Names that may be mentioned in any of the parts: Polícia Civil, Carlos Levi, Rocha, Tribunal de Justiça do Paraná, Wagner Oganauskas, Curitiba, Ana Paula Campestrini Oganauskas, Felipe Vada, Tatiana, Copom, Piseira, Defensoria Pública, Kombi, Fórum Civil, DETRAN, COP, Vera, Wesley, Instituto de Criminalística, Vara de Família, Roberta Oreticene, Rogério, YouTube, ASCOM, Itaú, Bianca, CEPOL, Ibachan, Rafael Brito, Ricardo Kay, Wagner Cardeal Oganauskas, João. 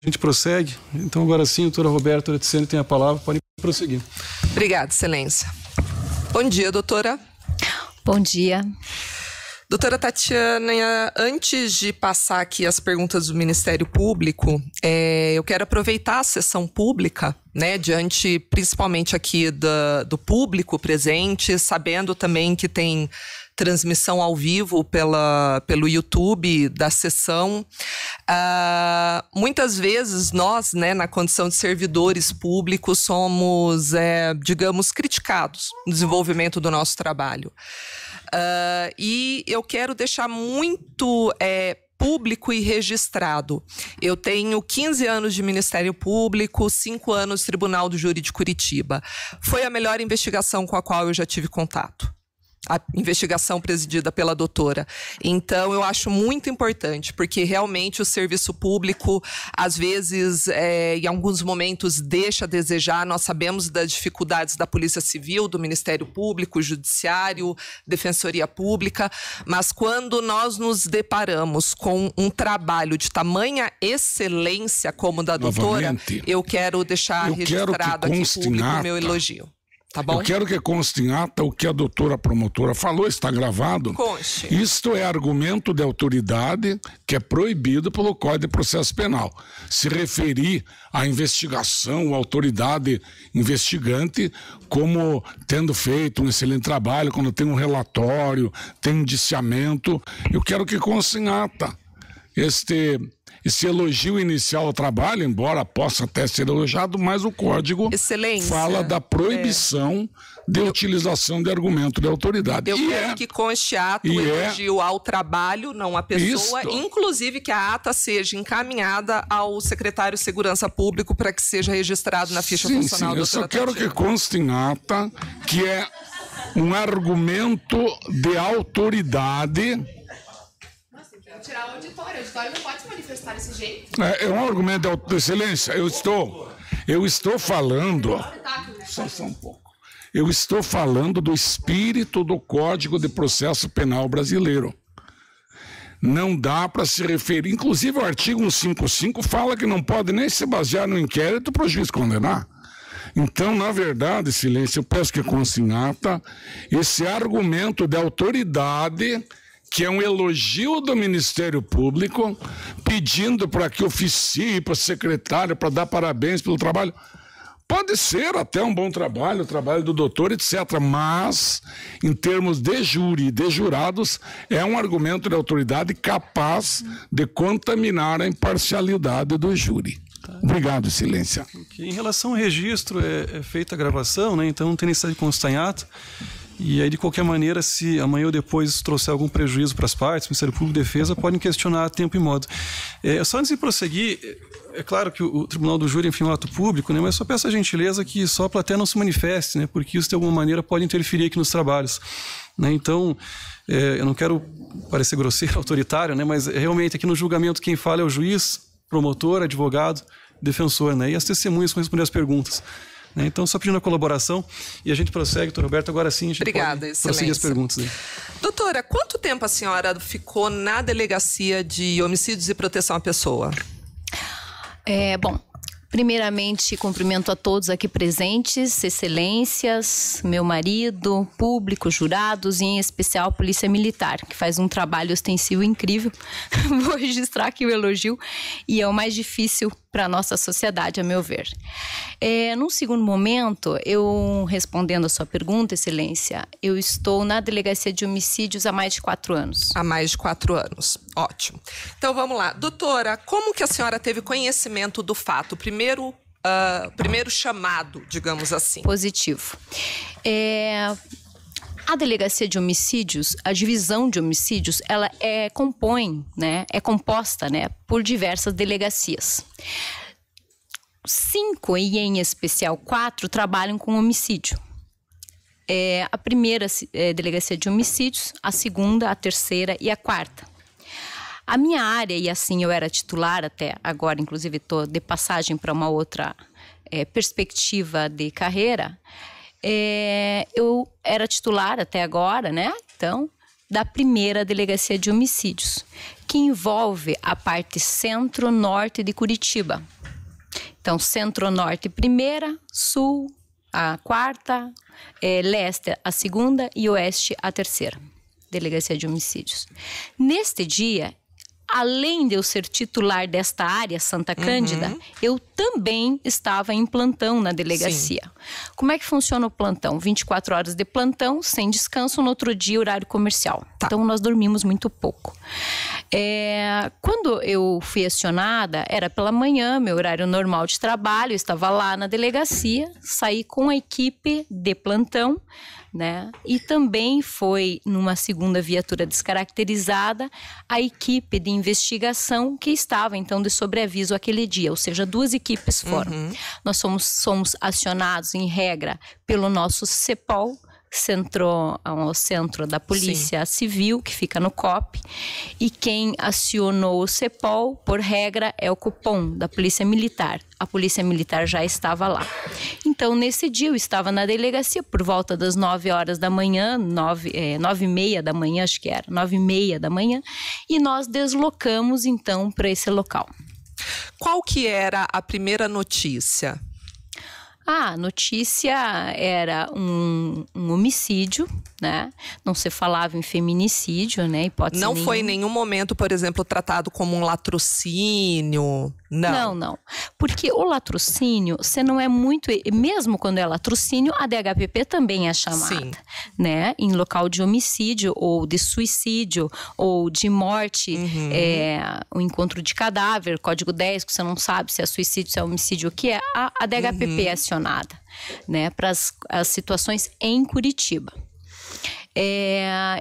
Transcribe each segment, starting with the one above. A gente prossegue. Então, agora sim, a doutora Roberta Oreticene tem a palavra. Pode prosseguir. Obrigada, excelência. Bom dia, doutora. Bom dia. Doutora Tatiana, antes de passar aqui as perguntas do Ministério Público, eu quero aproveitar a sessão pública, né, diante principalmente aqui do público presente, sabendo também que tem transmissão ao vivo pelo YouTube da sessão. Muitas vezes nós, né, na condição de servidores públicos, somos, digamos, criticados no desenvolvimento do nosso trabalho. E eu quero deixar muito público e registrado. Eu tenho 15 anos de Ministério Público, 5 anos Tribunal do Júri de Curitiba. Foi a melhor investigação com a qual eu já tive contato. A investigação presidida pela doutora. Então, eu acho muito importante, porque realmente o serviço público, às vezes, em alguns momentos, deixa a desejar. Nós sabemos das dificuldades da Polícia Civil, do Ministério Público, Judiciário, Defensoria Pública, mas quando nós nos deparamos com um trabalho de tamanha excelência como o da doutora, eu quero deixar registrado aqui público o meu elogio. Tá bom? Eu quero que conste em ata o que a doutora promotora falou, está gravado. Conste. Isto é argumento de autoridade que é proibido pelo Código de Processo Penal. Se referir à investigação, à autoridade investigante, como tendo feito um excelente trabalho, quando tem um relatório, tem um indiciamento. Eu quero que conste em ata esse elogio inicial ao trabalho, embora possa até ser elogiado, mas o Código fala da proibição de utilização de argumento de autoridade. Eu quero que conste ato o elogio ao trabalho, não à pessoa, inclusive que a ata seja encaminhada ao secretário de Segurança Pública para que seja registrado na ficha funcional da doutora Tatiana. Eu só quero que conste em ata que é um argumento de autoridade... Tirar o auditório. O auditório não pode se manifestar desse jeito. É um argumento de excelência. Eu estou falando... Só um pouco. Eu estou falando do espírito do Código de Processo Penal brasileiro. Não dá para se referir... Inclusive, o artigo 155 fala que não pode nem se basear no inquérito para o juiz condenar. Então, na verdade, excelência, eu peço que conste em ata esse argumento de autoridade... que é um elogio do Ministério Público, pedindo para que oficie, para o secretário, para dar parabéns pelo trabalho. Pode ser até um bom trabalho, o trabalho do doutor, etc. Mas, em termos de júri e de jurados, é um argumento de autoridade capaz de contaminar a imparcialidade do júri. Obrigado, excelência. Em relação ao registro, é feita a gravação, né? Então não tem necessidade de constar em ato. E aí, de qualquer maneira, se amanhã ou depois trouxer algum prejuízo para as partes, o Ministério Público e Defesa podem questionar a tempo e modo. Só antes de prosseguir, é claro que o Tribunal do Júri, enfim, é um ato público, né? Mas só peço a gentileza que só a plateia não se manifeste, né? Porque isso, de alguma maneira, pode interferir aqui nos trabalhos. Né? Então, eu não quero parecer grosseiro, autoritário, né? Mas realmente aqui no julgamento quem fala é o juiz, promotor, advogado, defensor, né? E as testemunhas vão responder as perguntas. Então, só pedindo a colaboração e a gente prossegue, doutor Roberto, agora sim a gente pode prosseguir as perguntas. Aí. Doutora, quanto tempo a senhora ficou na Delegacia de Homicídios e Proteção à Pessoa? Bom, primeiramente, cumprimento a todos aqui presentes, excelências, meu marido, público, jurados e, em especial, a Polícia Militar, que faz um trabalho ostensivo incrível. Vou registrar aqui o elogio e é o mais difícil para a nossa sociedade, a meu ver. Num segundo momento, eu, respondendo a sua pergunta, excelência, eu estou na Delegacia de Homicídios há mais de 4 anos. Há mais de 4 anos. Ótimo. Então, vamos lá. Doutora, como que a senhora teve conhecimento do fato? Primeiro chamado, digamos assim. Positivo. A Delegacia de Homicídios, a divisão de homicídios, ela é composta, né, por diversas delegacias. 5 e em especial 4 trabalham com homicídio. A primeira Delegacia de Homicídios, a segunda, a terceira e a quarta. A minha área, e assim eu era titular até agora, inclusive estou de passagem para uma outra perspectiva de carreira. Eu era titular até agora, né? Então, da primeira Delegacia de Homicídios, que envolve a parte centro-norte de Curitiba. Então, centro-norte primeira, sul a quarta, leste a segunda e oeste a terceira Delegacia de Homicídios. Neste dia, além de eu ser titular desta área, Santa Cândida, eu também estava em plantão na delegacia. Sim. Como é que funciona o plantão? 24 horas de plantão, sem descanso, no outro dia, horário comercial. Tá. Então, nós dormimos muito pouco. Quando eu fui acionada, era pela manhã, meu horário normal de trabalho, eu estava lá na delegacia, saí com a equipe de plantão, né? E também foi numa segunda viatura descaracterizada a equipe de investigação que estava então de sobreaviso aquele dia, ou seja, duas equipes foram. Nós somos acionados em regra pelo nosso CEPOL, centro da Polícia Civil, que fica no COP, e quem acionou o CEPOL, por regra, é o Copom da Polícia Militar. A Polícia Militar já estava lá. Então, nesse dia, eu estava na delegacia por volta das 9 horas da manhã, 9h30 da manhã, acho que era, 9h30 da manhã, e nós deslocamos, então, para esse local. Qual que era a primeira notícia? A notícia era um homicídio, né? Não se falava em feminicídio, né? Hipótese nenhuma. Não foi em nenhum momento, por exemplo, tratado como um latrocínio? Não. Não, não. Porque o latrocínio, você não é muito... Mesmo quando é latrocínio, a DHPP também é chamada. Sim. Né? Em local de homicídio, ou de suicídio, ou de morte, o encontro de cadáver, código 10, que você não sabe se é suicídio, se é homicídio, o que é. A DHPP é acionada. Né, para as situações em Curitiba.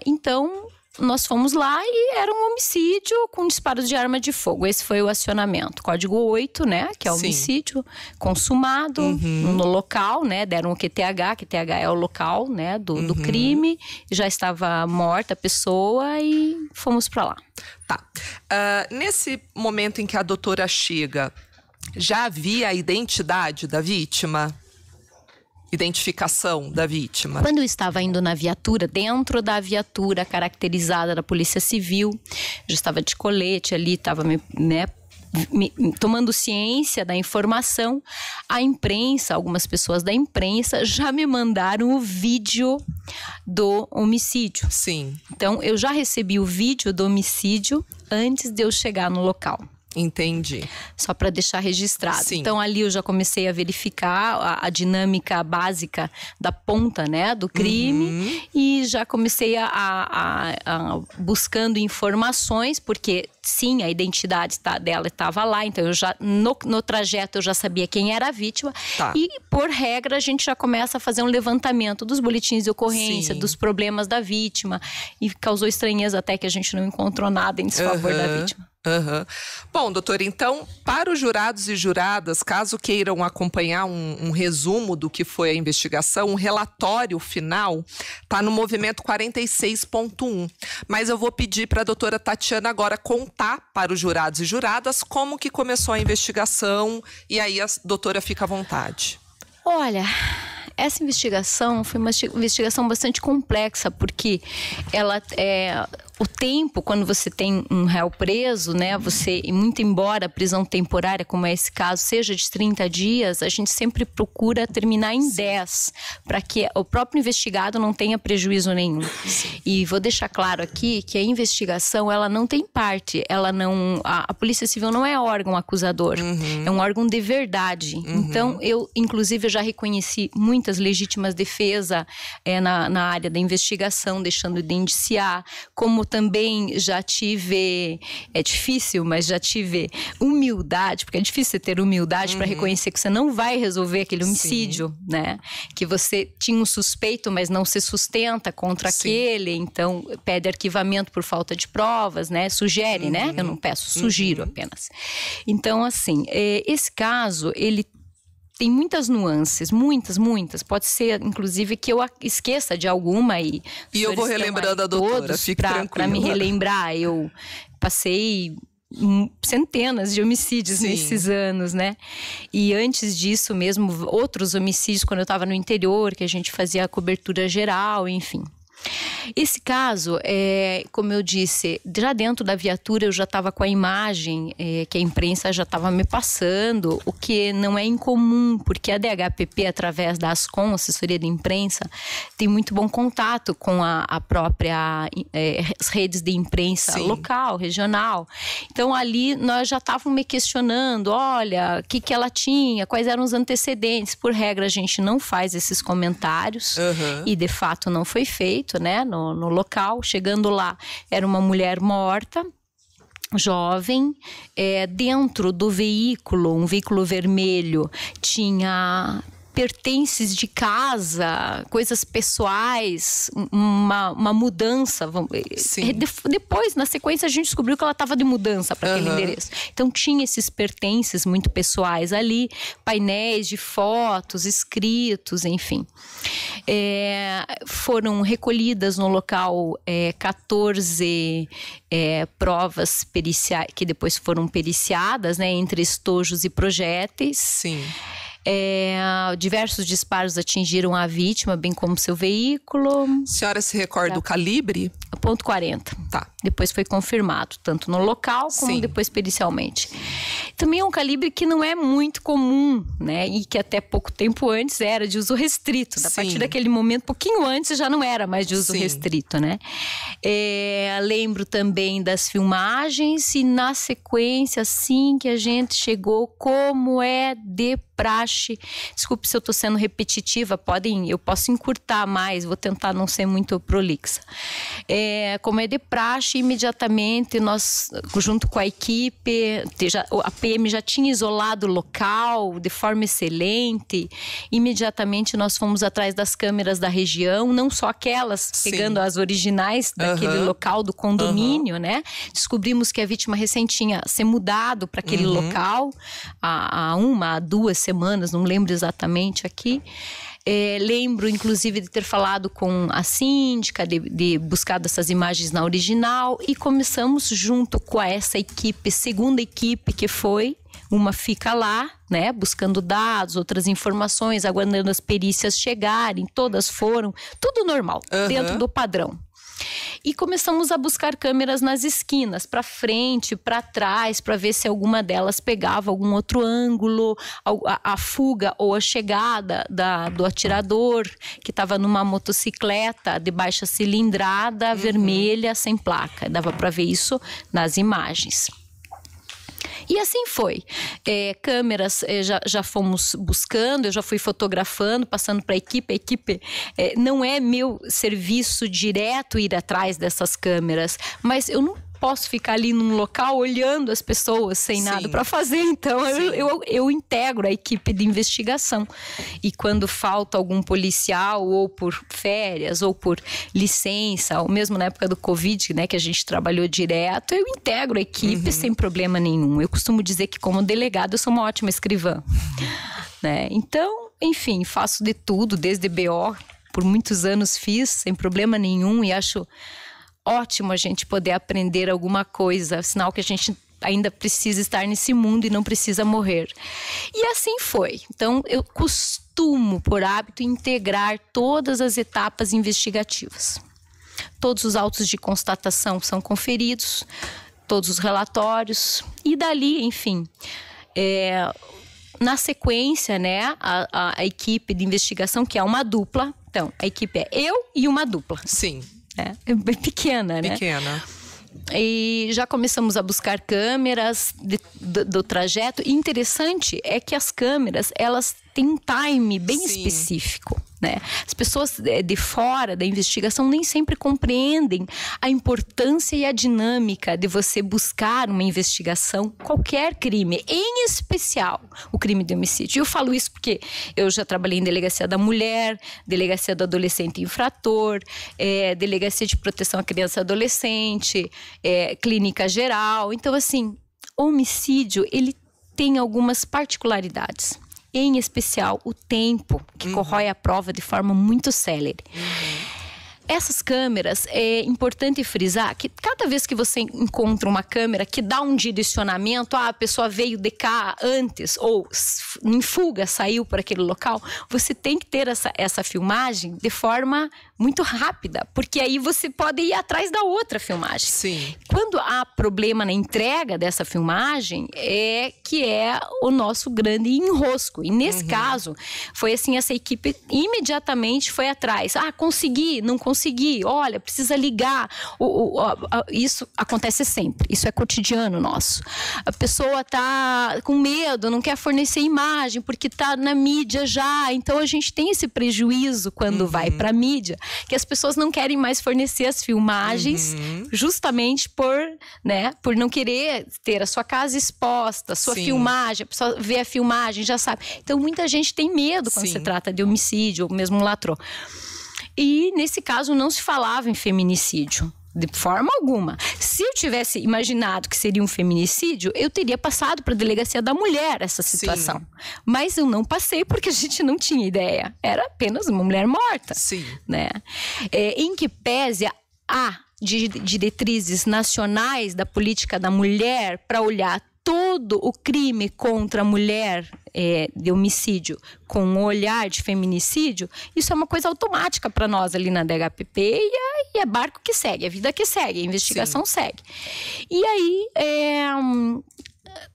Então, nós fomos lá e era um homicídio com disparos de arma de fogo. Esse foi o acionamento. Código 8, né, que é homicídio consumado no local, né, deram o QTH, QTH é o local, né, do crime. Já estava morta a pessoa e fomos para lá. Tá. Nesse momento em que a doutora chega, já havia a identidade da vítima? Identificação da vítima? Quando eu estava indo na viatura, dentro da viatura caracterizada da Polícia Civil, já estava de colete ali, estava tomando ciência da informação, a imprensa, algumas pessoas da imprensa já me mandaram o vídeo do homicídio. Sim. Então, eu já recebi o vídeo do homicídio antes de eu chegar no local. Entendi. Só para deixar registrado. Sim. Então, ali eu já comecei a verificar a dinâmica básica da ponta, né, do crime. E já comecei a buscando informações, porque sim, a identidade dela estava lá. Então, eu já no trajeto eu já sabia quem era a vítima. Tá. E, por regra, a gente já começa a fazer um levantamento dos boletins de ocorrência, dos problemas da vítima. E causou estranheza até que a gente não encontrou nada em desfavor da vítima. Bom, doutora, então, para os jurados e juradas, caso queiram acompanhar um resumo do que foi a investigação, um relatório final, está no movimento 46.1. Mas eu vou pedir para a doutora Tatiana agora contar para os jurados e juradas como que começou a investigação, e aí a doutora fica à vontade. Olha, essa investigação foi uma investigação bastante complexa, porque ela o tempo, quando você tem um réu preso, né, você, muito embora a prisão temporária, como é esse caso, seja de 30 dias, a gente sempre procura terminar em 10, para que o próprio investigado não tenha prejuízo nenhum. Sim. E vou deixar claro aqui que a investigação, ela não tem parte, ela não, a Polícia Civil não é órgão acusador, é um órgão de verdade. Então, eu, inclusive, já reconheci muitas legítimas defesas na área da investigação, deixando de indiciar, como também já tive, é difícil, mas já tive humildade, porque é difícil você ter humildade para reconhecer que você não vai resolver aquele homicídio, né? Que você tinha um suspeito, mas não se sustenta contra aquele, então pede arquivamento por falta de provas, né? Sugere, né? Eu não peço, sugiro apenas. Então, assim, esse caso, ele tem muitas nuances, muitas. Pode ser, inclusive, que eu esqueça de alguma aí. E eu vou relembrando a doutora, fique tranquila. Para me relembrar, eu passei centenas de homicídios nesses anos, né? E antes disso mesmo, outros homicídios, quando eu estava no interior, que a gente fazia a cobertura geral, enfim. Esse caso, como eu disse, já dentro da viatura eu já estava com a imagem que a imprensa já estava me passando, o que não é incomum, porque a DHPP, através da ASCOM, assessoria de imprensa, tem muito bom contato com a própria as redes de imprensa Sim. local, regional. Então ali nós já estávamos me questionando, olha, o que que ela tinha, quais eram os antecedentes. Por regra a gente não faz esses comentários uhum. e de fato não foi feito, né, no local. Chegando lá, era uma mulher morta, jovem, dentro do veículo, um veículo vermelho, tinha pertences de casa, coisas pessoais, uma mudança. Sim. Depois, na sequência, a gente descobriu que ela estava de mudança para aquele uhum. endereço. Então, tinha esses pertences muito pessoais ali, painéis de fotos, escritos, enfim. Foram recolhidas no local 14 provas periciais, que depois foram periciadas, né, entre estojos e projéteis. Sim. Diversos disparos atingiram a vítima, bem como seu veículo. A senhora se recorda do calibre? .40. Tá. Depois foi confirmado, tanto no local como Sim. depois pericialmente. Também é um calibre que não é muito comum, né? E que até pouco tempo antes era de uso restrito. A partir daquele momento, pouquinho antes, já não era mais de uso Sim. restrito, né? Lembro também das filmagens e na sequência, assim que a gente chegou, como é de praxe. Desculpe se eu estou sendo repetitiva, eu posso encurtar mais, vou tentar não ser muito prolixa. Como é de praxe, imediatamente nós, junto com a equipe, a PM já tinha isolado o local de forma excelente. Imediatamente nós fomos atrás das câmeras da região, não só aquelas, Sim. pegando as originais daquele uhum. local do condomínio, uhum. né? Descobrimos que a vítima recente tinha se mudado para aquele uhum. local há uma, há duas semanas, não lembro exatamente aqui. Lembro, inclusive, de ter falado com a síndica, de buscado essas imagens na original, e começamos junto com essa equipe, segunda equipe que foi, uma fica lá, né, buscando dados, outras informações, aguardando as perícias chegarem, todas foram, tudo normal, uhum. dentro do padrão. E começamos a buscar câmeras nas esquinas, para frente, para trás, para ver se alguma delas pegava algum outro ângulo, a fuga ou a chegada do atirador, que estava numa motocicleta de baixa cilindrada, uhum. vermelha, sem placa. Dava para ver isso nas imagens. E assim foi. Câmeras já fomos buscando, eu já fui fotografando, passando para a equipe. A equipe não é meu serviço direto ir atrás dessas câmeras, mas eu não posso ficar ali num local olhando as pessoas sem Sim. nada para fazer. Então eu integro a equipe de investigação, e quando falta algum policial, ou por férias ou por licença, ou mesmo na época do Covid, né, que a gente trabalhou direto, eu integro a equipe uhum. sem problema nenhum. Eu costumo dizer que, como delegado, eu sou uma ótima escrivã, né? Então, enfim, faço de tudo, desde BO, por muitos anos fiz sem problema nenhum, e acho ótimo a gente poder aprender alguma coisa, sinal que a gente ainda precisa estar nesse mundo e não precisa morrer. E assim foi. Então, eu costumo, por hábito, integrar todas as etapas investigativas. Todos os autos de constatação são conferidos, todos os relatórios, e dali, enfim, na sequência, né, a equipe de investigação, que é uma dupla. Então, a equipe é eu e uma dupla. Sim. É bem pequena, né? Pequena. E já começamos a buscar câmeras do trajeto. E interessante é que as câmeras, elas têm um time bem Sim. específico, né? As pessoas de fora da investigação nem sempre compreendem a importância e a dinâmica de você buscar uma investigação, qualquer crime, em especial o crime de homicídio. Eu falo isso porque eu já trabalhei em delegacia da mulher, delegacia do adolescente infrator, delegacia de proteção à criança e adolescente, clínica geral. Então, assim, homicídio, ele tem algumas particularidades, em especial o tempo, que uhum. corrói a prova de forma muito célere. Uhum. Essas câmeras, é importante frisar que cada vez que você encontra uma câmera que dá um direcionamento, ah, a pessoa veio de cá antes ou em fuga saiu para aquele local, você tem que ter essa filmagem de forma muito rápida, porque aí você pode ir atrás da outra filmagem. Sim. Quando há problema na entrega dessa filmagem, é que é o nosso grande enrosco. E nesse caso, foi assim, essa equipe imediatamente foi atrás. Ah, consegui, não consegui, olha, precisa ligar. Isso acontece sempre, isso é cotidiano nosso. A pessoa tá com medo, não quer fornecer imagem, porque tá na mídia já. Então, a gente tem esse prejuízo quando vai para a mídia, que as pessoas não querem mais fornecer as filmagens justamente por não querer ter a sua casa exposta, a sua filmagem, a pessoa vê a filmagem, já sabe. Então, muita gente tem medo quando se trata de homicídio ou mesmo um latrô. E nesse caso não se falava em feminicídio. De forma alguma. Se eu tivesse imaginado que seria um feminicídio, eu teria passado para a delegacia da mulher essa situação. Sim. Mas eu não passei porque a gente não tinha ideia. Era apenas uma mulher morta. Sim. Né? Em que pese a diretrizes nacionais da política da mulher para olhar todo o crime contra a mulher de homicídio com um olhar de feminicídio, isso é uma coisa automática para nós ali na DHPP e é barco que segue, é vida que segue, a investigação segue. E aí,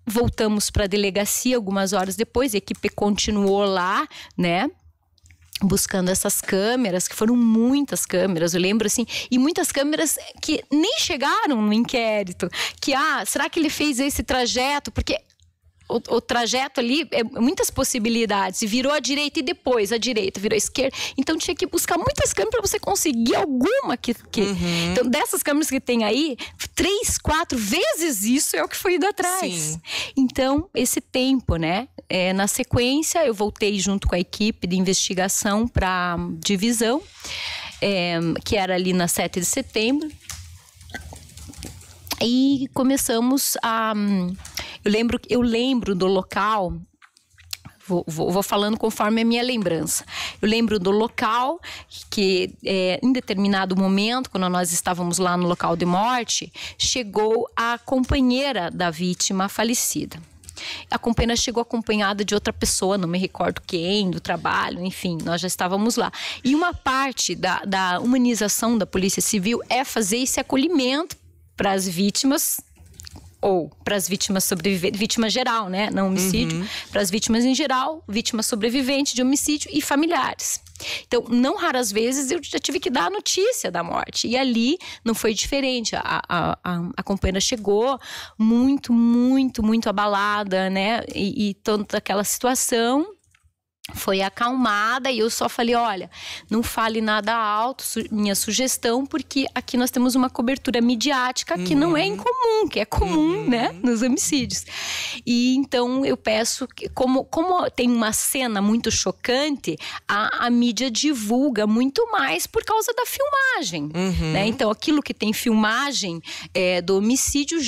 voltamos para a delegacia algumas horas depois, a equipe continuou lá, né? Buscando essas câmeras, que foram muitas câmeras, eu lembro assim, e muitas câmeras que nem chegaram no inquérito, que, ah, será que ele fez esse trajeto? Porque o trajeto ali, é muitas possibilidades, virou à direita e depois à direita, virou à esquerda, então tinha que buscar muitas câmeras para você conseguir alguma que... Então, dessas câmeras que tem aí, 3, 4 vezes isso é o que foi ido atrás. Sim. Então, esse tempo, né? Na sequência, eu voltei junto com a equipe de investigação para divisão, que era ali na 7 de setembro. E começamos a... Eu lembro do local, vou falando conforme a minha lembrança. Eu lembro do local que, em determinado momento, quando nós estávamos lá no local de morte, chegou a companheira da vítima falecida. A companheira chegou acompanhada de outra pessoa, não me recordo quem, do trabalho, enfim, nós já estávamos lá. E uma parte da humanização da Polícia Civil é fazer esse acolhimento para as vítimas, ou para as vítimas sobreviventes, vítima geral, né, não homicídio, para as vítimas em geral, vítima sobrevivente de homicídio e familiares. Então, não raras vezes eu já tive que dar a notícia da morte. E ali não foi diferente. A companheira chegou muito, muito, muito abalada, né? E toda aquela situação foi acalmada. E eu só falei, olha, não fale nada alto, minha sugestão, porque aqui nós temos uma cobertura midiática que não é incomum, que é comum, né? Nos homicídios. E então eu peço, que, como tem uma cena muito chocante, a mídia divulga muito mais por causa da filmagem, né? Então aquilo que tem filmagem do homicídio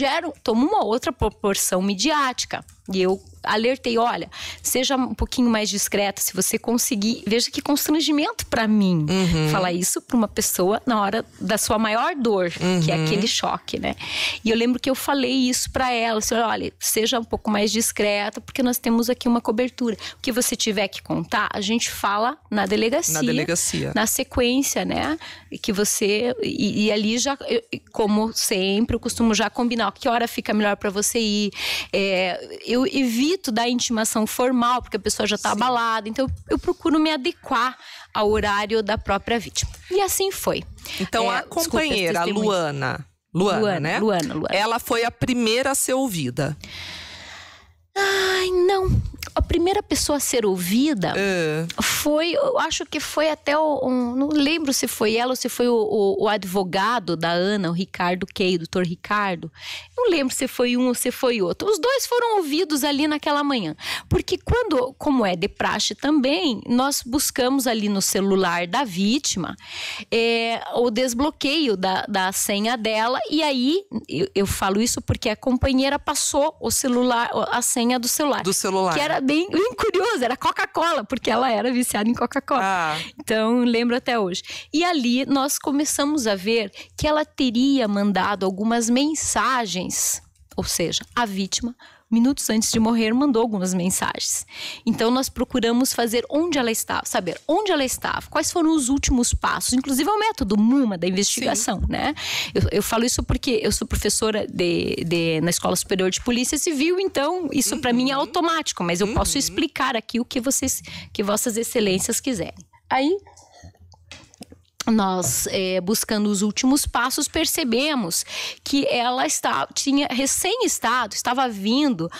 toma uma outra proporção midiática. E eu alertei, olha, seja um pouquinho mais discreta, se você conseguir. Veja que constrangimento para mim falar isso para uma pessoa na hora da sua maior dor, que é aquele choque, né? E eu lembro que eu falei isso para ela, assim, olha, seja um pouco mais discreta, porque nós temos aqui uma cobertura. O que você tiver que contar, a gente fala na delegacia. Na delegacia. Na sequência, né? Que você... E ali já, como sempre, eu costumo já combinar que hora fica melhor para você ir. Eu evito dar intimação formal, porque a pessoa já está abalada. Então, eu procuro me adequar ao horário da própria vítima. E assim foi. Então, a companheira, a Luana, né? Luana. Ela foi a primeira a ser ouvida. Ai, não. A primeira pessoa a ser ouvida foi, eu acho que foi até não lembro se foi ela ou se foi o advogado da Ana, o Ricardo Kay, o doutor Ricardo. Não lembro se foi um ou se foi outro. Os dois foram ouvidos ali naquela manhã. Porque como é de praxe também, nós buscamos ali no celular da vítima o desbloqueio da senha dela. E aí, eu falo isso porque a companheira passou a senha do celular. Que era bem, bem curioso, era Coca-Cola, porque ela era viciada em Coca-Cola. Ah. Então, lembro até hoje. E ali nós começamos a ver que ela teria mandado algumas mensagens, ou seja, a vítima, minutos antes de morrer, mandou algumas mensagens. Então, nós procuramos fazer onde ela estava, saber onde ela estava, quais foram os últimos passos, inclusive o método MUMA da investigação, sim, né? Eu falo isso porque eu sou professora na Escola Superior de Polícia Civil, então isso para mim é automático, mas eu posso explicar aqui o que vossas excelências quiserem. Aí, nós, buscando os últimos passos, percebemos que ela estava vindo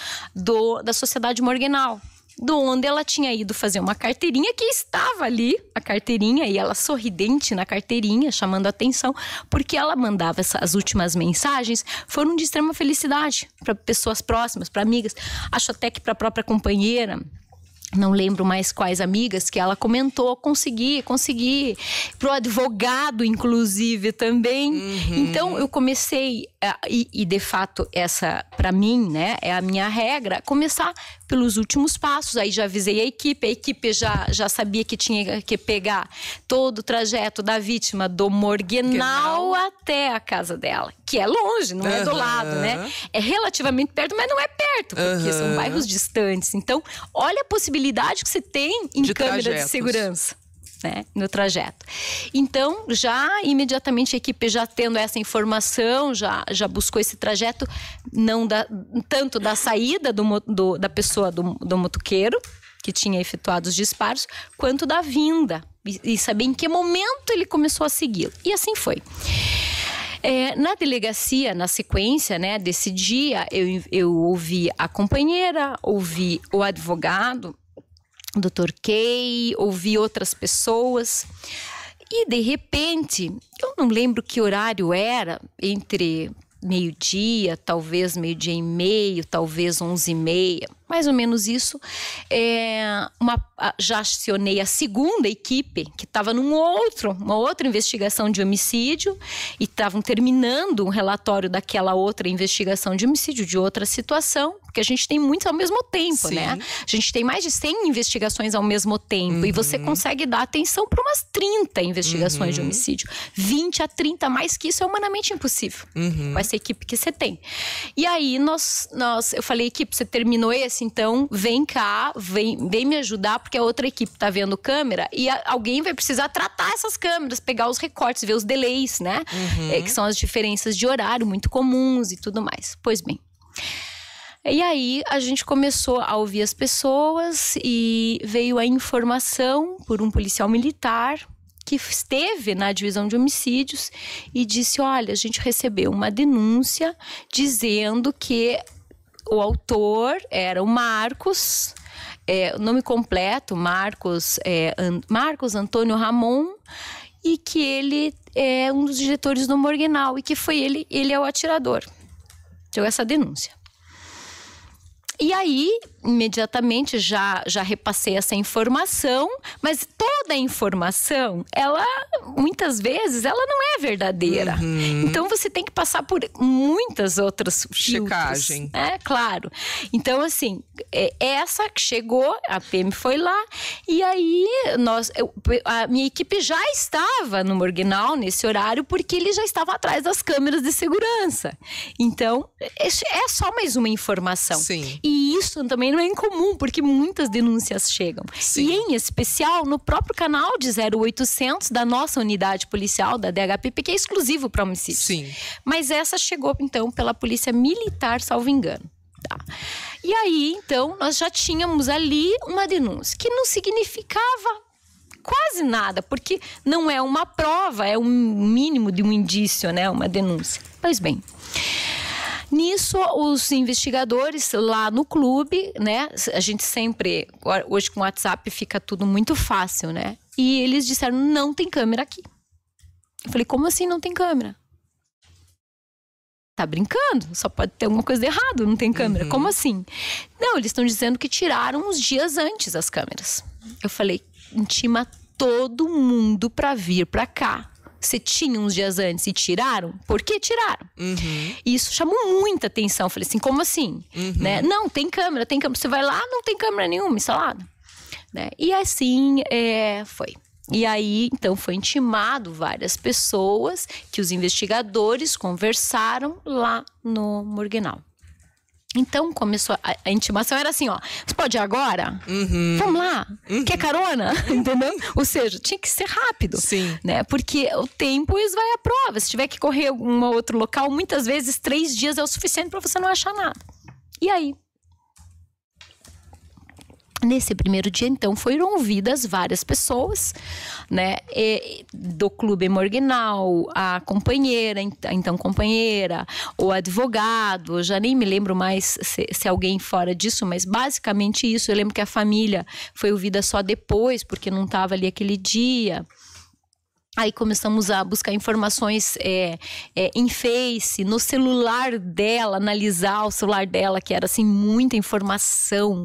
da Sociedade Morgenau, de onde ela tinha ido fazer uma carteirinha que estava ali, a carteirinha, e ela sorridente na carteirinha, chamando a atenção, porque ela mandava as últimas mensagens, foram de extrema felicidade para pessoas próximas, para amigas, acho até que para a própria companheira. Não lembro mais quais amigas que ela comentou, consegui, pro advogado, inclusive, também. Então, eu comecei, e de fato, essa, para mim, né, é a minha regra, começar pelos últimos passos. Aí já avisei a equipe já sabia que tinha que pegar todo o trajeto da vítima do Morgenau até a casa dela, que é longe, não é do lado, né? É relativamente perto, mas não é perto, porque são bairros distantes. Então, olha a possibilidade que você tem em câmera de segurança, né, no trajeto. Então, já imediatamente a equipe, já tendo essa informação, já buscou esse trajeto, não tanto da saída da pessoa do motoqueiro, que tinha efetuado os disparos, quanto da vinda, e saber em que momento ele começou a segui-lo. E assim foi. Na delegacia, na sequência, né, desse dia, eu ouvi a companheira, ouvi o advogado, o Dr. Kay, ouvi outras pessoas. E, de repente, eu não lembro que horário era, entre meio-dia, talvez meio-dia e meio, talvez 11h30, mais ou menos isso. Já acionei a segunda equipe, que estava uma outra investigação de homicídio, e estavam terminando um relatório daquela outra investigação de homicídio, de outra situação, porque a gente tem muitos ao mesmo tempo, sim, né? A gente tem mais de 100 investigações ao mesmo tempo, e você consegue dar atenção para umas 30 investigações de homicídio. 20 a 30, mais que isso é humanamente impossível, com essa equipe que você tem. E aí, eu falei, equipe, você terminou esse, então vem cá, vem me ajudar, porque a outra equipe tá vendo câmera e alguém vai precisar tratar essas câmeras, pegar os recortes, ver os delays, né? Que são as diferenças de horário muito comuns e tudo mais. Pois bem. E aí a gente começou a ouvir as pessoas e veio a informação por um policial militar que esteve na divisão de homicídios e disse: olha, a gente recebeu uma denúncia dizendo que o autor era o Marcos, o nome completo, Marcos Antônio Ramon, e que ele é um dos diretores do Morgenau, e que foi ele é o atirador. Deu essa denúncia. E aí, imediatamente, já repassei essa informação, mas toda a informação, ela, muitas vezes, ela não é verdadeira. Então, você tem que passar por muitas outras checagem, né? Claro. Então, assim, essa que chegou, a PM foi lá, e aí, a minha equipe já estava no Morgenau, nesse horário, porque ele já estava atrás das câmeras de segurança. Então, é só mais uma informação. Sim. E isso também não é incomum, porque muitas denúncias chegam. Sim. E em especial no próprio canal de 0800 da nossa unidade policial, da DHPP, que é exclusivo para homicídio. Sim. Mas essa chegou, então, pela Polícia Militar, salvo engano. Tá. E aí, então, nós já tínhamos ali uma denúncia que não significava quase nada, porque não é uma prova, é um mínimo de um indício, né? Uma denúncia. Pois bem. Nisso, os investigadores lá no clube, né? A gente sempre, hoje com o WhatsApp fica tudo muito fácil, né? E eles disseram, não tem câmera aqui. Eu falei, como assim não tem câmera? Tá brincando? Só pode ter alguma coisa de errado, não tem câmera. Como assim? Não, eles estão dizendo que tiraram uns dias antes as câmeras. Eu falei, intima todo mundo para vir para cá. você tinha uns dias antes e tiraram, por que tiraram? Uhum. E isso chamou muita atenção. Eu falei assim, como assim? Uhum. Né? Não, tem câmera, tem câmera. Você vai lá, não tem câmera nenhuma, instalada. Né? E assim foi. E aí, então, foi intimado várias pessoas que os investigadores conversaram lá no Morgenau. Então, começou... A intimação era assim, ó. Você pode ir agora? Uhum. Vamos lá. Uhum. Quer carona? Entendeu? Ou seja, tinha que ser rápido. Sim. Né? Porque o tempo esvai a prova. Se tiver que correr um outro local, muitas vezes 3 dias é o suficiente para você não achar nada. E aí? Nesse primeiro dia, então, foram ouvidas várias pessoas, né, do Clube Morgenau, a companheira, a então companheira, o advogado, eu já nem me lembro mais se alguém fora disso, mas basicamente isso. Eu lembro que a família foi ouvida só depois, porque não estava ali aquele dia. Aí começamos a buscar informações em Face, no celular dela, analisar o celular dela, que era assim, muita informação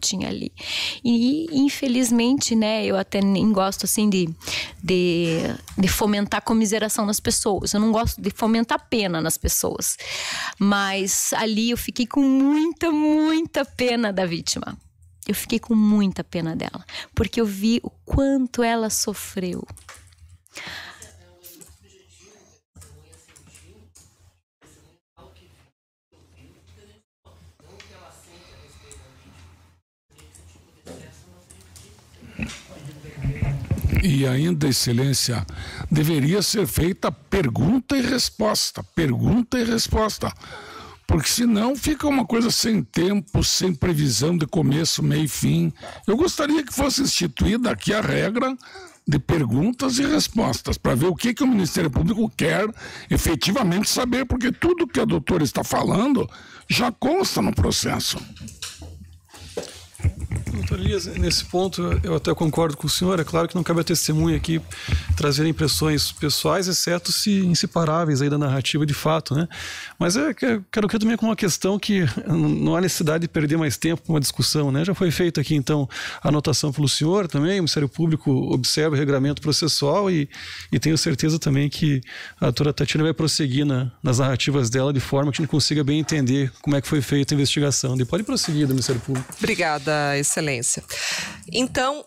tinha ali. E infelizmente, né, eu até nem gosto assim de fomentar comiseração nas pessoas, eu não gosto de fomentar pena nas pessoas. Mas ali eu fiquei com muita pena da vítima. Eu fiquei com muita pena dela, porque eu vi o quanto ela sofreu. E ainda, Excelência, deveria ser feita pergunta e resposta. Porque senão fica uma coisa sem tempo, sem previsão de começo, meio e fim. Eu gostaria que fosse instituída aqui a regra de perguntas e respostas, para ver o que o Ministério Público quer efetivamente saber, porque tudo que a doutora está falando já consta no processo. Doutora Elias, nesse ponto eu até concordo com o senhor. É claro que não cabe a testemunha aqui trazer impressões pessoais, exceto se inseparáveis aí da narrativa de fato, né? Mas eu quero que também com uma questão que não há necessidade de perder mais tempo com uma discussão, né? Já foi feita aqui então a anotação pelo senhor também. O Ministério Público observa o regramento processual e tenho certeza também que a doutora Tatiana vai prosseguir nas narrativas dela de forma que a gente consiga bem entender como é que foi feita a investigação. Pode prosseguir, do Ministério Público. Obrigada, Excelência. Então,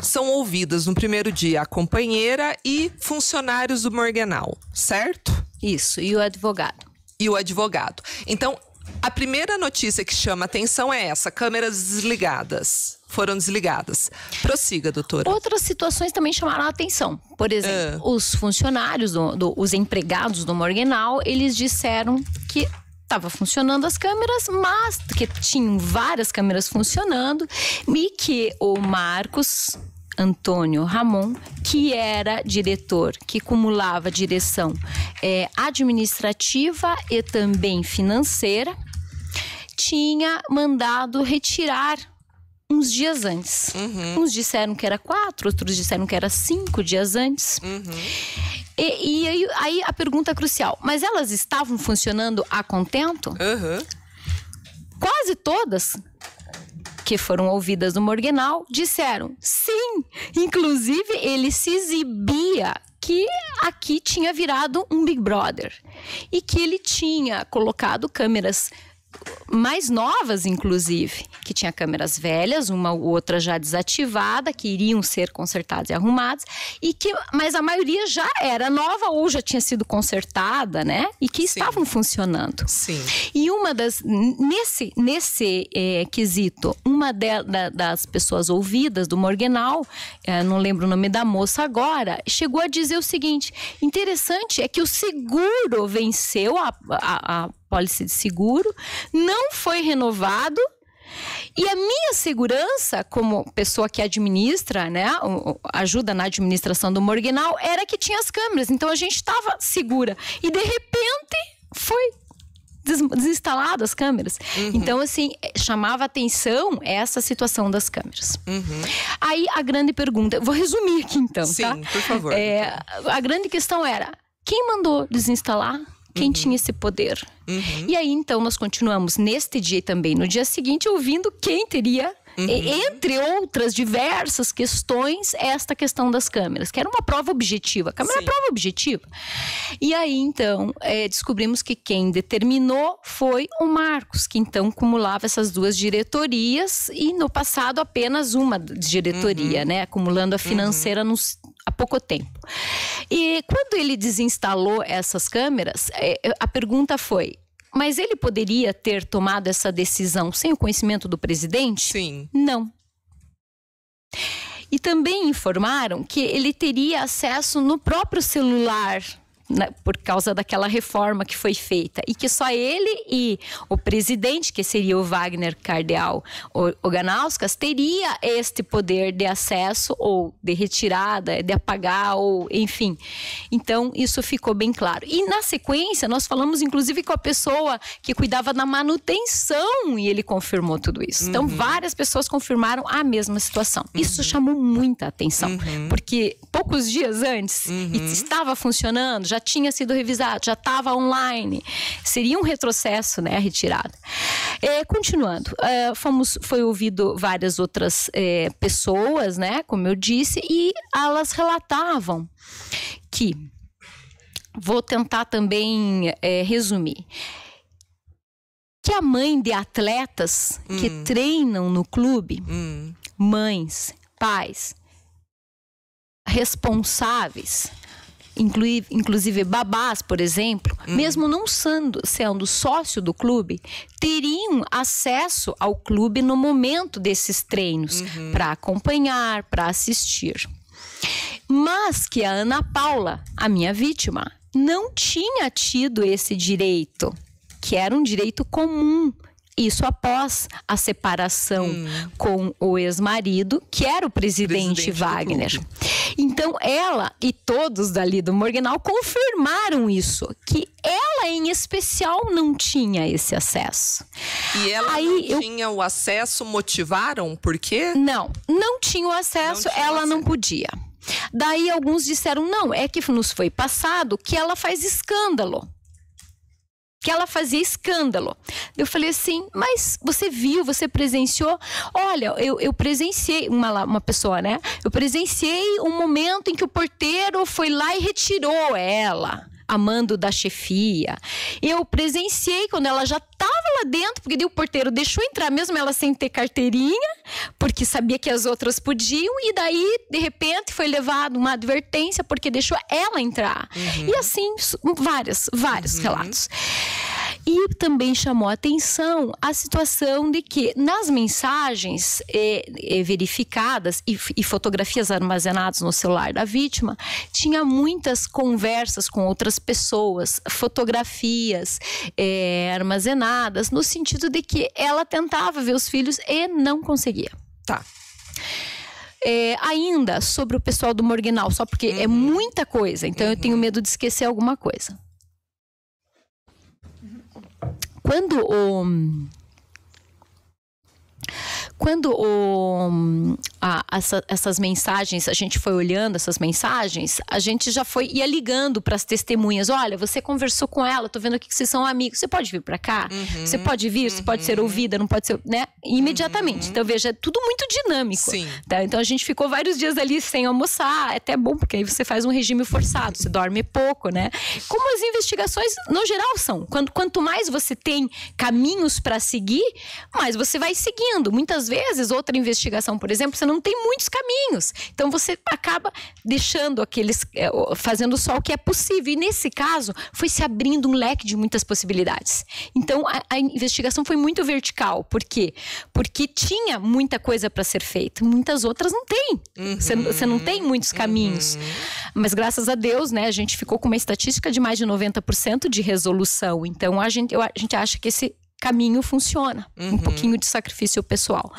são ouvidas no primeiro dia a companheira e funcionários do Morgenau, certo? Isso, e o advogado. E o advogado. Então, a primeira notícia que chama atenção é essa, câmeras desligadas. Foram desligadas. Prossiga, doutora. Outras situações também chamaram a atenção. Por exemplo, os funcionários, os empregados do Morgenau, eles disseram que... estava funcionando as câmeras, mas que tinham várias câmeras funcionando e que o Marcos Antônio Ramon, que era diretor, que cumulava direção administrativa e também financeira, tinha mandado retirar uns dias antes. Uhum. Uns disseram que era 4, outros disseram que era 5 dias antes. Uhum. E aí a pergunta crucial, mas elas estavam funcionando a contento? Uhum. Quase todas que foram ouvidas no Morgenau disseram sim. Inclusive, ele se exibia que aqui tinha virado um Big Brother. E que ele tinha colocado câmeras mais novas, inclusive, que tinha câmeras velhas, uma ou outra já desativada, que iriam ser consertadas e arrumadas, mas a maioria já era nova ou já tinha sido consertada, né? E que Sim. estavam funcionando. Sim. E uma das... Nesse quesito, uma das pessoas ouvidas do Morgenau, não lembro o nome da moça agora, chegou a dizer o seguinte, interessante é que o seguro venceu a pólice de seguro, não foi renovado e a minha segurança, como pessoa que administra, né, ajuda na administração do Morgenau, era que tinha as câmeras, então a gente estava segura e de repente foi desinstalada as câmeras. Uhum. Então, assim, chamava atenção essa situação das câmeras. Uhum. Aí a grande pergunta, eu vou resumir aqui então, Sim, tá? Por favor. A grande questão era, quem mandou desinstalar? Quem uhum. tinha esse poder? Uhum. E aí, então, nós continuamos neste dia e também no dia seguinte, ouvindo quem teria Entre outras diversas questões, esta questão das câmeras, que era uma prova objetiva. A câmera é prova objetiva. E aí, então, descobrimos que quem determinou foi o Marcos, que então cumulava essas duas diretorias e no passado apenas uma diretoria, né? Acumulando a financeira há pouco tempo. E quando ele desinstalou essas câmeras, a pergunta foi: mas ele poderia ter tomado essa decisão sem o conhecimento do presidente? Sim. Não. E também informaram que ele teria acesso no próprio celular, por causa daquela reforma que foi feita, e que só ele e o presidente, que seria o Wagner Cardeal Oganauskas, teria este poder de acesso ou de retirada, de apagar, ou enfim. Então isso ficou bem claro. E na sequência nós falamos inclusive com a pessoa que cuidava da manutenção e ele confirmou tudo isso. Então várias pessoas confirmaram a mesma situação. Isso chamou muita atenção, porque poucos dias antes estava funcionando, já tinha sido revisado, já estava online. Seria um retrocesso, né, a retirada. Continuando, foi ouvido várias outras pessoas, né, como eu disse, e elas relatavam que, vou tentar também resumir, que a mãe de atletas que treinam no clube, mães, pais, responsáveis, inclusive babás, por exemplo, mesmo não sendo sócio do clube, teriam acesso ao clube no momento desses treinos, para acompanhar, para assistir. Mas que a Ana Paula, a minha vítima, não tinha tido esse direito, que era um direito comum. Isso após a separação com o ex-marido, que era o presidente Wagner. Então, ela e todos dali do Morgenau confirmaram isso, que ela, em especial, não tinha esse acesso. E ela tinha o acesso, motivaram por quê? Não tinha o acesso, ela não podia. Daí, alguns disseram, não, é que nos foi passado que ela faz escândalo. Que ela fazia escândalo. Eu falei assim, mas você viu, você presenciou? Olha, eu presenciei, uma pessoa, né? Eu presenciei um momento em que o porteiro foi lá e retirou ela, a mando da chefia. Eu presenciei quando ela já estava lá dentro, porque o porteiro deixou entrar mesmo ela sem ter carteirinha, porque sabia que as outras podiam, e daí, de repente, foi levado uma advertência porque deixou ela entrar. E assim, vários relatos. E também chamou a atenção a situação de que nas mensagens verificadas e fotografias armazenadas no celular da vítima, tinha muitas conversas com outras pessoas, fotografias armazenadas, no sentido de que ela tentava ver os filhos e não conseguia. Tá. Ainda sobre o pessoal do Morgenau, só porque é muita coisa, então eu tenho medo de esquecer alguma coisa. Quando essas mensagens, a gente foi olhando essas mensagens, a gente já ia ligando para as testemunhas. Olha, você conversou com ela, tô vendo aqui que vocês são amigos. Você pode vir para cá? Você pode vir? Você pode ser ouvida? Não pode ser, né? Imediatamente. Então, veja, é tudo muito dinâmico. Sim. Tá? Então, a gente ficou vários dias ali sem almoçar. É até bom, porque aí você faz um regime forçado, você dorme pouco, né? Como as investigações, no geral, são. Quanto mais você tem caminhos para seguir, mais você vai seguindo. Muitas vezes, outra investigação, por exemplo, você não tem muitos caminhos. Então, você acaba deixando aqueles, fazendo só o que é possível. E nesse caso, foi se abrindo um leque de muitas possibilidades. Então, a investigação foi muito vertical. Por quê? Porque tinha muita coisa para ser feita. Muitas outras não tem. Você não tem muitos caminhos. Mas, graças a Deus, né, a gente ficou com uma estatística de mais de 90% de resolução. Então, a gente acha que esse caminho funciona, um pouquinho de sacrifício pessoal.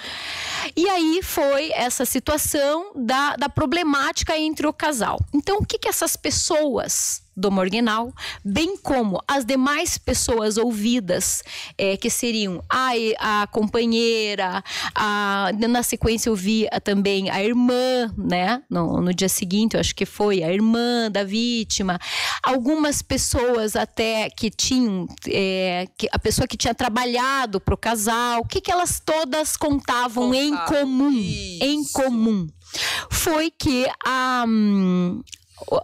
E aí foi essa situação da problemática entre o casal. Então, o que essas pessoas do Morgenau, bem como as demais pessoas ouvidas, que seriam a companheira, na sequência eu vi também a irmã, né? No dia seguinte, eu acho que foi a irmã da vítima, algumas pessoas até que tinham, a pessoa que tinha trabalhado para o casal, o que, que elas todas contavam em comum, isso. Em comum, foi que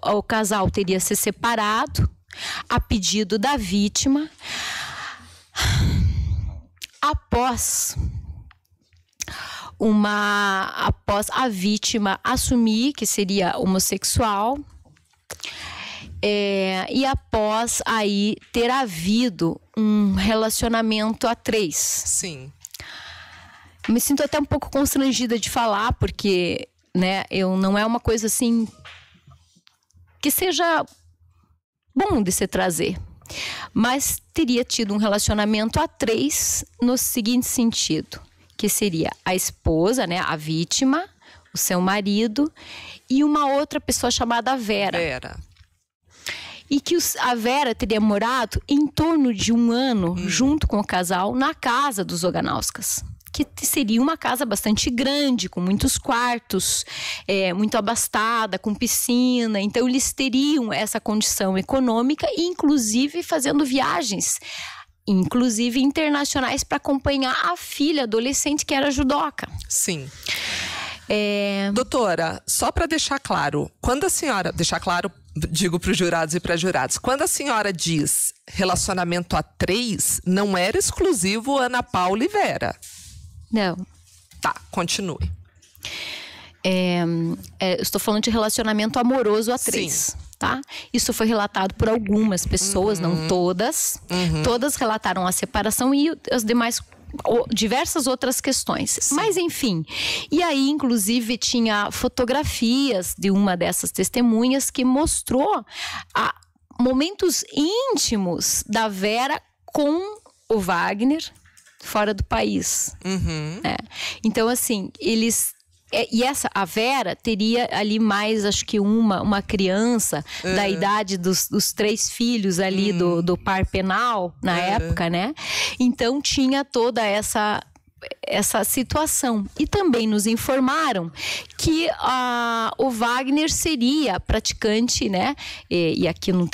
o casal teria se separado a pedido da vítima após a vítima assumir que seria homossexual, e após aí ter havido um relacionamento a três. Sim. Me sinto até um pouco constrangida de falar, porque, né, não é uma coisa assim que seja bom de se trazer. Mas teria tido um relacionamento a três no seguinte sentido, que seria a esposa, né, a vítima, o seu marido e uma outra pessoa chamada Vera. Vera. E que a Vera teria morado em torno de um ano junto com o casal na casa dos Oganauskas, que seria uma casa bastante grande, com muitos quartos, muito abastada, com piscina. Então, eles teriam essa condição econômica, inclusive fazendo viagens, inclusive internacionais, para acompanhar a filha adolescente, que era judoca. Sim. Doutora, só para deixar claro, quando a senhora... Deixar claro, digo para os jurados e para as juradas. Quando a senhora diz relacionamento a três, não era exclusivo Ana Paula e Vera. Não. Tá, continue. Estou falando de relacionamento amoroso a três. Sim. Tá? Isso foi relatado por algumas pessoas, não todas. Todas relataram a separação e as demais... diversas outras questões. Sim. Mas enfim, e aí inclusive tinha fotografias de uma dessas testemunhas que mostrou momentos íntimos da Vera com o Wagner fora do país. Então assim, eles... E a Vera teria ali mais, acho que uma criança da idade dos três filhos ali do par penal, na época, né? Então tinha toda essa situação. E também nos informaram que o Wagner seria praticante, né? E aqui não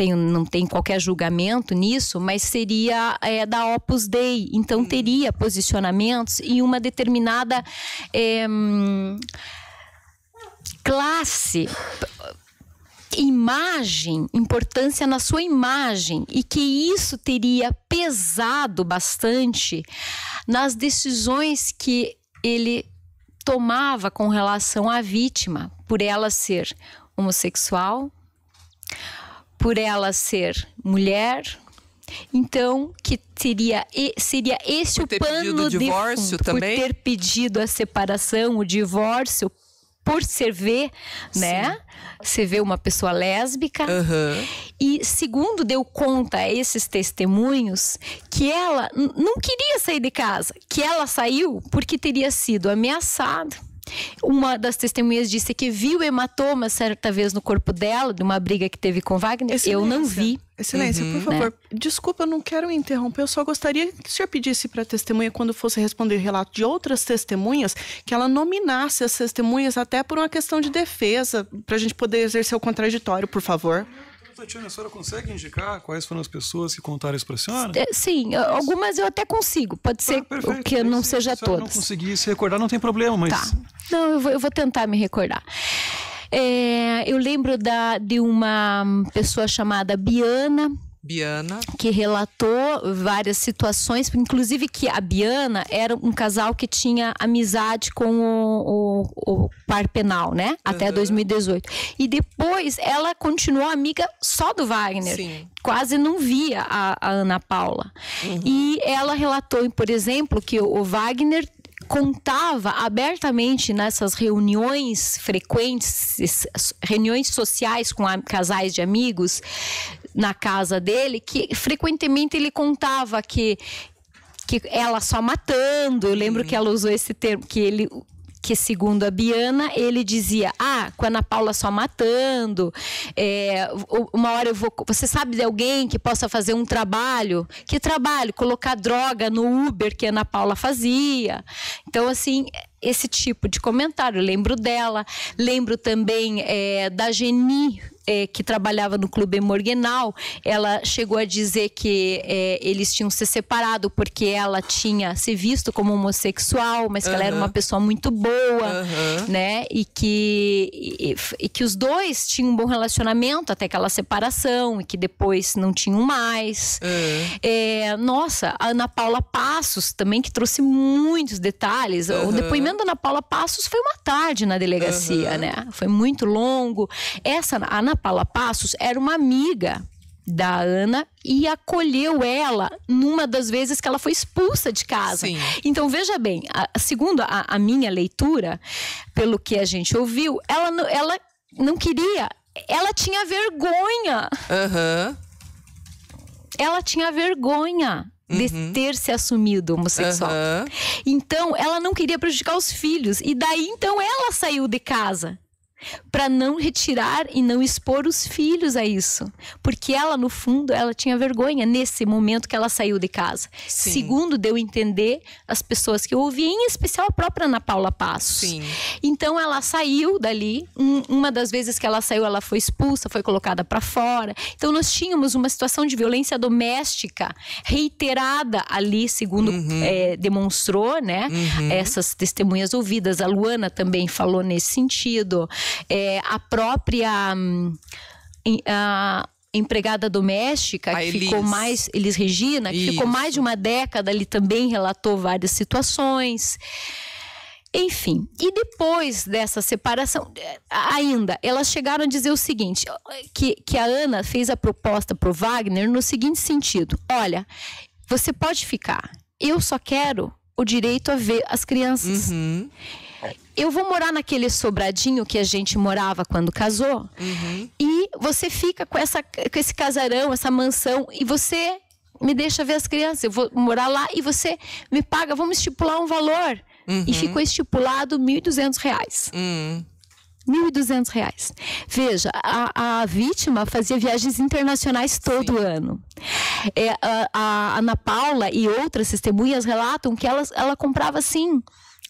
tem qualquer julgamento nisso, mas seria da Opus Dei. Então teria posicionamentos em uma determinada classe, imagem, importância na sua imagem, e que isso teria pesado bastante nas decisões que ele tomava com relação à vítima, por ela ser homossexual, por ela ser mulher. Então, que seria esse o pano de fundo, por ter pedido a separação, o divórcio, por se ver, né? Você vê uma pessoa lésbica. E segundo deu conta a esses testemunhos, que ela não queria sair de casa, que ela saiu porque teria sido ameaçada. Uma das testemunhas disse que viu hematoma certa vez no corpo dela, de uma briga que teve com Wagner. Excelência. Eu não vi. Excelência, por favor, né? Desculpa, eu não quero interromper. Eu só gostaria que o senhor pedisse para a testemunha, quando fosse responder o relato de outras testemunhas, que ela nominasse as testemunhas, até por uma questão de defesa, para a gente poder exercer o contraditório, por favor. Tatiana, a senhora consegue indicar quais foram as pessoas que contaram isso para a senhora? Sim, algumas eu até consigo. Pode ser que não seja todas. Se não conseguir se recordar, não tem problema, mas... Tá. Não, eu vou tentar me recordar. Eu lembro de uma pessoa chamada Bianca, que relatou várias situações, inclusive que a Bianca era um casal que tinha amizade com o par penal, né? Até 2018. E depois ela continuou amiga só do Wagner. Sim. Quase não via a Ana Paula. E ela relatou, por exemplo, que o Wagner contava abertamente nessas reuniões frequentes, reuniões sociais com casais de amigos na casa dele, que frequentemente ele contava que ela só matando. Eu lembro que ela usou esse termo, que ele que, segundo a Biana, ele dizia, ah, com a Ana Paula só matando, uma hora eu vou... Você sabe de alguém que possa fazer um trabalho? Que trabalho? Colocar droga no Uber que a Ana Paula fazia. Então, assim, esse tipo de comentário, eu lembro dela, lembro também da Geni, que trabalhava no Clube Morgenau. Ela chegou a dizer que eles tinham se separado porque ela tinha se visto como homossexual, mas que ela era uma pessoa muito boa, né? E que os dois tinham um bom relacionamento até aquela separação e que depois não tinham mais. Nossa, a Ana Paula Passos também, que trouxe muitos detalhes. O depoimento da Ana Paula Passos foi uma tarde na delegacia, né? Foi muito longo. A Ana Paula Passos era uma amiga da Ana e acolheu ela numa das vezes que ela foi expulsa de casa. Sim. Então, veja bem, segundo a minha leitura, pelo que a gente ouviu, ela não queria, ela tinha vergonha. Ela tinha vergonha de ter se assumido homossexual. Então, ela não queria prejudicar os filhos. E daí, então, ela saiu de casa para não retirar e não expor os filhos a isso, porque ela, no fundo, ela tinha vergonha nesse momento que ela saiu de casa. Sim. Segundo deu a entender as pessoas que eu ouvi, em especial a própria Ana Paula Passos. Sim. Então ela saiu dali, uma das vezes que ela saiu, ela foi expulsa, foi colocada para fora. Então nós tínhamos uma situação de violência doméstica reiterada ali, segundo demonstrou, né? Essas testemunhas ouvidas, a Luana também falou nesse sentido. A própria empregada doméstica, que ficou mais, Elis Regina, que ficou mais de uma década ali, também relatou várias situações. Enfim, e depois dessa separação, ainda, elas chegaram a dizer o seguinte, que a Ana fez a proposta pro Wagner no seguinte sentido: olha, você pode ficar, eu só quero o direito a ver as crianças. Eu vou morar naquele sobradinho que a gente morava quando casou, e você fica com esse casarão, essa mansão, e você me deixa ver as crianças. Eu vou morar lá e você me paga, vamos estipular um valor. E ficou estipulado R$ 1.200. R$ 1.200. Veja, a vítima fazia viagens internacionais todo ano. A Ana Paula e outras testemunhas relatam que ela comprava assim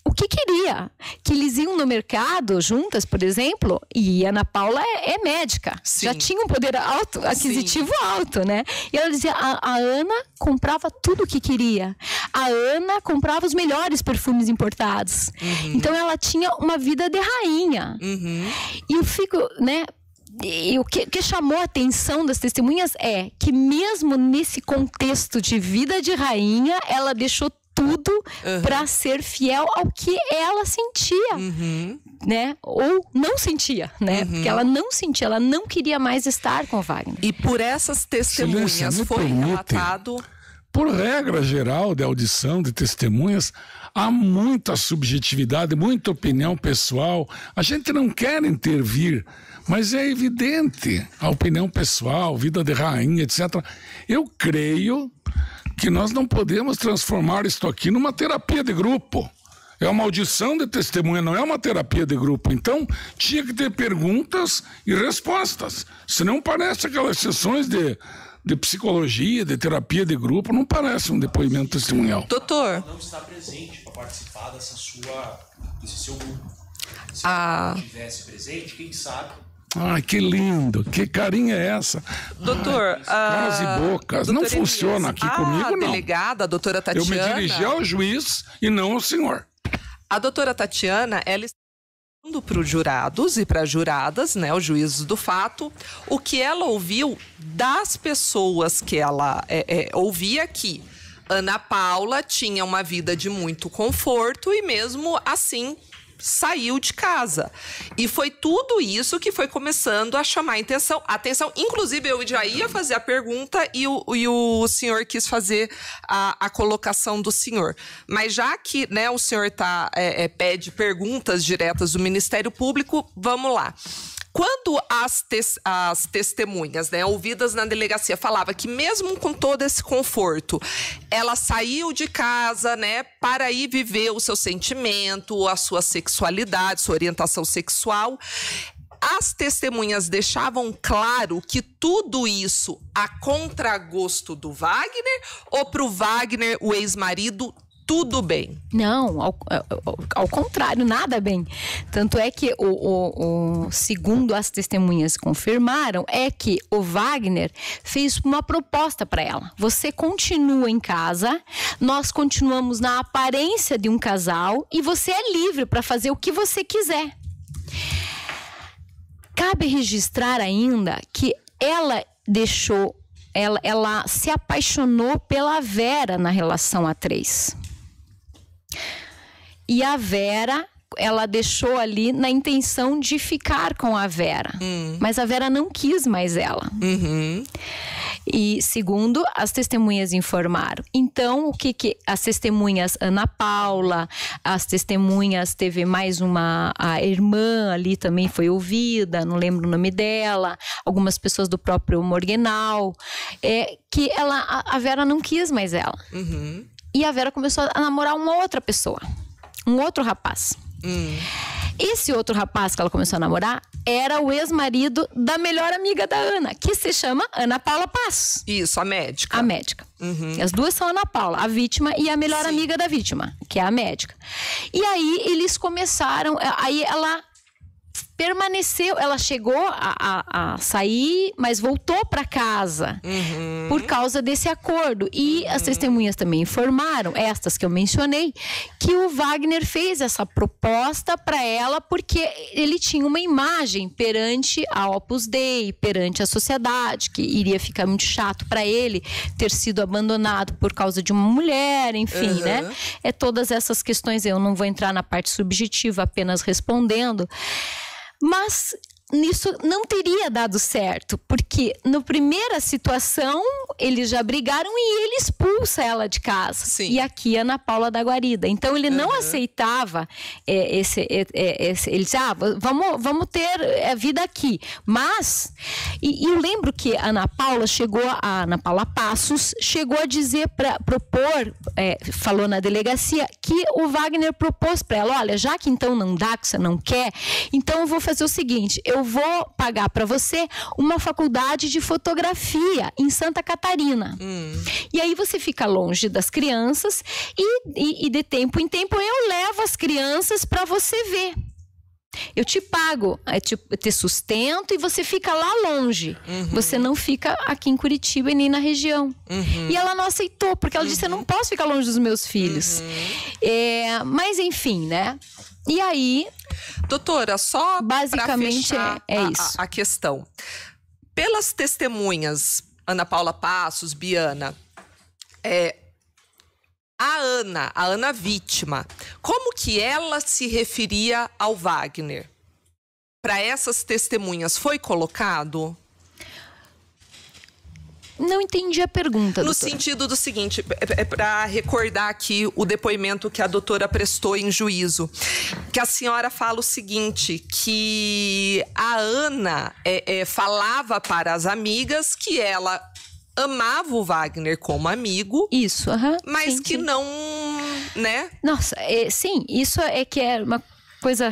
o que queria, que eles iam no mercado juntas, por exemplo, e a Ana Paula é médica, já tinha um poder alto, aquisitivo alto, né? E ela dizia, a Ana comprava tudo o que queria, a Ana comprava os melhores perfumes importados, então ela tinha uma vida de rainha, e eu fico, né? E o que chamou a atenção das testemunhas é que mesmo nesse contexto de vida de rainha, ela deixou tudo para ser fiel ao que ela sentia, né? Ou não sentia, né? Porque ela não sentia, ela não queria mais estar com o Wagner. E por essas testemunhas foi relatado... Por regra geral de audição de testemunhas, há muita subjetividade, muita opinião pessoal. A gente não quer intervir, mas é evidente a opinião pessoal, vida de rainha, etc. Eu creio que nós não podemos transformar isto aqui numa terapia de grupo. É uma audição de testemunha, não é uma terapia de grupo. Então, tinha que ter perguntas e respostas. Senão parece aquelas sessões de psicologia, de terapia de grupo, não parece um depoimento testemunhal. Doutor, não está presente para participar desse seu grupo. Se não estivesse presente, quem sabe... Ai, que lindo, que carinha é essa? Doutor... Caras e bocas, não funciona aqui comigo, não. A delegada, a doutora Tatiana... Eu me dirigi ao juiz e não ao senhor. A doutora Tatiana, ela está falando para os jurados e para as juradas, né, o juízo do fato, o que ela ouviu das pessoas que ela ouvia aqui. Ana Paula tinha uma vida de muito conforto e mesmo assim... saiu de casa. E foi tudo isso que foi começando a chamar atenção. Inclusive, eu já ia fazer a pergunta e o senhor quis fazer a colocação do senhor. Mas já que, né, o senhor pede perguntas diretas do Ministério Público, vamos lá. Quando as testemunhas, né, ouvidas na delegacia, falava que mesmo com todo esse conforto, ela saiu de casa, né, para ir viver o seu sentimento, a sua sexualidade, sua orientação sexual, as testemunhas deixavam claro que tudo isso a contragosto do Wagner, ou para o Wagner, o ex-marido, tudo bem? Não, ao contrário, nada bem. Tanto é que, segundo as testemunhas confirmaram, é que o Wagner fez uma proposta para ela. Você continua em casa, nós continuamos na aparência de um casal e você é livre para fazer o que você quiser. Cabe registrar ainda que ela deixou, ela se apaixonou pela Vera na relação a três. E a Vera, ela deixou ali na intenção de ficar com a Vera. Mas a Vera não quis mais ela. E segundo, as testemunhas informaram. Então, o que que as testemunhas Ana Paula, as testemunhas, teve mais uma, a irmã ali também foi ouvida, não lembro o nome dela, algumas pessoas do próprio Morgenau, que ela, a Vera não quis mais ela. E a Vera começou a namorar uma outra pessoa, um outro rapaz. Esse outro rapaz que ela começou a namorar era o ex-marido da melhor amiga da Ana, que se chama Ana Paula Passos. Isso, a médica. A médica. As duas são Ana Paula, a vítima, e a melhor amiga da vítima, que é a médica. E aí eles começaram, aí ela permaneceu, ela chegou a sair, mas voltou para casa por causa desse acordo. E as testemunhas também informaram, estas que eu mencionei, que o Wagner fez essa proposta para ela porque ele tinha uma imagem perante a Opus Dei, perante a sociedade, que iria ficar muito chato para ele ter sido abandonado por causa de uma mulher, enfim, né? É todas essas questões, eu não vou entrar na parte subjetiva, apenas respondendo. Mas nisso não teria dado certo, porque na primeira situação eles já brigaram e ele expulsa ela de casa. E aqui Ana Paula da guarida. Então ele não aceitava ele disse, vamos ter a vida aqui. Mas, e eu lembro que a Ana Paula Passos chegou a dizer, falou na delegacia, que o Wagner propôs para ela, olha, já que então não dá, que você não quer, então eu vou fazer o seguinte, eu vou pagar para você uma faculdade de fotografia em Santa Catarina. E aí você fica longe das crianças e de tempo em tempo eu levo as crianças para você ver. Eu te pago, eu te sustento e você fica lá longe. Você não fica aqui em Curitiba e nem na região. E ela não aceitou, porque ela disse, eu não posso ficar longe dos meus filhos. Mas enfim, né? E aí, doutora, só basicamente é isso a questão. Pelas testemunhas, Ana Paula Passos, Biana, a Ana vítima, como que ela se referia ao Wagner? Para essas testemunhas foi colocado? Não entendi a pergunta, doutora. No sentido do seguinte, para recordar aqui o depoimento que a doutora prestou em juízo, que a senhora fala o seguinte, que a Ana falava para as amigas que ela amava o Wagner como amigo. Isso, mas sim, que não, né? Nossa, sim, isso é que é uma coisa...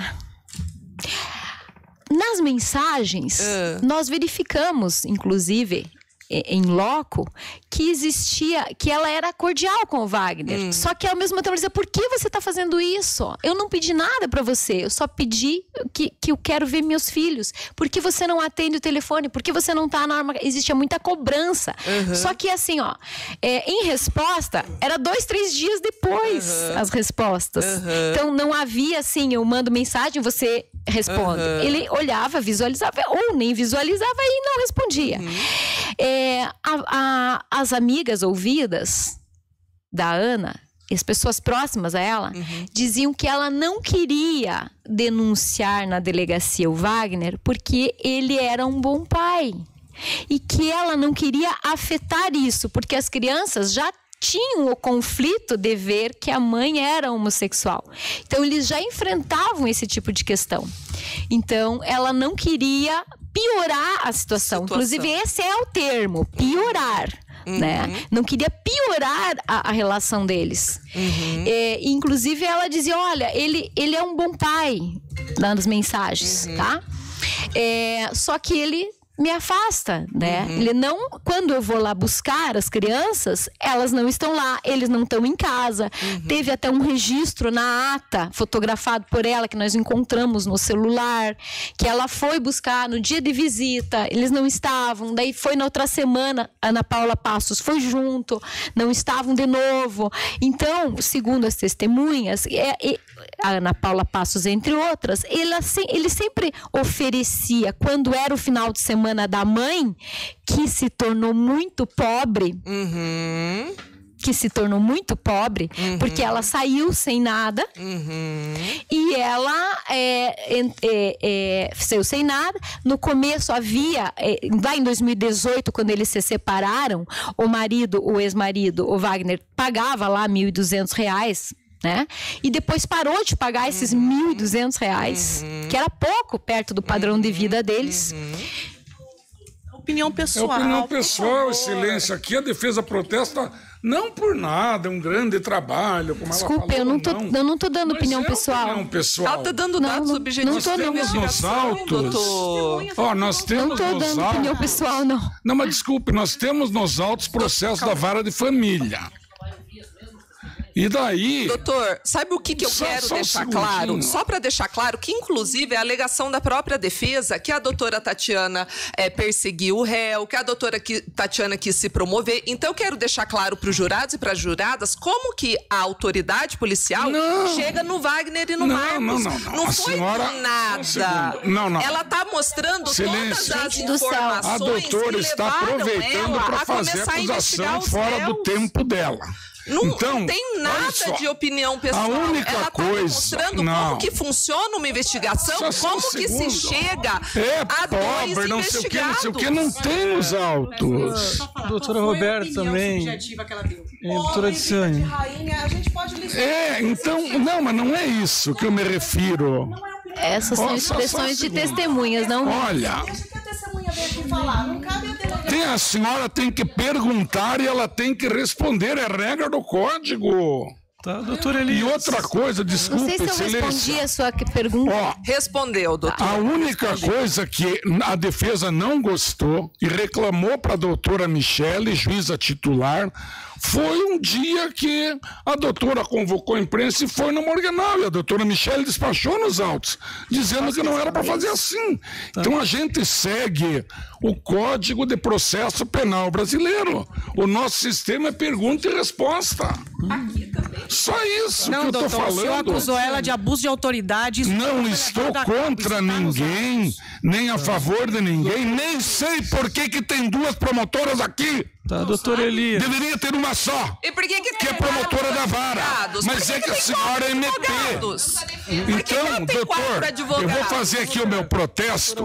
Nas mensagens, nós verificamos, inclusive... em loco, que existia, que ela era cordial com o Wagner. Só que ao mesmo tempo ela dizia, por que você está fazendo isso? Eu não pedi nada para você, eu só pedi que eu quero ver meus filhos. Por que você não atende o telefone? Por que você não está na arma? Existia muita cobrança. Só que assim, ó, em resposta, era 2, 3 dias depois as respostas. Então não havia assim, eu mando mensagem, você responde. Ele olhava, visualizava, ou nem visualizava e não respondia. As amigas ouvidas da Ana, as pessoas próximas a ela, diziam que ela não queria denunciar na delegacia o Wagner porque ele era um bom pai e que ela não queria afetar isso, porque as crianças já tinham o conflito de ver que a mãe era homossexual. Então, eles já enfrentavam esse tipo de questão. Então, ela não queria piorar a situação. Inclusive, esse é o termo, piorar. Uhum. Né? Não queria piorar a relação deles. Uhum. É, inclusive, ela dizia, olha, ele é um bom pai, nas mensagens, uhum. Tá? É, só que ele me afasta, né? Uhum. Ele não, quando eu vou lá buscar as crianças, elas não estão lá, eles não estão em casa. Uhum. Teve até um registro na ata, fotografado por ela, que nós encontramos no celular, que ela foi buscar no dia de visita, eles não estavam, daí foi na outra semana, Ana Paula Passos foi junto, não estavam de novo. Então, segundo as testemunhas, a Ana Paula Passos, entre outras, ele sempre oferecia, quando era o final de semana, da mãe, que se tornou muito pobre, uhum. Porque ela saiu sem nada, uhum. E ela saiu sem nada. No começo havia, lá em 2018, quando eles se separaram, o marido, o ex-marido, o Wagner, pagava lá R$ 1.200, né? E depois parou de pagar esses R$ 1.200, uhum. Que era pouco perto do padrão de vida deles. Uhum. Opinião pessoal. É opinião pessoal, excelência. Aqui a defesa protesta não por nada, é um grande trabalho. Como desculpa, ela falou, eu não estou dando opinião, pessoal. Opinião pessoal. Ela está dando dados objetivos. Nós temos nos autos. Não estou dando opinião pessoal, não. Não, mas desculpe, nós temos nos autos processo da vara de família. E daí... Doutor, sabe o que eu quero deixar claro? Só para deixar claro que, inclusive, é a alegação da própria defesa que a doutora Tatiana perseguiu o réu, que a doutora Tatiana quis se promover. Então, eu quero deixar claro para os jurados e para as juradas como que a autoridade policial chega no Wagner e no Marcos. Não foi nada. Ela está mostrando todas as informações. A doutora está aproveitando para fazer acusação fora do tempo dela. Não tem nada de opinião pessoal. A única ela tá mostrando como que funciona uma investigação, como que se chega a dois investigados. Não tem os autos. Doutora Roberta também. Doutora Ticiane. Mas não é isso que eu me refiro. Essas são expressões de testemunhas, não? Olha. A senhora tem que perguntar e ela tem que responder, é regra do código. Tá, doutora Elias. E outra coisa, desculpa, excelência. Não sei se eu respondi a sua pergunta. Respondeu, doutora. A única coisa que a defesa não gostou e reclamou para a doutora Michele, juíza titular, foi um dia que a doutora convocou a imprensa e foi no Morgenau. E a doutora Michele despachou nos autos, dizendo que não era para fazer assim. Então a gente segue o Código de Processo Penal Brasileiro. O nosso sistema é pergunta e resposta. Aqui também. Só isso que eu tô falando. O senhor acusou ela de abuso de autoridade. Não estou contra ninguém, nem a favor de ninguém, nem sei por que tem duas promotoras aqui. Tá, doutora Elias. Deveria ter uma só. E por que é promotora da vara? Mas é que a senhora é MP. Então, doutor, eu vou fazer aqui o meu protesto.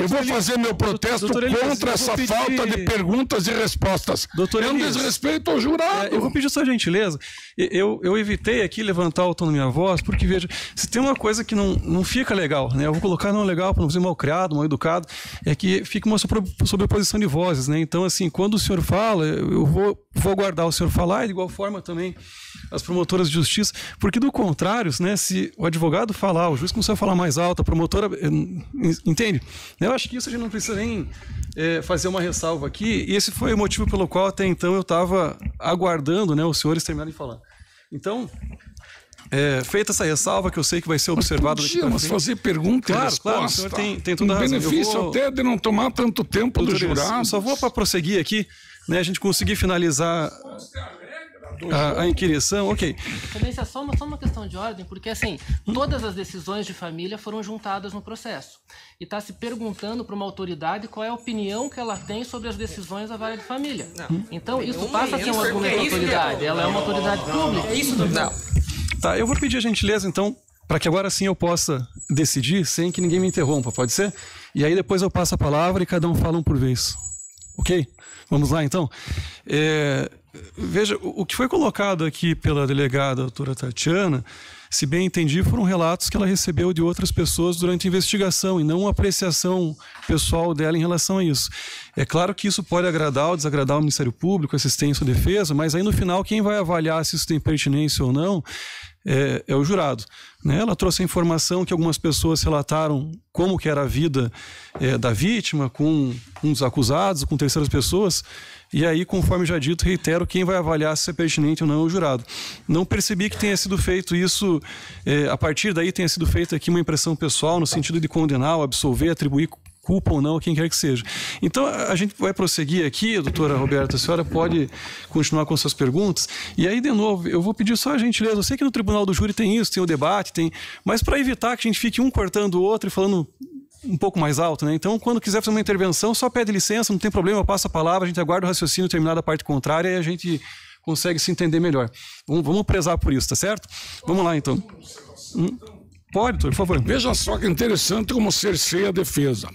Eu vou fazer meu protesto contra essa falta de perguntas e respostas. É um desrespeito ao jurado. Eu vou pedir sua gentileza. Eu evitei aqui levantar o tom da minha voz, porque, veja, se tem uma coisa que não fica legal, né? Eu vou colocar não legal para não ser mal criado, mal educado, é que fica uma sobreposição de vozes, né? Então, assim, quando o senhor fala, eu vou aguardar o senhor falar, e de igual forma também as promotoras de justiça, porque do contrário, né, se o advogado falar, o juiz começou a falar mais alto, a promotora, entende? Eu acho que isso a gente não precisa nem fazer uma ressalva aqui, e esse foi o motivo pelo qual até então eu estava aguardando, né, os senhores terminarem de falar. Então... feita essa ressalva, que eu sei que vai ser observado daqui para frente. Fazer pergunta e resposta. Claro, o senhor tem toda a razão. Benefício até de não tomar tanto tempo do jurado. Só vou para prosseguir aqui, né, a gente conseguir finalizar a inquirição, ok. Excelência, só uma questão de ordem, porque assim, todas as decisões de família foram juntadas no processo. E está se perguntando para uma autoridade qual é a opinião que ela tem sobre as decisões da vara de família. Então, isso passa a ser um argumento da autoridade. Ela é uma autoridade pública. Isso não. Tá, eu vou pedir a gentileza, então, para que agora sim eu possa decidir sem que ninguém me interrompa, pode ser? E aí depois eu passo a palavra e cada um fala um por vez. Ok? Vamos lá, então. Veja, o que foi colocado aqui pela delegada doutora Tatiana, se bem entendi, foram relatos que ela recebeu de outras pessoas durante a investigação e não uma apreciação pessoal dela em relação a isso. É claro que isso pode agradar ou desagradar o Ministério Público, assistência ou defesa, mas aí no final quem vai avaliar se isso tem pertinência ou não é o jurado, né? Ela trouxe a informação que algumas pessoas relataram como que era a vida da vítima com uns acusados, com terceiras pessoas. E aí, conforme já dito, reitero, quem vai avaliar se é pertinente ou não é o jurado. Não percebi que tenha sido feito isso, a partir daí tenha sido feita aqui uma impressão pessoal, no sentido de condenar, ou absolver, atribuir culpa ou não a quem quer que seja. Então, a gente vai prosseguir aqui, doutora Roberta, a senhora pode continuar com suas perguntas. E aí, de novo, eu vou pedir só a gentileza, eu sei que no Tribunal do Júri tem isso, tem o debate, tem... Mas para evitar que a gente fique um cortando o outro e falando... um pouco mais alto, né? Então, quando quiser fazer uma intervenção, só pede licença, não tem problema, eu passo a palavra, a gente aguarda o raciocínio, terminada a parte contrária e a gente consegue se entender melhor. Vamos prezar por isso, tá certo? Vamos lá, então. Pode, doutor, por favor. Veja só que interessante como cerceia a defesa.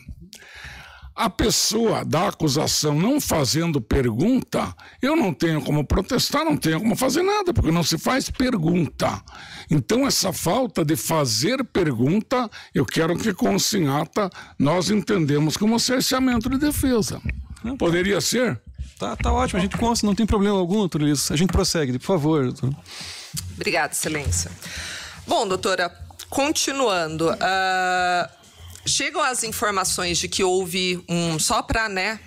A pessoa da acusação não fazendo pergunta, eu não tenho como protestar, não tenho como fazer nada, porque não se faz pergunta. Então, essa falta de fazer pergunta, eu quero que com consignata nós entendemos como cerceamento de defesa. Poderia ser? Tá ótimo, a gente consta, não tem problema algum, doutor Luiz. A gente prossegue, por favor, doutor. Obrigada, excelência. Bom, doutora, continuando... Chegam as informações de que houve um... Só para, né,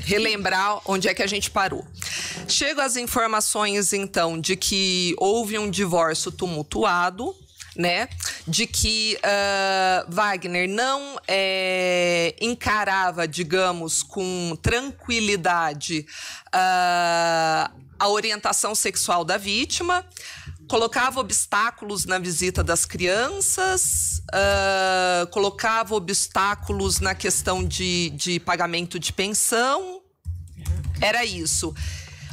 relembrar onde é que a gente parou. Chegam as informações, então, de que houve um divórcio tumultuado, né? De que Wagner não encarava, digamos, com tranquilidade a orientação sexual da vítima, colocava obstáculos na visita das crianças, colocava obstáculos na questão de pagamento de pensão. Era isso.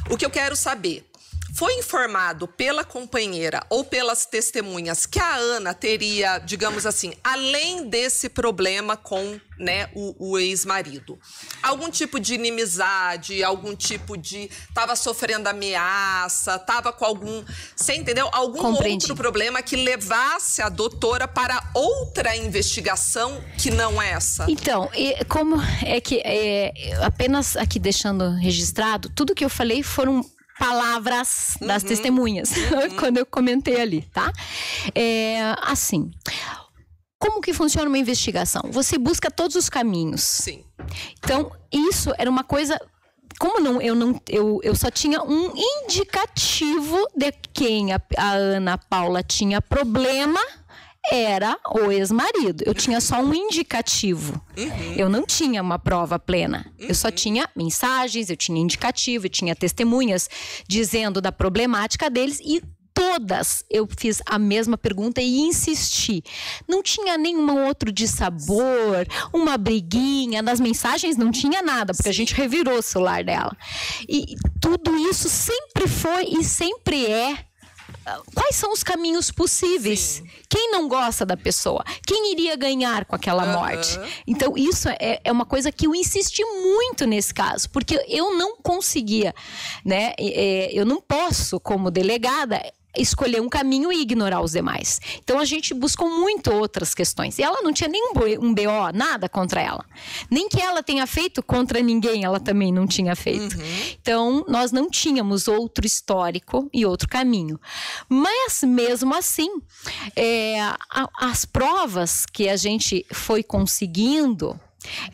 O que eu quero saber, foi informado pela companheira ou pelas testemunhas que a Ana teria, digamos assim, além desse problema com, né, o ex-marido, algum tipo de inimizade, algum tipo de... Tava sofrendo ameaça, tava com algum... Você entendeu? Algum outro problema que levasse a doutora para outra investigação que não essa. Então, como é que... apenas aqui deixando registrado, tudo que eu falei foram... palavras das testemunhas, quando eu comentei ali, tá? Assim, como que funciona uma investigação? Você busca todos os caminhos. Sim. Então, isso era uma coisa... Como eu só tinha um indicativo de quem a Ana Paula tinha problema... Era o ex-marido. Eu tinha só um indicativo. Eu não tinha uma prova plena. Eu só tinha mensagens, eu tinha indicativo, eu tinha testemunhas dizendo da problemática deles e todas eu fiz a mesma pergunta e insisti. Não tinha nenhum outro dissabor, uma briguinha. Nas mensagens não tinha nada, porque a gente revirou o celular dela. E tudo isso sempre foi e sempre é. Quais são os caminhos possíveis? Sim. Quem não gosta da pessoa? Quem iria ganhar com aquela morte? Então, isso é uma coisa que eu insisti muito nesse caso, porque eu não conseguia, né? Eu não posso, como delegada, escolher um caminho e ignorar os demais. Então, a gente buscou muito outras questões. E ela não tinha nenhum BO, nada contra ela. Nem que ela tenha feito contra ninguém, ela também não tinha feito. Então, nós não tínhamos outro histórico e outro caminho. Mas, mesmo assim, as provas que a gente foi conseguindo,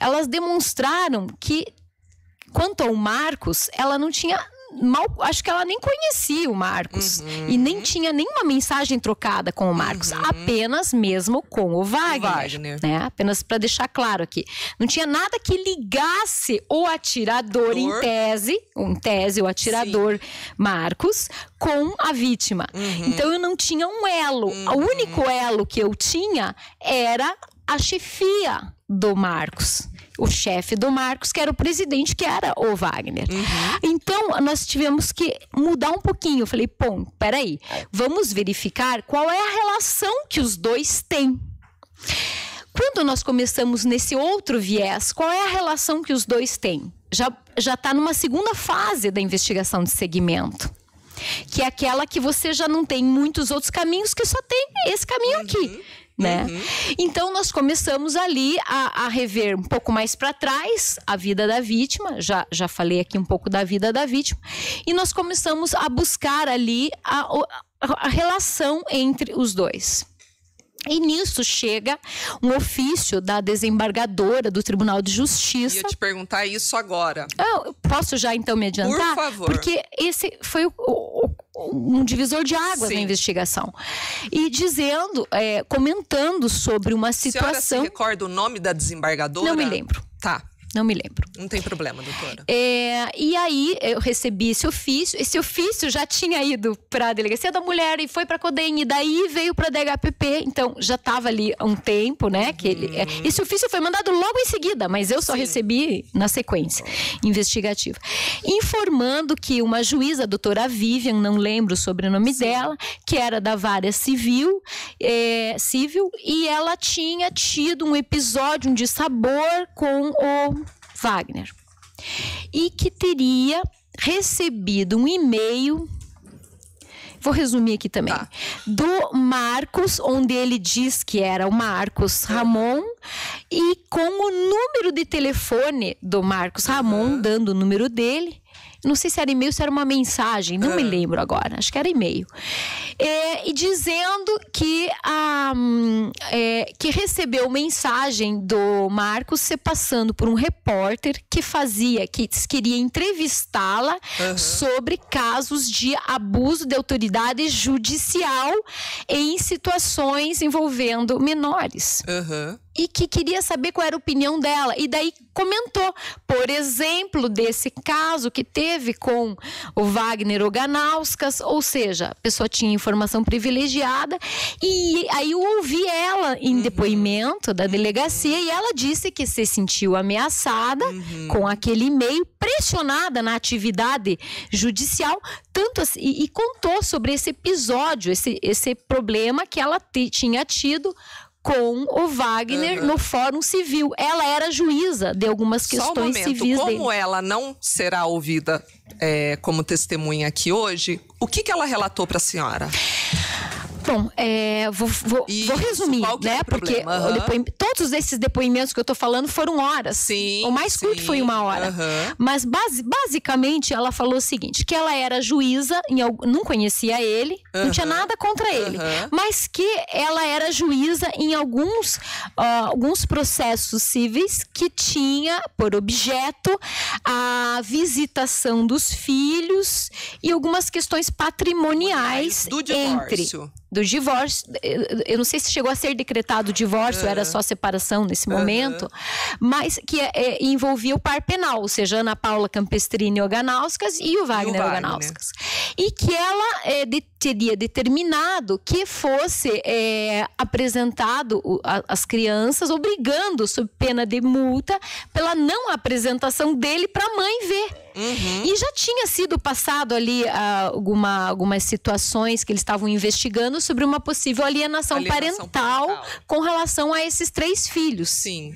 elas demonstraram que, quanto ao Marcos, ela não tinha... acho que ela nem conhecia o Marcos e nem tinha nenhuma mensagem trocada com o Marcos, apenas mesmo com o Wagner, né? Apenas para deixar claro aqui, não tinha nada que ligasse o atirador em tese o atirador Marcos com a vítima. Então eu não tinha um elo. O único elo que eu tinha era a chefia do Marcos, o chefe do Marcos, que era o presidente, que era o Wagner. Então, nós tivemos que mudar um pouquinho. Eu falei, pô, peraí, vamos verificar qual é a relação que os dois têm. Quando nós começamos nesse outro viés, qual é a relação que os dois têm? Já já está numa segunda fase da investigação de seguimento, que é aquela que você já não tem muitos outros caminhos, que só tem esse caminho aqui. Né? Uhum. Então, nós começamos ali a rever um pouco mais para trás a vida da vítima, já falei aqui um pouco da vida da vítima, e nós começamos a buscar ali a relação entre os dois. E nisso chega um ofício da desembargadora do Tribunal de Justiça. Eu ia te perguntar isso agora. Eu posso já então me adiantar? Por favor. Porque esse foi um divisor de águas na investigação. E dizendo, comentando sobre uma situação... A senhora se recorda o nome da desembargadora? Não me lembro. Tá. Não me lembro. Não tem problema, doutora. E aí, eu recebi esse ofício. Esse ofício já tinha ido para a Delegacia da Mulher e foi para a CODEM. E daí veio para a DHPP. Então, já estava ali há um tempo, né? Que esse ofício foi mandado logo em seguida, mas eu só recebi na sequência investigativa. Informando que uma juíza, a doutora Vivian, não lembro o sobrenome dela, que era da vara civil, e ela tinha tido um episódio, um dissabor com o Wagner, e que teria recebido um e-mail, vou resumir aqui também, do Marcos, onde ele diz que era o Marcos Ramon, e com o número de telefone do Marcos Ramon, dando o número dele, não sei se era e-mail, se era uma mensagem, não me lembro agora, acho que era e-mail, e dizendo que recebeu mensagem do Marcos se passando por um repórter que queria entrevistá-la sobre casos de abuso de autoridade judicial em situações envolvendo menores. E que queria saber qual era a opinião dela. E daí comentou, por exemplo, desse caso que teve com o Wagner Oganauskas, ou seja, a pessoa tinha informação privilegiada. E aí eu ouvi ela em depoimento da delegacia e ela disse que se sentiu ameaçada com aquele e-mail, pressionada na atividade judicial, tanto assim, e contou sobre esse episódio, esse problema que ela tinha tido com o Wagner no Fórum Civil. Ela era juíza de algumas questões civis dele. Como ela não será ouvida como testemunha aqui hoje, o que ela relatou para a senhora? Bom, vou resumir, né? Porque todos esses depoimentos que eu tô falando foram horas. Sim. O mais curto foi uma hora. Mas basicamente ela falou o seguinte: que ela era juíza, não conhecia ele, não tinha nada contra ele, mas que ela era juíza em alguns processos cíveis que tinha por objeto a visitação dos filhos e algumas questões patrimoniais do divórcio. Do divórcio, eu não sei se chegou a ser decretado o divórcio, era só separação nesse momento, mas que envolvia o par penal, ou seja, Ana Paula Campestrini Oganauskas e o Wagner Oganauskas. E que ela teria determinado que fosse apresentado as crianças, obrigando, sob pena de multa, pela não apresentação dele para a mãe ver. E já tinha sido passado ali algumas situações que eles estavam investigando sobre uma possível alienação parental com relação a esses três filhos. Sim.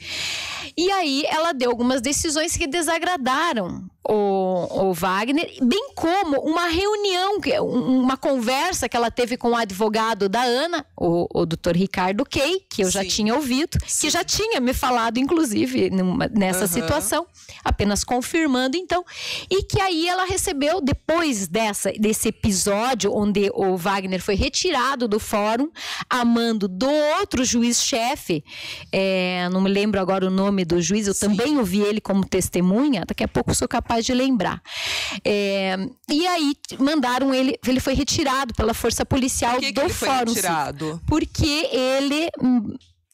E aí ela deu algumas decisões que desagradaram o Wagner, bem como uma reunião, uma conversa que ela teve com o advogado da Ana, o doutor Ricardo Kay, que eu já tinha ouvido, que já tinha me falado, inclusive, nessa situação, apenas confirmando, então. E que aí ela recebeu, depois desse episódio, onde o Wagner foi retirado do fórum, a mando do outro juiz-chefe, não me lembro agora o nome do juiz, eu também ouvi ele como testemunha, daqui a pouco sou capaz de lembrar. E aí mandaram ele foi retirado pela força policial do fórum. Porque ele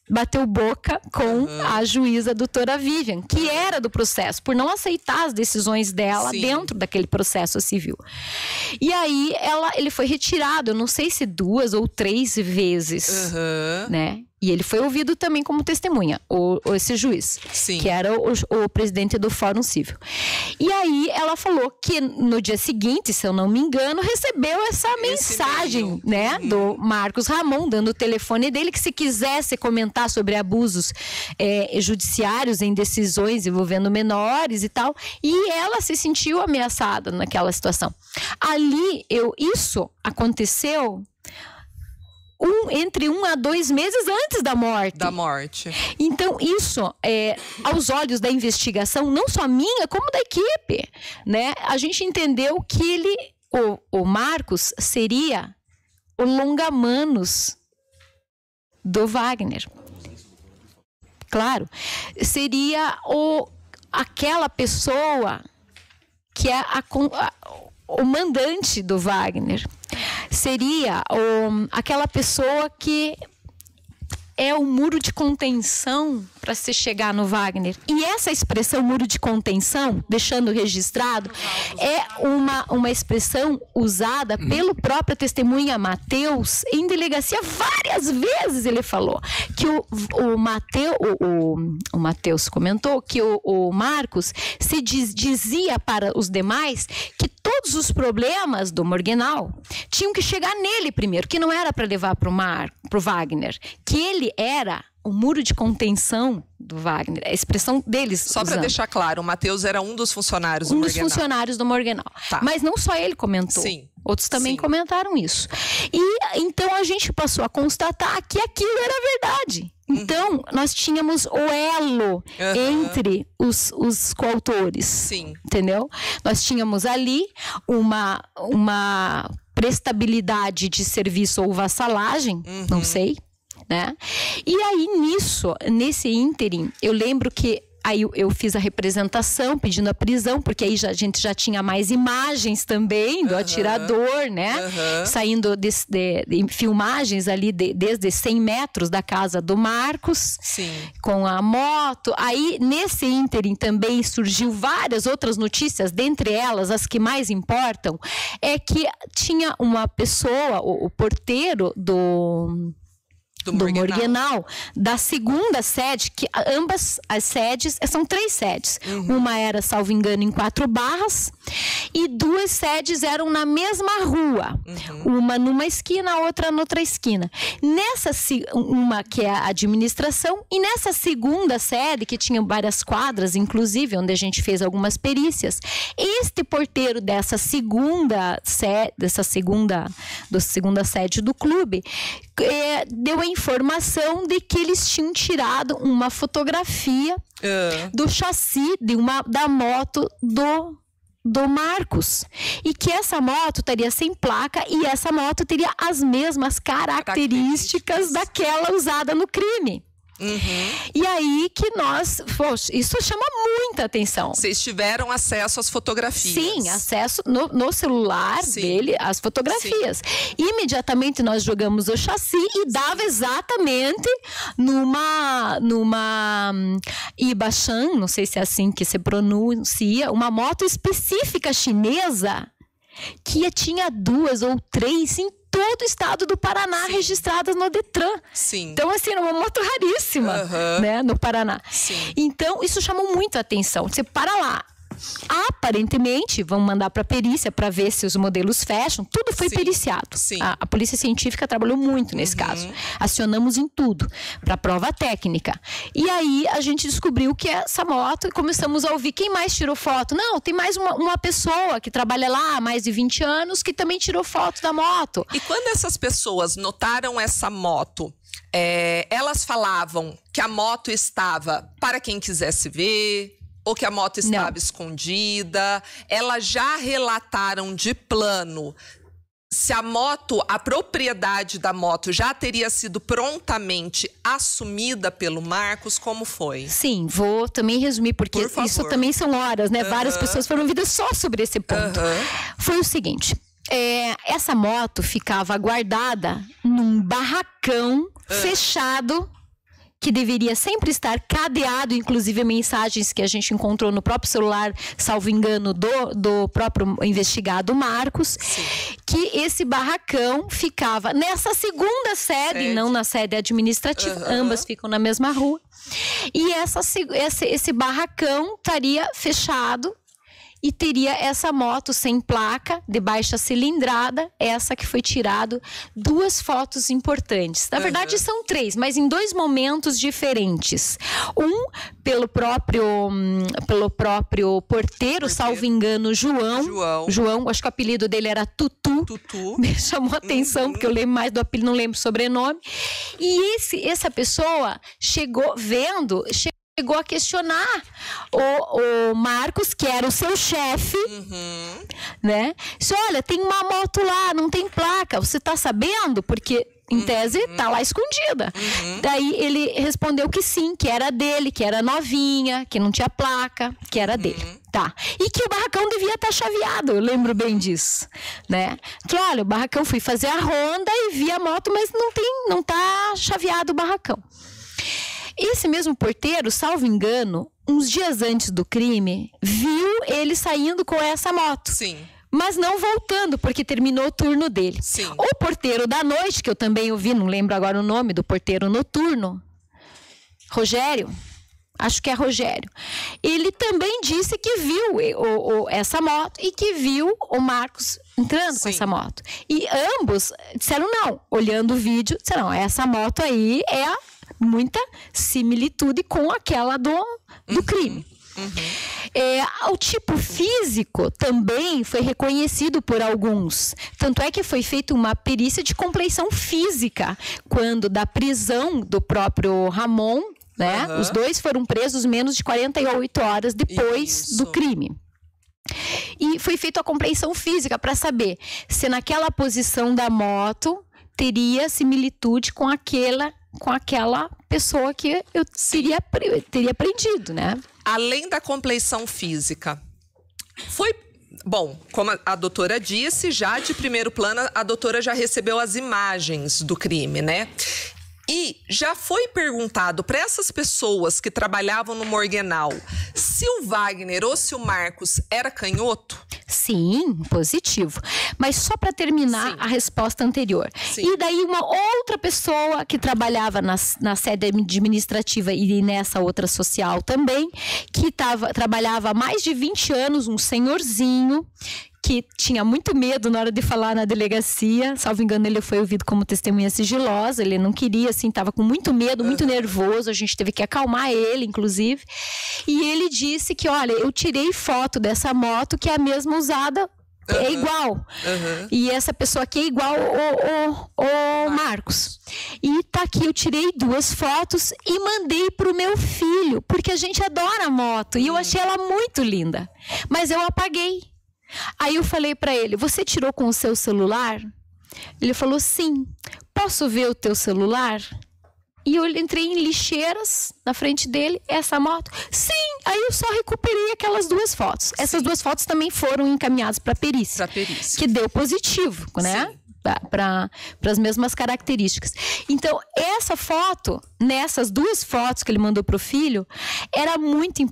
bateu boca com a juíza doutora Vivian, que era do processo, por não aceitar as decisões dela dentro daquele processo civil. E aí ele foi retirado, eu não sei se 2 ou 3 vezes, né? E ele foi ouvido também como testemunha, esse juiz, sim, que era o presidente do Fórum Civil. E aí ela falou que no dia seguinte, se eu não me engano, recebeu essa mensagem, né, do Marcos Ramon, dando o telefone dele, que se quisesse comentar sobre abusos judiciários em decisões envolvendo menores e tal, e ela se sentiu ameaçada naquela situação. Ali, isso aconteceu... entre 1 a 2 meses antes da morte. Então, isso, aos olhos da investigação, não só minha, como da equipe, né? A gente entendeu que ele, o Marcos, seria o longa-manos do Wagner. Claro. Seria aquela pessoa que é o mandante do Wagner. Seria aquela pessoa que é o muro de contenção para se chegar no Wagner. E essa expressão, muro de contenção, deixando registrado, é uma expressão usada pelo próprio testemunha Mateus em delegacia. Várias vezes ele falou que o Mateus comentou que o Marcos se dizia para os demais que todos os problemas do Morgenau tinham que chegar nele primeiro, que não era para levar para o Wagner, que ele era o muro de contenção do Wagner, a expressão deles. Só para deixar claro, o Mateus era um dos funcionários do Morgenau. Um dos funcionários do Morgenau. Tá. Mas não só ele comentou. Sim. Outros também, sim, comentaram isso. E então a gente passou a constatar que aquilo era verdade. Então, nós tínhamos o elo entre os coautores. Sim. Entendeu? Nós tínhamos ali uma prestabilidade de serviço ou vassalagem, não sei, né? E aí, nesse ínterim, eu lembro que aí eu fiz a representação pedindo a prisão, porque aí a gente já tinha mais imagens também do atirador, né? Saindo de filmagens ali desde 100 metros da casa do Marcos, sim, com a moto. Aí, nesse ínterim também surgiu várias outras notícias, dentre elas, as que mais importam, é que tinha uma pessoa, o porteiro do Morgenau, da segunda sede, que ambas as sedes, são 3 sedes. Uma era, salvo engano, em 4 Barras e 2 sedes eram na mesma rua. Uma numa esquina, a outra noutra esquina. Nessa, uma que é a administração, e nessa segunda sede, que tinha várias quadras, inclusive, onde a gente fez algumas perícias, este porteiro dessa segunda sede do clube, deu a informação de que eles tinham tirado uma fotografia do chassi da moto do Marcos, e que essa moto estaria sem placa e essa moto teria as mesmas características daquela usada no crime. E aí que nós, poxa, isso chama muita atenção. Vocês tiveram acesso às fotografias? Sim, acesso no celular, sim, dele, às fotografias. Sim. Imediatamente nós jogamos o chassi e dava exatamente numa Ibachan, não sei se é assim que se pronuncia, uma moto específica chinesa que tinha 2 ou 3 em todo o estado do Paraná, sim, registradas no Detran. Sim. Então, assim, era uma moto raríssima, né, no Paraná. Sim. Então, isso chamou muito a atenção. Você para lá. Aparentemente, vão mandar para a perícia para ver se os modelos fecham. Tudo foi, sim, periciado. Sim. A Polícia Científica trabalhou muito nesse caso. Acionamos em tudo, para prova técnica. E aí, a gente descobriu que essa moto, e começamos a ouvir quem mais tirou foto. Não, tem mais uma pessoa que trabalha lá há mais de 20 anos que também tirou foto da moto. E quando essas pessoas notaram essa moto, elas falavam que a moto estava para quem quisesse ver... ou que a moto estava escondida? Elas já relataram de plano se a moto, a propriedade da moto já teria sido prontamente assumida pelo Marcos? Como foi? Sim, vou também resumir, porque isso também são horas, né? Várias pessoas foram ouvidas só sobre esse ponto. Foi o seguinte, essa moto ficava guardada num barracão fechado que deveria sempre estar cadeado, inclusive mensagens que a gente encontrou no próprio celular, salvo engano, do próprio investigado Marcos, sim, que esse barracão ficava nessa segunda sede, não na sede administrativa, ambas ficam na mesma rua, e esse barracão estaria fechado e teria essa moto sem placa, de baixa cilindrada, essa que foi tirado, duas fotos importantes. Na verdade, são três, mas em dois momentos diferentes. Um, pelo próprio porteiro, salvo engano, João, acho que o apelido dele era Tutu. Me chamou a atenção, porque eu lembro mais do apelido, não lembro o sobrenome. E essa pessoa chegou a questionar o Marcos, que era o seu chefe, né? Disse, olha, tem uma moto lá, não tem placa, você tá sabendo? Porque, em tese, tá lá escondida. Daí ele respondeu que sim, que era dele, que era novinha, que não tinha placa, que era dele. Tá. E que o barracão devia estar chaveado, eu lembro bem disso, né? Que olha, o barracão, fui fazer a ronda e vi a moto, mas não tá chaveado o barracão. Esse mesmo porteiro, salvo engano, uns dias antes do crime, viu ele saindo com essa moto. Sim. Mas não voltando, porque terminou o turno dele. Sim. O porteiro da noite, que eu também ouvi, não lembro agora o nome do porteiro noturno, Rogério, acho que é Rogério, ele também disse que viu essa moto e que viu o Marcos entrando, sim, com essa moto. E ambos disseram não, olhando o vídeo, disseram não, essa moto aí é a muita similitude com aquela do crime. O tipo físico também foi reconhecido por alguns. Tanto é que foi feita uma perícia de compleição física, quando da prisão do próprio Ramon, né? Os dois foram presos menos de 48 horas depois do crime. E foi feita a compleição física para saber se naquela posição da moto teria similitude com aquela pessoa que eu teria prendido, né? Além da compleição física, foi... Bom, como a doutora disse, já de primeiro plano, a doutora já recebeu as imagens do crime, né? E já foi perguntado para essas pessoas que trabalhavam no Morgenau se o Wagner ou se o Marcos era canhoto? Sim, positivo. Mas só para terminar, sim, a resposta anterior. Sim. E daí uma outra pessoa que trabalhava na sede administrativa e nessa outra social também, que trabalhava há mais de 20 anos, um senhorzinho, que tinha muito medo na hora de falar na delegacia, salvo engano ele foi ouvido como testemunha sigilosa, ele não queria, assim, estava com muito medo, muito nervoso, a gente teve que acalmar ele, inclusive, e ele disse que, olha, eu tirei foto dessa moto que é a mesma usada, é igual, e essa pessoa aqui é igual o Marcos, e tá aqui, eu tirei duas fotos e mandei pro meu filho, porque a gente adora a moto, e eu achei ela muito linda, mas eu apaguei. Aí eu falei para ele, você tirou com o seu celular? Ele falou, sim. Posso ver o teu celular? E eu entrei em lixeiras na frente dele, essa moto. Sim, aí eu só recuperei aquelas duas fotos. Sim. Essas duas fotos também foram encaminhadas para a perícia. Para perícia. Que deu positivo, né? Para as mesmas características. Então, essa foto, nessas duas fotos que ele mandou para o filho, foi muito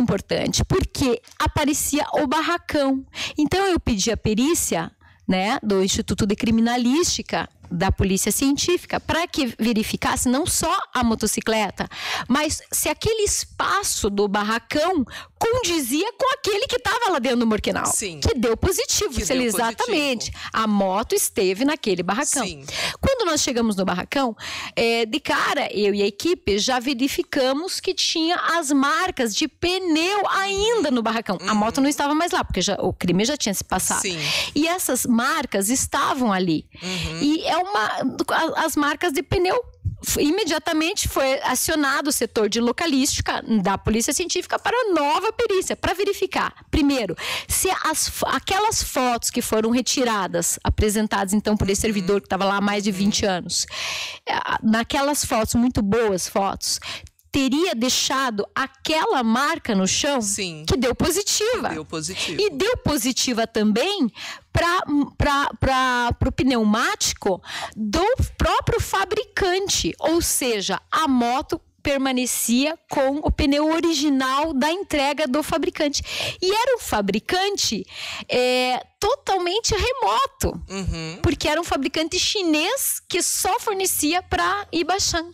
importante, porque aparecia o barracão. Então, eu pedi a perícia, né, do Instituto de Criminalística da Polícia Científica, para que verificasse não só a motocicleta, mas se aquele espaço do barracão condizia com aquele que estava lá dentro do Morgenau. Sim. Que deu positivo. Que deu exatamente. Positivo. A moto esteve naquele barracão. Sim. Quando nós chegamos no barracão, de cara, eu e a equipe já verificamos que tinha as marcas de pneu ainda no barracão. A moto não estava mais lá, porque o crime já tinha se passado. Sim. E essas marcas estavam ali. E as marcas de pneu, imediatamente foi acionado o setor de localística da Polícia Científica para nova perícia, para verificar, primeiro, se aquelas fotos que foram retiradas, apresentadas então por esse servidor que estava lá há mais de 20 anos, naquelas fotos, muito boas fotos, teria deixado aquela marca no chão. Sim, que deu positiva. Deu positiva. E deu positiva também para o pneumático do próprio fabricante, ou seja, a moto permanecia com o pneu original da entrega do fabricante. E era um fabricante totalmente remoto, porque era um fabricante chinês que só fornecia para Ibachan.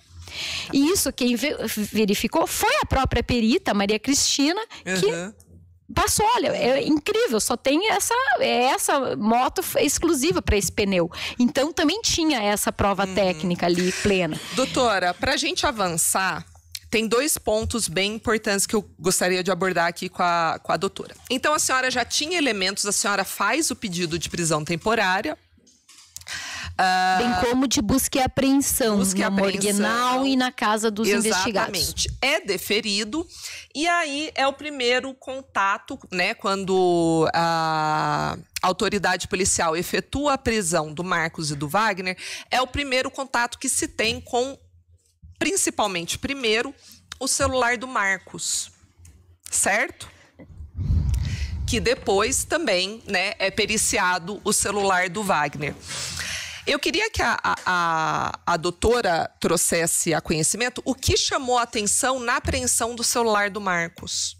E isso quem verificou foi a própria perita, Maria Cristina, que... passou, olha, é incrível, só tem essa moto exclusiva para esse pneu. Então, também tinha essa prova técnica ali, plena. Doutora, para a gente avançar, tem dois pontos bem importantes que eu gostaria de abordar aqui com a doutora. Então, a senhora já tinha elementos, a senhora faz o pedido de prisão temporária. Bem como de busca e apreensão na Morgenau e na casa dos investigados. Exatamente. É deferido. E aí é o primeiro contato, né? Quando a autoridade policial efetua a prisão do Marcos e do Wagner, é o primeiro contato que se tem com, principalmente, primeiro, o celular do Marcos. Certo? Que depois também, né, é periciado o celular do Wagner. Eu queria que a doutora trouxesse a conhecimento o que chamou a atenção na apreensão do celular do Marcos.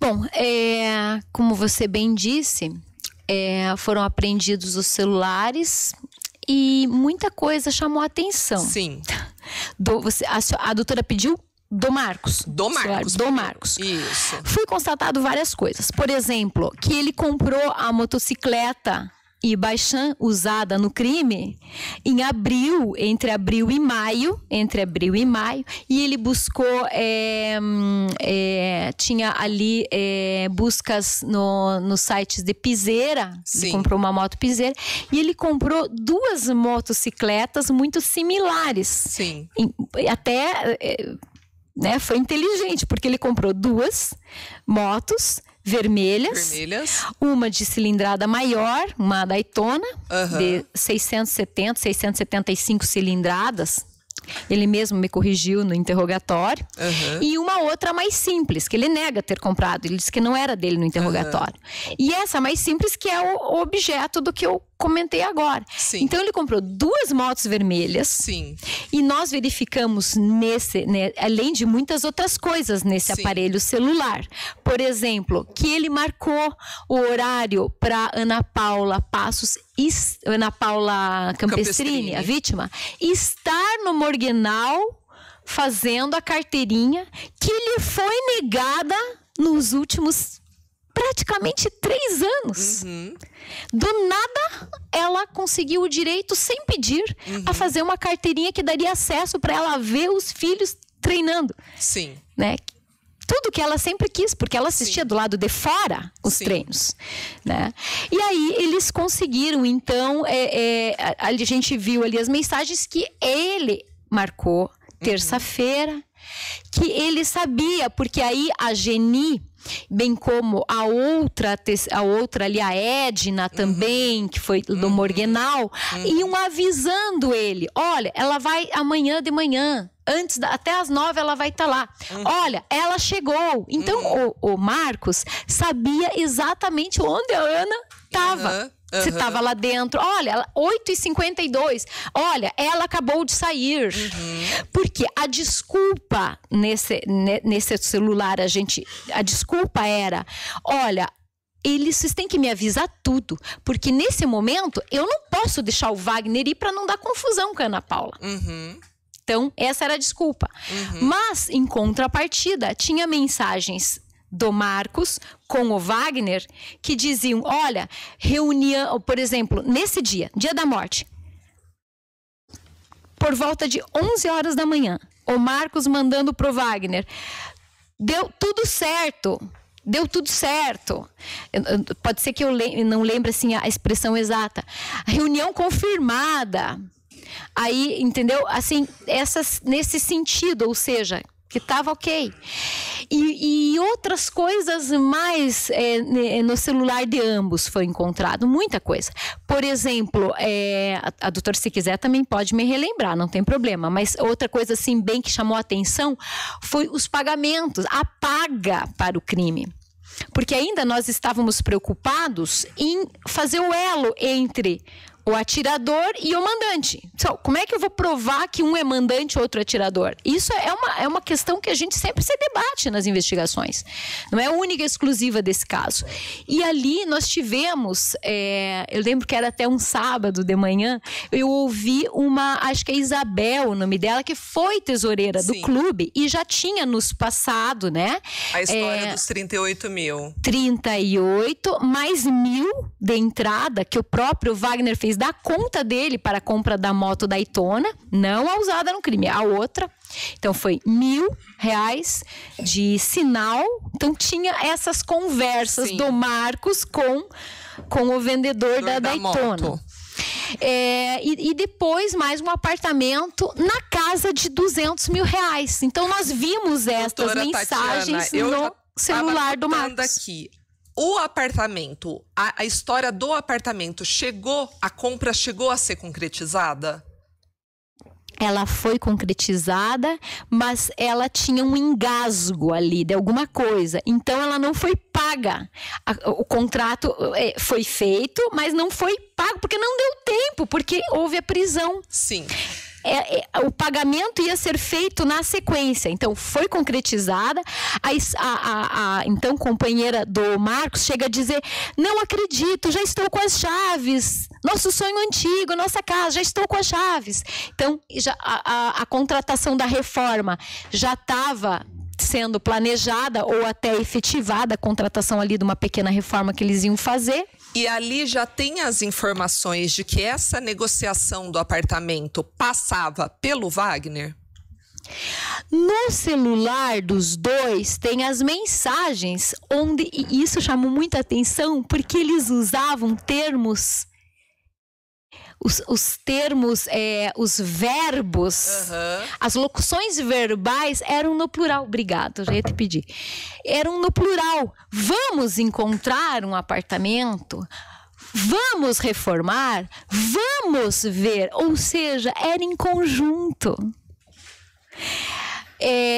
Bom, como você bem disse, foram apreendidos os celulares e muita coisa chamou a atenção. Sim. A doutora pediu do Marcos. Do Marcos. Do Marcos. Isso. Foi constatado várias coisas. Por exemplo, que ele comprou a motocicleta Ibachan usada no crime em abril, entre abril e maio, e ele buscou, tinha ali buscas nos sites de Piseira. Sim. Ele comprou uma moto Piseira e ele comprou duas motocicletas muito similares. Sim. Até, né, foi inteligente, porque ele comprou duas motos vermelhas, uma de cilindrada maior, uma Daytona, de 670, 675 cilindradas, ele mesmo me corrigiu no interrogatório, e uma outra mais simples, que ele nega ter comprado, ele disse que não era dele no interrogatório. E essa mais simples, que é o objeto do que eu comentei agora. Sim. Então, ele comprou duas motos vermelhas. Sim. E nós verificamos, além de muitas outras coisas, nesse Sim. aparelho celular. Por exemplo, que ele marcou o horário para Ana Paula Passos e Ana Paula Campestrini, a vítima, estar no Morgenau fazendo a carteirinha que lhe foi negada nos últimos praticamente 3 anos. Do nada, ela conseguiu o direito, sem pedir, a fazer uma carteirinha que daria acesso para ela ver os filhos treinando. Sim. Né? Tudo que ela sempre quis, porque ela assistia Sim. do lado de fora os Sim. treinos. Né? E aí, eles conseguiram, então, a gente viu ali as mensagens que ele marcou terça-feira, que ele sabia, porque aí a Geni, bem como a outra ali, a Edna também, que foi do Morgenau, iam avisando ele, olha, ela vai amanhã de manhã, até às 9 ela vai estar lá. Olha, ela chegou. Então, o Marcos sabia exatamente onde a Ana estava. Você estava lá dentro, olha, 8h52, olha, ela acabou de sair. Porque a desculpa nesse celular, a desculpa era, olha, vocês têm que me avisar tudo, porque nesse momento eu não posso deixar o Wagner ir para não dar confusão com a Ana Paula. Então, essa era a desculpa. Mas, em contrapartida, tinha mensagens do Marcos com o Wagner que diziam, olha, reunião, por exemplo, nesse dia da morte, por volta de 11 horas da manhã, o Marcos mandando pro Wagner, deu tudo certo, pode ser que eu não lembre assim a expressão exata, reunião confirmada, aí, entendeu? Assim, nesse sentido, ou seja, que estava ok. e outras coisas mais no celular de ambos foi encontrado, muita coisa. Por exemplo, a doutora, se quiser, também pode me relembrar, não tem problema, mas outra coisa assim bem que chamou a atenção foi os pagamentos, a paga para o crime. Porque ainda nós estávamos preocupados em fazer o elo entre o atirador e o mandante. Então, como é que eu vou provar que um é mandante e outro é atirador? Isso é uma questão que a gente sempre se debate nas investigações. Não é única e exclusiva desse caso. E ali nós tivemos, eu lembro que era até um sábado de manhã, eu ouvi acho que é Isabel o nome dela, que foi tesoureira do clube e já tinha nos passado, né? A história dos 38.000. 38, mais 1.000 de entrada, que o próprio Wagner fez da conta dele para a compra da moto Daytona, não a usada no crime, a outra. Então foi R$1.000 de sinal. Então tinha essas conversas do Marcos com o vendedor da Daytona. Moto. E depois mais um apartamento na casa de R$200.000. Então nós vimos estas mensagens, Tatiana, no celular do Marcos. Aqui. O apartamento, a história do apartamento a compra chegou a ser concretizada? Ela foi concretizada, mas ela tinha um engasgo ali de alguma coisa. Então, ela não foi paga. O contrato foi feito, mas não foi pago, porque não deu tempo, porque houve a prisão. Sim. O pagamento ia ser feito na sequência, então foi concretizada. A então companheira do Marcos chega a dizer: não acredito, já estou com as chaves, nosso sonho antigo, nossa casa, já estou com as chaves. Então já, a contratação da reforma já estava sendo planejada ou até efetivada, a contratação ali de uma pequena reforma que eles iam fazer. E ali já tem as informações de que essa negociação do apartamento passava pelo Wagner? No celular dos dois tem as mensagens onde, e isso chamou muita atenção, porque eles usavam termos, os verbos, as locuções verbais eram no plural. Obrigado, já ia te pedir. Eram no plural. Vamos encontrar um apartamento, vamos reformar, vamos ver. Ou seja, era em conjunto.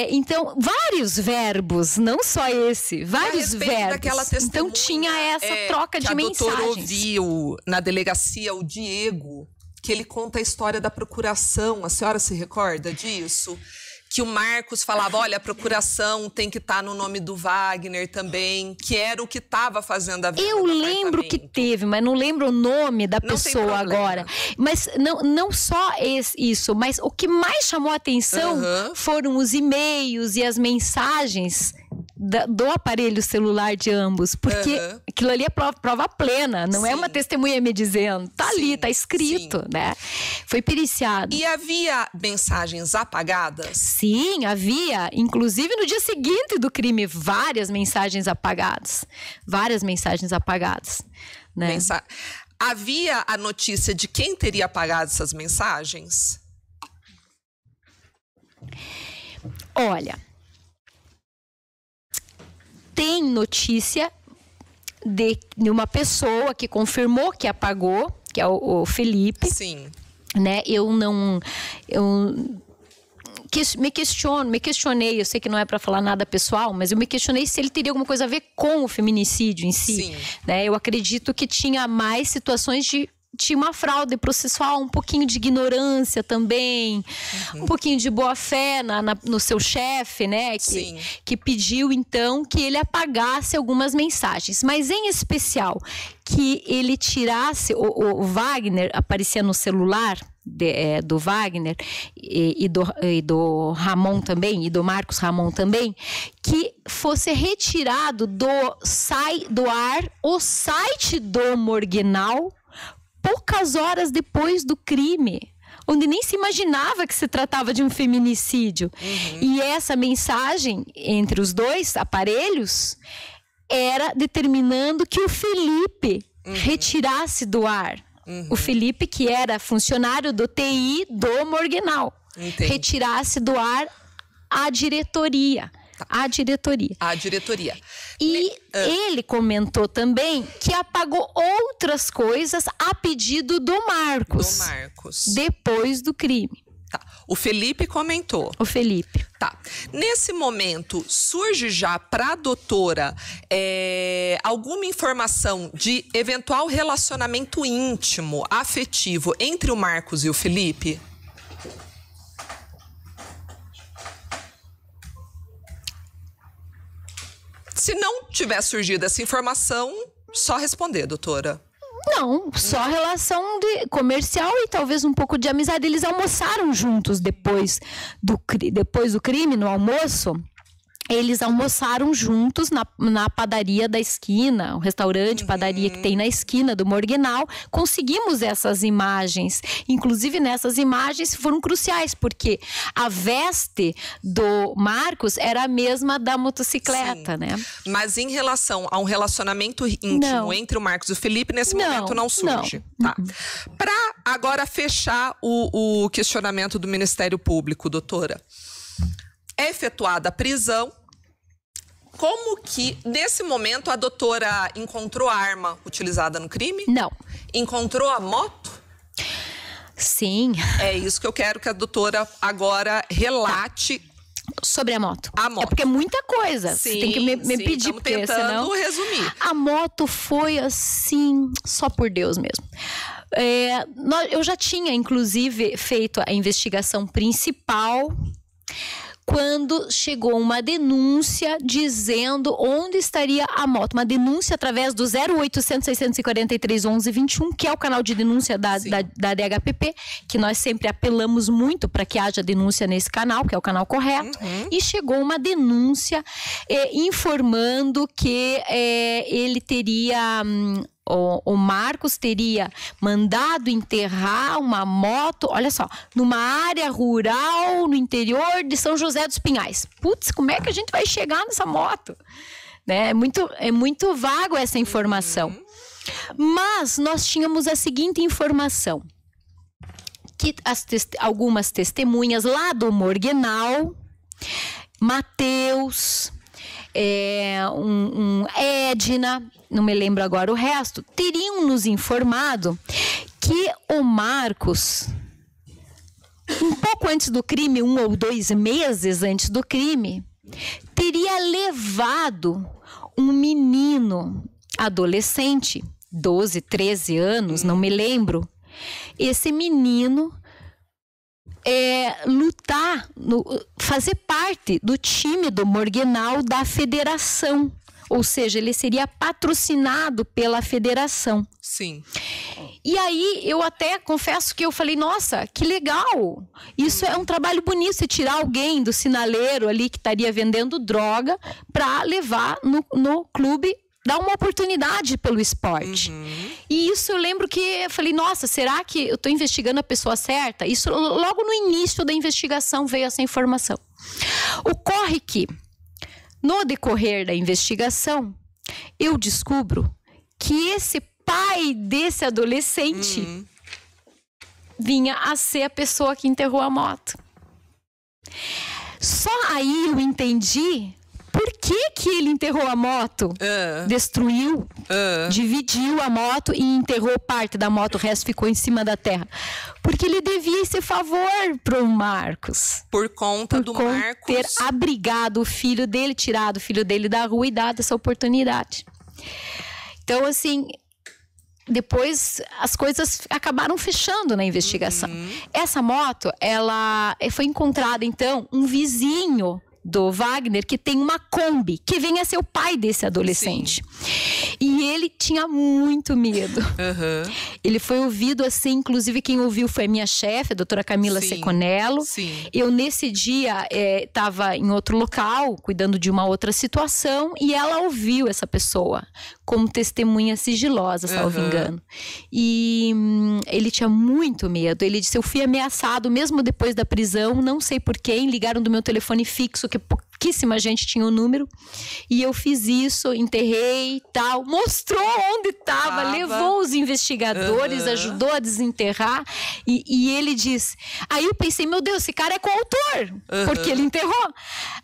Então, vários verbos, não só esse, vários verbos. Então, tinha essa troca de mensagens. A doutora ouviu na delegacia o Diego, que ele conta a história da procuração. A senhora se recorda disso? Que o Marcos falava, olha, a procuração tem que estar no nome do Wagner também, que era o que estava fazendo a venda. Eu lembro que teve, mas não lembro o nome da pessoa agora. Mas não só isso, mas o que mais chamou a atenção foram os e-mails e as mensagens do aparelho celular de ambos, porque aquilo ali é prova plena, não é uma testemunha me dizendo, tá ali, tá escrito, né? Foi periciado. E havia mensagens apagadas? Sim, havia, inclusive no dia seguinte do crime, várias mensagens apagadas, né? Havia a notícia de quem teria apagado essas mensagens? Olha, tem notícia de uma pessoa que confirmou que apagou, que é o Felipe. Sim. Né? Eu me questionei, eu sei que não é para falar nada pessoal, mas eu me questionei se ele teria alguma coisa a ver com o feminicídio em si. Sim. Né? Eu acredito que tinha mais situações de... Tinha uma fraude processual, um pouquinho de ignorância também, um pouquinho de boa-fé no seu chefe, né? Que pediu, então, que ele apagasse algumas mensagens. Mas, em especial, que ele tirasse... O Wagner aparecia no celular do Wagner e do Ramon também, e do Marcos Ramon também, que fosse retirado do ar o site do Morgenau, poucas horas depois do crime, onde nem se imaginava que se tratava de um feminicídio. E essa mensagem entre os dois aparelhos era determinando que o Felipe retirasse do ar. O Felipe, que era funcionário do TI do Morgenau, retirasse do ar a diretoria. Tá. A diretoria. A diretoria. E ele comentou também que apagou outras coisas a pedido do Marcos. Do Marcos. Depois do crime. Tá. O Felipe comentou. O Felipe. Tá. Nesse momento, surge já para a doutora alguma informação de eventual relacionamento íntimo, afetivo, entre o Marcos e o Felipe? Se não tiver surgido essa informação, só responder, doutora. Não, só a relação de comercial e talvez um pouco de amizade. Eles almoçaram juntos depois do crime, no almoço. Eles almoçaram juntos na padaria da esquina, o restaurante, padaria que tem na esquina do Morgenau. Conseguimos essas imagens. Inclusive, nessas imagens foram cruciais, porque a veste do Marcos era a mesma da motocicleta, sim, né? Mas em relação a um relacionamento íntimo entre o Marcos e o Felipe, nesse momento não surge. Não. Tá. Para agora fechar o questionamento do Ministério Público, doutora. É efetuada a prisão. Como que, nesse momento, a doutora encontrou a arma utilizada no crime? Não. Encontrou a moto? Sim. É isso que eu quero que a doutora agora relate. Tá. Sobre a moto. A moto. É porque é muita coisa. Sim, você tem que me pedir, porque senão... resumir. A moto foi assim, só por Deus mesmo. Eu já tinha, inclusive, feito a investigação principal... Quando chegou uma denúncia dizendo onde estaria a moto. Uma denúncia através do 0800 643 1121, que é o canal de denúncia da DHPP, que nós sempre apelamos muito para que haja denúncia nesse canal, que é o canal correto. E chegou uma denúncia informando que ele teria... O Marcos teria mandado enterrar uma moto, olha só, numa área rural no interior de São José dos Pinhais. Putz, como é que a gente vai chegar nessa moto? Né? É muito vago essa informação. Mas nós tínhamos a seguinte informação, que algumas testemunhas lá do Morgenau, Mateus... Edna, não me lembro agora o resto, teriam nos informado que o Marcos, um pouco antes do crime, 1 ou 2 meses antes do crime, teria levado um menino adolescente, 12, 13 anos, não me lembro, esse menino... lutar, fazer parte do time do Morgenau da federação, ou seja, ele seria patrocinado pela federação. Sim. E aí eu até confesso que eu falei, nossa, que legal, isso é um trabalho bonito, você tirar alguém do sinaleiro ali que estaria vendendo droga para levar no clube, dar uma oportunidade pelo esporte. E isso eu lembro que eu falei, nossa, será que eu estou investigando a pessoa certa? Isso logo no início da investigação veio essa informação. Ocorre que, no decorrer da investigação, eu descubro que esse pai desse adolescente vinha a ser a pessoa que enterrou a moto. Só aí eu entendi... Por que ele enterrou a moto? Destruiu, dividiu a moto e enterrou parte da moto, o resto ficou em cima da terra. Porque ele devia esse favor pro Marcos. Por conta do Marcos. Ter abrigado o filho dele, tirado o filho dele da rua e dado essa oportunidade. Então, assim... Depois as coisas acabaram fechando na investigação. Essa moto, ela foi encontrada, então, um vizinho... do Wagner, que tem uma Kombi, que vem a ser o pai desse adolescente. Sim. E ele tinha muito medo. Ele foi ouvido assim, inclusive quem ouviu foi a minha chefe, a doutora Camila Seconello. Eu, nesse dia, estava em outro local, cuidando de uma outra situação, e ela ouviu essa pessoa como testemunha sigilosa, salvo engano. E ele tinha muito medo. Ele disse, eu fui ameaçado, mesmo depois da prisão, não sei por quem, ligaram do meu telefone fixo, porque pouquíssima gente tinha o número. E eu fiz isso, enterrei e tal. Mostrou onde estava, levou os investigadores, ajudou a desenterrar. E ele disse... Aí eu pensei, meu Deus, esse cara é coautor, porque ele enterrou.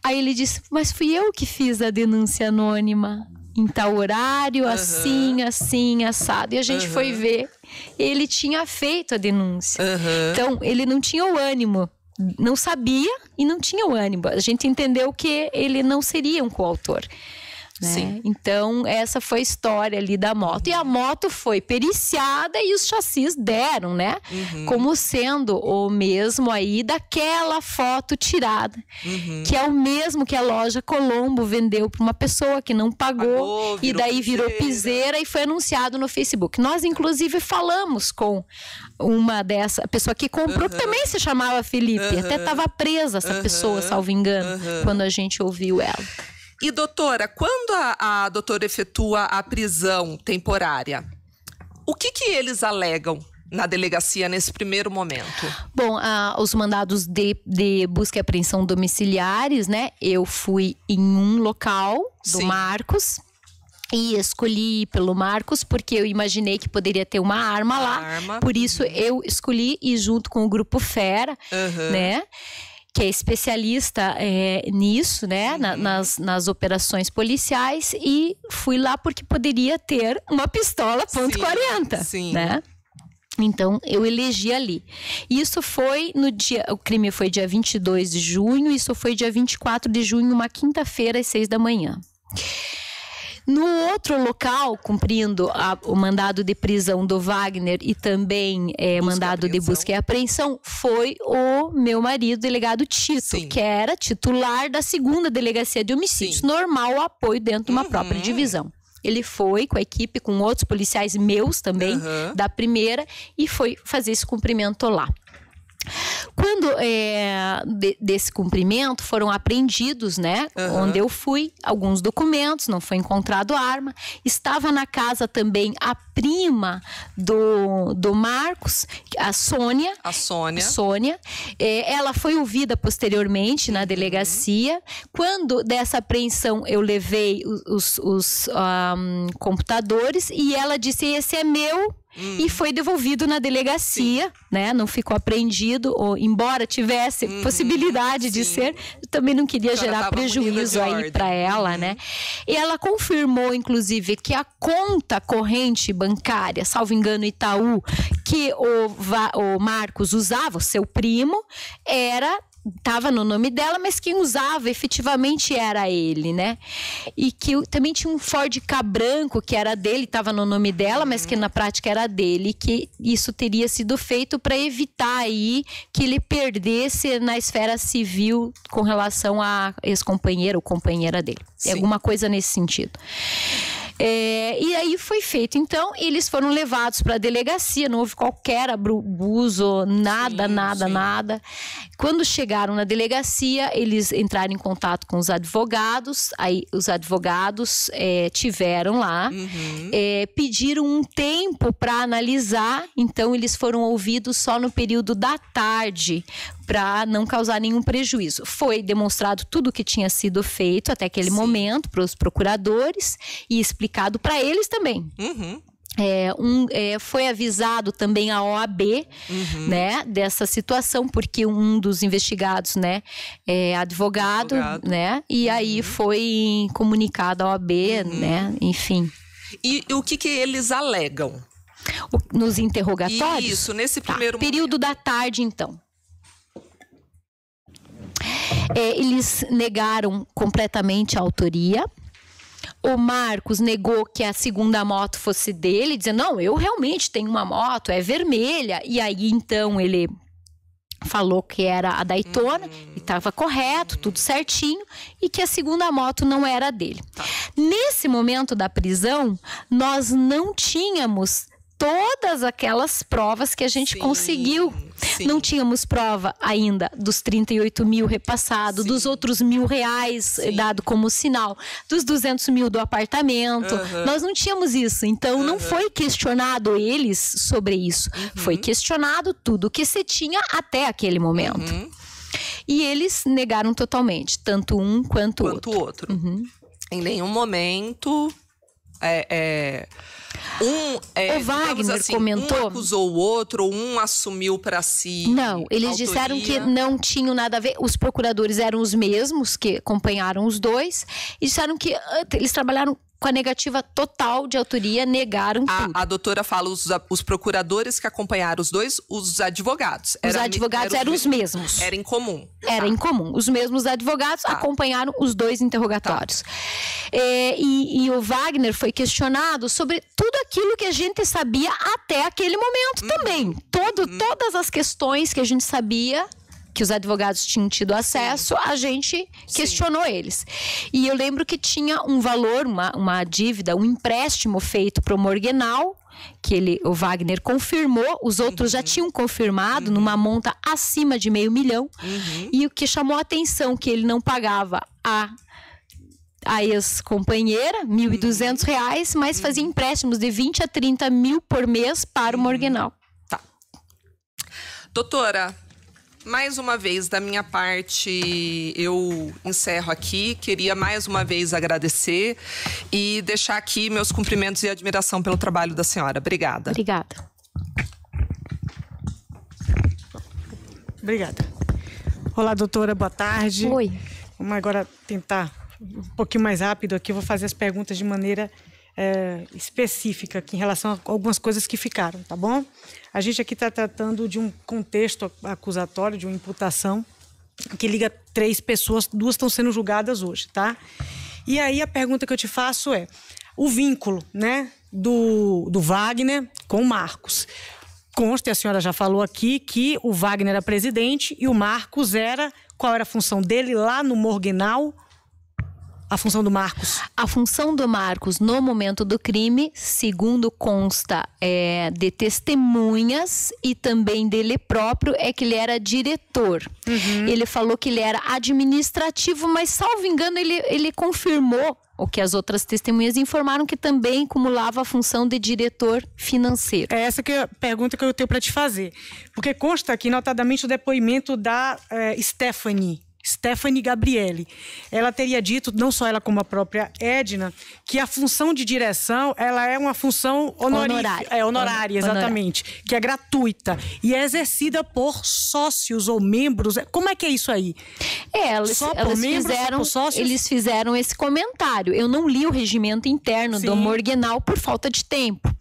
Aí ele disse, mas fui eu que fiz a denúncia anônima. Em tal horário, assim, assim, assado. E a gente foi ver, ele tinha feito a denúncia. Então, ele não tinha o ânimo. Não sabia e não tinha o ânimo. A gente entendeu que ele não seria um coautor. Né? Sim. Então, essa foi a história ali da moto. E a moto foi periciada e os chassis deram, né? Como sendo o mesmo aí daquela foto tirada. Que é o mesmo que a loja Colombo vendeu para uma pessoa que não pagou. E daí virou Piseira e foi anunciado no Facebook. Nós, inclusive, falamos com uma dessa pessoa que comprou, que também se chamava Felipe. Até estava presa essa pessoa, salvo engano, quando a gente ouviu ela. E, doutora, quando a doutora efetua a prisão temporária, o que que eles alegam na delegacia nesse primeiro momento? Bom, os mandados de busca e apreensão domiciliares, né? Eu fui em um local do Marcos... E escolhi pelo Marcos, porque eu imaginei que poderia ter uma arma lá. Por isso, eu escolhi ir junto com o Grupo Fera, né? Que é especialista nisso, né? Nas operações policiais. E fui lá porque poderia ter uma pistola .40, né? Então, eu elegi ali. Isso foi no dia... O crime foi dia 22 de junho. Isso foi dia 24 de junho, uma quinta-feira, às 6 da manhã. No outro local, cumprindo o mandado de prisão do Wagner e também mandado de busca e apreensão, foi o meu marido, delegado Tito, que era titular da 2ª Delegacia de Homicídios, normal apoio dentro de uma própria divisão. Ele foi com a equipe, com outros policiais meus também, da 1ª, e foi fazer esse cumprimento lá. Quando desse cumprimento foram apreendidos, né, onde eu fui, alguns documentos, não foi encontrado arma. Estava na casa também a prima do Marcos, a Sônia. Sônia. Ela foi ouvida posteriormente na delegacia. Quando dessa apreensão eu levei os computadores e ela disse, esse é meu. E foi devolvido na delegacia, né? Não ficou apreendido, ou, embora tivesse possibilidade de ser, eu também não queria gerar prejuízo aí para ela, né? E ela confirmou, inclusive, que a conta corrente bancária, salvo engano Itaú, que o Marcos usava, o seu primo, estava no nome dela, mas quem usava efetivamente era ele, né? E que também tinha um Ford Ka branco que era dele, estava no nome dela, mas que na prática era dele, que isso teria sido feito para evitar aí que ele perdesse na esfera civil com relação a ex-companheiro ou companheira dele. É alguma coisa nesse sentido. E aí foi feito, então eles foram levados para a delegacia, não houve qualquer abuso, nada. Quando chegaram na delegacia, eles entraram em contato com os advogados, aí os advogados tiveram lá, pediram um tempo para analisar, então eles foram ouvidos só no período da tarde, para não causar nenhum prejuízo. Foi demonstrado tudo o que tinha sido feito até aquele momento para os procuradores e explicado para eles também. Foi avisado também a OAB, né, dessa situação, porque um dos investigados, né, é advogado. Né, e aí foi comunicado à OAB, né, enfim. E o que eles alegam? Nos interrogatórios? Isso, nesse primeiro momento. Período da tarde, então. Eles negaram completamente a autoria. O Marcos negou que a 2ª moto fosse dele, dizendo, não, eu realmente tenho uma moto, é vermelha. E aí, então, ele falou que era a Daytona, e estava correto, tudo certinho, e que a 2ª moto não era dele. Nesse momento da prisão, nós não tínhamos todas aquelas provas que a gente conseguiu. Não tínhamos prova ainda dos 38 mil repassados, dos outros R$1.000 dado como sinal, dos 200 mil do apartamento. Nós não tínhamos isso. Então, não foi questionado eles sobre isso. Foi questionado tudo o que se tinha até aquele momento. E eles negaram totalmente, tanto um quanto o outro. Uhum. Em nenhum momento... o Wagner assim, comentou, um acusou o outro, ou um assumiu para si. Não, eles disseram que não tinham nada a ver. Os procuradores eram os mesmos que acompanharam os dois e disseram que eles trabalharam com a negativa total de autoria, negaram tudo. A doutora fala os procuradores que acompanharam os dois, os advogados. Os advogados eram os mesmos. Era incomum. Era incomum. Os mesmos advogados acompanharam os dois interrogatórios. E o Wagner foi questionado sobre tudo aquilo que a gente sabia até aquele momento também. Todas as questões que a gente sabia... que os advogados tinham tido acesso, a gente questionou eles. E eu lembro que tinha um valor, uma dívida, um empréstimo feito para o Morgenau, que o Wagner confirmou, os outros já tinham confirmado, numa monta acima de R$500 mil. E o que chamou a atenção, que ele não pagava a ex-companheira, R$1.200, mas fazia empréstimos de 20 a 30 mil por mês para o Morgenau. Tá. Doutora... mais uma vez, da minha parte, eu encerro aqui. Queria mais uma vez agradecer e deixar aqui meus cumprimentos e admiração pelo trabalho da senhora. Obrigada. Obrigada. Obrigada. Olá, doutora. Boa tarde. Oi. Vamos agora tentar um pouquinho mais rápido aqui. Eu vou fazer as perguntas de maneira específica aqui em relação a algumas coisas que ficaram, tá bom? A gente aqui está tratando de um contexto acusatório, de uma imputação que liga 3 pessoas, 2 estão sendo julgadas hoje, tá? E aí a pergunta que eu te faço é o vínculo, né, do Wagner com o Marcos. Consta, e a senhora já falou aqui, que o Wagner era presidente e o Marcos era... Qual era a função dele lá no Morgenau? A função do Marcos? A função do Marcos no momento do crime, segundo consta de testemunhas e também dele próprio, é que ele era diretor. Ele falou que ele era administrativo, mas, salvo engano, ele confirmou o que as outras testemunhas informaram, que também acumulava a função de diretor financeiro. É essa que é a pergunta que eu tenho para te fazer. Porque consta aqui, notadamente, o depoimento da Stephanie Gabrielli. Ela teria dito, não só ela como a própria Edna, que a função de direção, ela é uma função honorária, exatamente, que é gratuita e é exercida por sócios ou membros. Como é que é isso aí? Eles fizeram esse comentário. Eu não li o regimento interno do Morgenau por falta de tempo.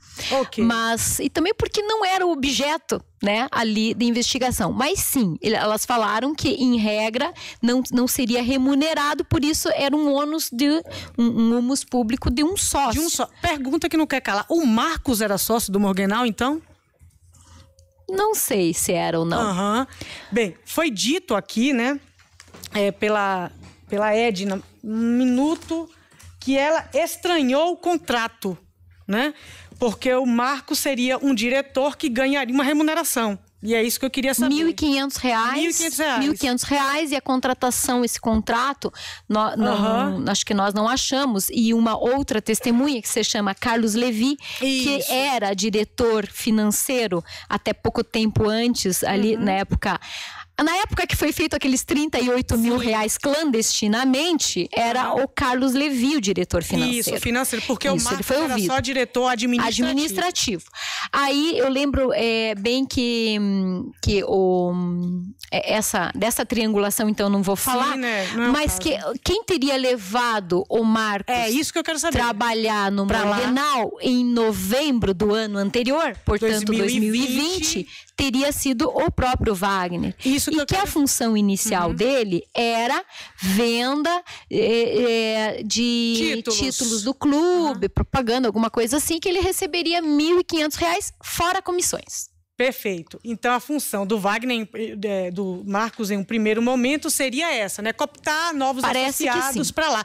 Mas, e também porque não era o objeto, né, ali de investigação. Mas sim, elas falaram que, em regra, não seria remunerado, por isso era um ônus um ônus público de um sócio. Pergunta que não quer calar. O Marcos era sócio do Morgenau, então? Não sei se era ou não. Bem, foi dito aqui, né, pela Edna, um minuto, que ela estranhou o contrato, né? Porque o Marcos seria um diretor que ganharia uma remuneração. E é isso que eu queria saber. R$1.500. E a contratação, esse contrato, acho que nós não achamos. E uma outra testemunha, que se chama Carlos Levi, que era diretor financeiro até pouco tempo antes, ali na época que foi feito aqueles R$38 mil clandestinamente, era o Carlos Levi, o diretor financeiro. Isso, financeiro, porque o Marcos era só diretor administrativo. Aí eu lembro bem que dessa triangulação, então não vou falar, mas que quem teria levado o Marcos trabalhar no Morgenau em novembro do ano anterior, portanto 2020, teria sido o próprio Wagner. A função inicial dele era venda de títulos do clube, propaganda, alguma coisa assim, que ele receberia R$1.500 fora comissões. Perfeito. Então, a função do Wagner, do Marcos, em um primeiro momento, seria essa, né? Cooptar novos associados para lá.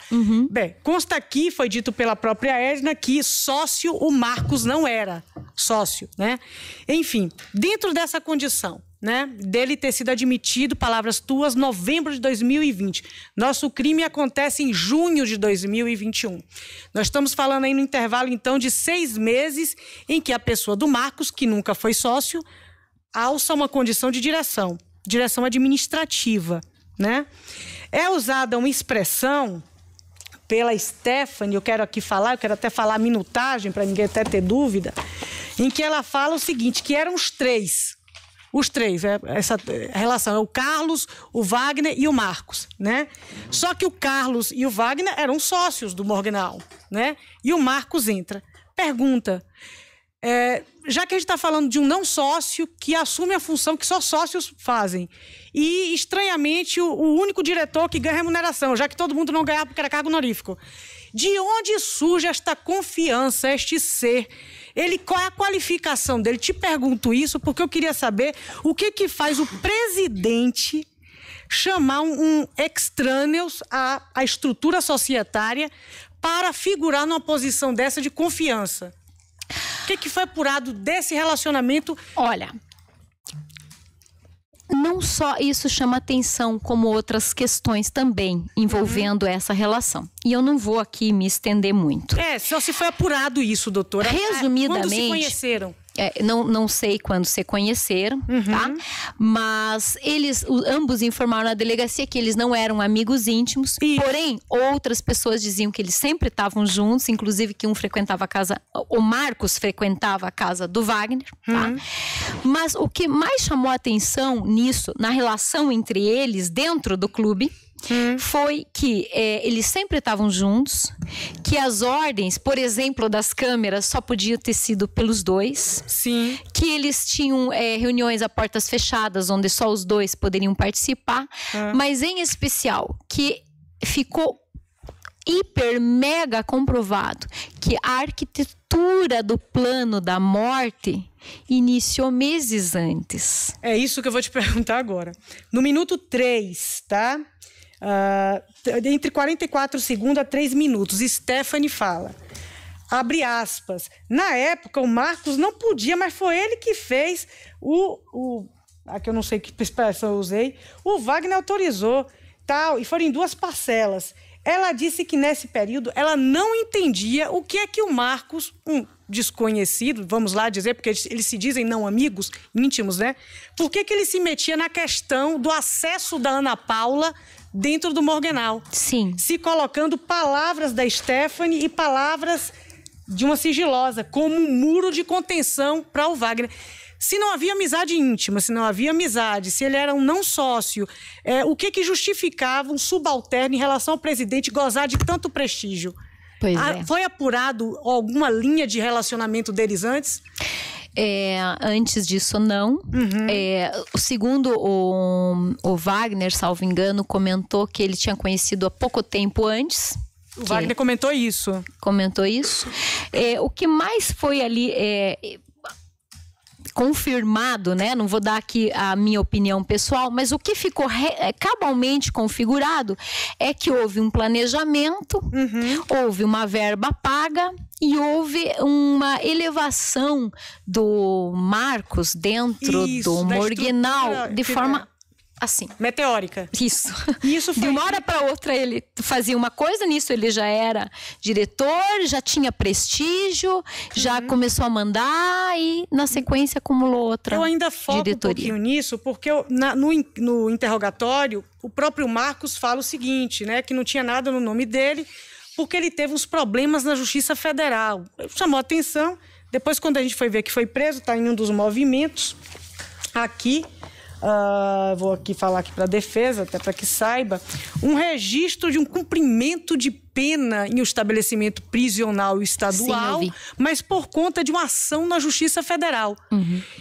Bem, consta aqui, foi dito pela própria Edna, que sócio o Marcos não era sócio, né? Enfim, dentro dessa condição, né, dele ter sido admitido, palavras tuas, novembro de 2020. Nosso crime acontece em junho de 2021. Nós estamos falando aí no intervalo, então, de 6 meses em que a pessoa do Marcos, que nunca foi sócio, alça uma condição de direção administrativa, né? É usada uma expressão pela Stephanie, eu quero até falar a minutagem para ninguém até ter dúvida, em que ela fala o seguinte, que eram os três, essa relação, é o Carlos, o Wagner e o Marcos, né? Só que o Carlos e o Wagner eram sócios do Morgenau, né? E o Marcos entra. Pergunta, já que a gente está falando de um não sócio que assume a função que só sócios fazem, e estranhamente o único diretor que ganha remuneração, já que todo mundo não ganhava porque era cargo honorífico, de onde surge esta confiança, este ser? Qual é a qualificação dele? Te pergunto isso porque eu queria saber o que que faz o presidente chamar um extrâneo à estrutura societária para figurar numa posição dessa de confiança. O que que foi apurado desse relacionamento? Olha, não só isso chama atenção, como outras questões também envolvendo essa relação. E eu não vou aqui me estender muito. Só se foi apurado isso, doutora. Resumidamente... Quando se conheceram? Não sei quando se conheceram, tá? Mas eles, ambos informaram na delegacia que eles não eram amigos íntimos. Isso. Porém, outras pessoas diziam que eles sempre estavam juntos, inclusive que um frequentava a casa, o Marcos frequentava a casa do Wagner, tá? Mas o que mais chamou a atenção nisso, na relação entre eles dentro do clube, foi que eles sempre estavam juntos, que as ordens, por exemplo, das câmeras só podiam ter sido pelos dois. Sim. Que eles tinham reuniões a portas fechadas, onde só os dois poderiam participar. Mas em especial, que ficou hiper mega comprovado que a arquitetura do plano da morte iniciou meses antes. É isso que eu vou te perguntar agora. No minuto 3, tá? Entre 44 segundos a 3 minutos, Stephanie fala, abre aspas, na época o Marcos não podia, mas foi ele que fez aqui eu não sei que expressão eu usei, o Wagner autorizou, tal, e foram em 2 parcelas. Ela disse que nesse período ela não entendia o que é que o Marcos, um desconhecido, vamos lá dizer, porque eles se dizem não amigos, íntimos, né? Por que que ele se metia na questão do acesso da Ana Paula dentro do Morgenau? Sim. Se colocando palavras da Stephanie e palavras de uma sigilosa, como um muro de contenção para o Wagner. Se não havia amizade íntima, se não havia amizade, se ele era um não sócio, o que que justificava um subalterno em relação ao presidente gozar de tanto prestígio? Pois é. Foi apurado alguma linha de relacionamento deles antes? Antes disso, não. Segundo o Wagner, salvo engano, comentou que ele tinha conhecido há pouco tempo antes. O Wagner comentou isso. Comentou isso. O que mais foi ali confirmado, né? Não vou dar aqui a minha opinião pessoal, mas o que ficou cabalmente configurado é que houve um planejamento, houve uma verba paga e houve uma elevação do Marcos dentro do Morgenau de forma assim, meteórica. Isso. Isso foi... De uma hora para outra ele fazia uma coisa, nisso ele já era diretor, já tinha prestígio, já começou a mandar e na sequência acumulou outra. Eu ainda foco um pouquinho nisso, porque no interrogatório o próprio Marcos fala o seguinte, né, que não tinha nada no nome dele, porque ele teve uns problemas na Justiça Federal. Chamou a atenção, depois quando a gente foi ver que foi preso, está em um dos movimentos aqui. Vou aqui falar aqui para a defesa, até para que saiba, um registro de um cumprimento de pena em um estabelecimento prisional estadual, mas por conta de uma ação na Justiça Federal.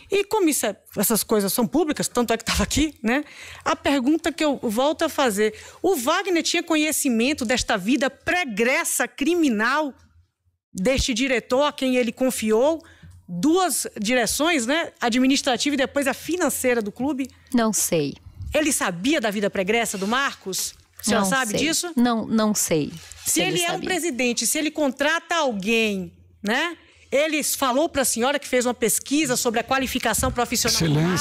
E como isso essas coisas são públicas, tanto é que estava aqui, né? A pergunta que eu volto a fazer, o Wagner tinha conhecimento desta vida pregressa criminal deste diretor a quem ele confiou? 2 direções, né? Administrativa e depois a financeira do clube? Não sei. Ele sabia da vida pregressa do Marcos? Você não sabe disso? Não sei. Se ele é um presidente, se ele contrata alguém, né? Ele falou para a senhora que fez uma pesquisa sobre a qualificação profissional.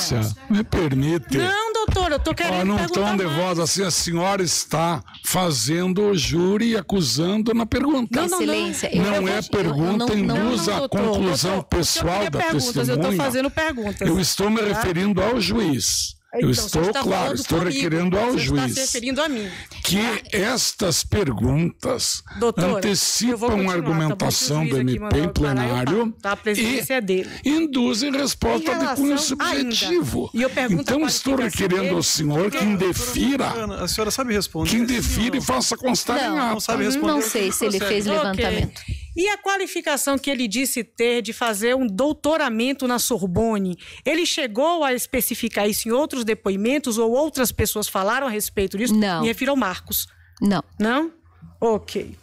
Excelência, me permite. Não, doutora, eu estou querendo perguntar. Não tão nervosa assim, a senhora está fazendo o júri e acusando na pergunta. Não, Excelência, não é pergunta, induz a conclusão pessoal da testemunha. Eu estou me referindo ao juiz. Eu então, estou, claro, estou requerendo ao juiz. Está se referindo a mim. Que estas perguntas, doutora, antecipam a argumentação do MP em plenário e induzem resposta de cunho subjetivo. Então, estou requerendo ao senhor que indefira. A senhora sabe responder? Que indefira e faça constar em ata. Não sabe responder. Não sei se ele fez levantamento. E a qualificação que ele disse ter de fazer um doutoramento na Sorbonne, ele chegou a especificar isso em outros depoimentos ou outras pessoas falaram a respeito disso? Não. Me refiro ao Marcos. Não. Não? Ok.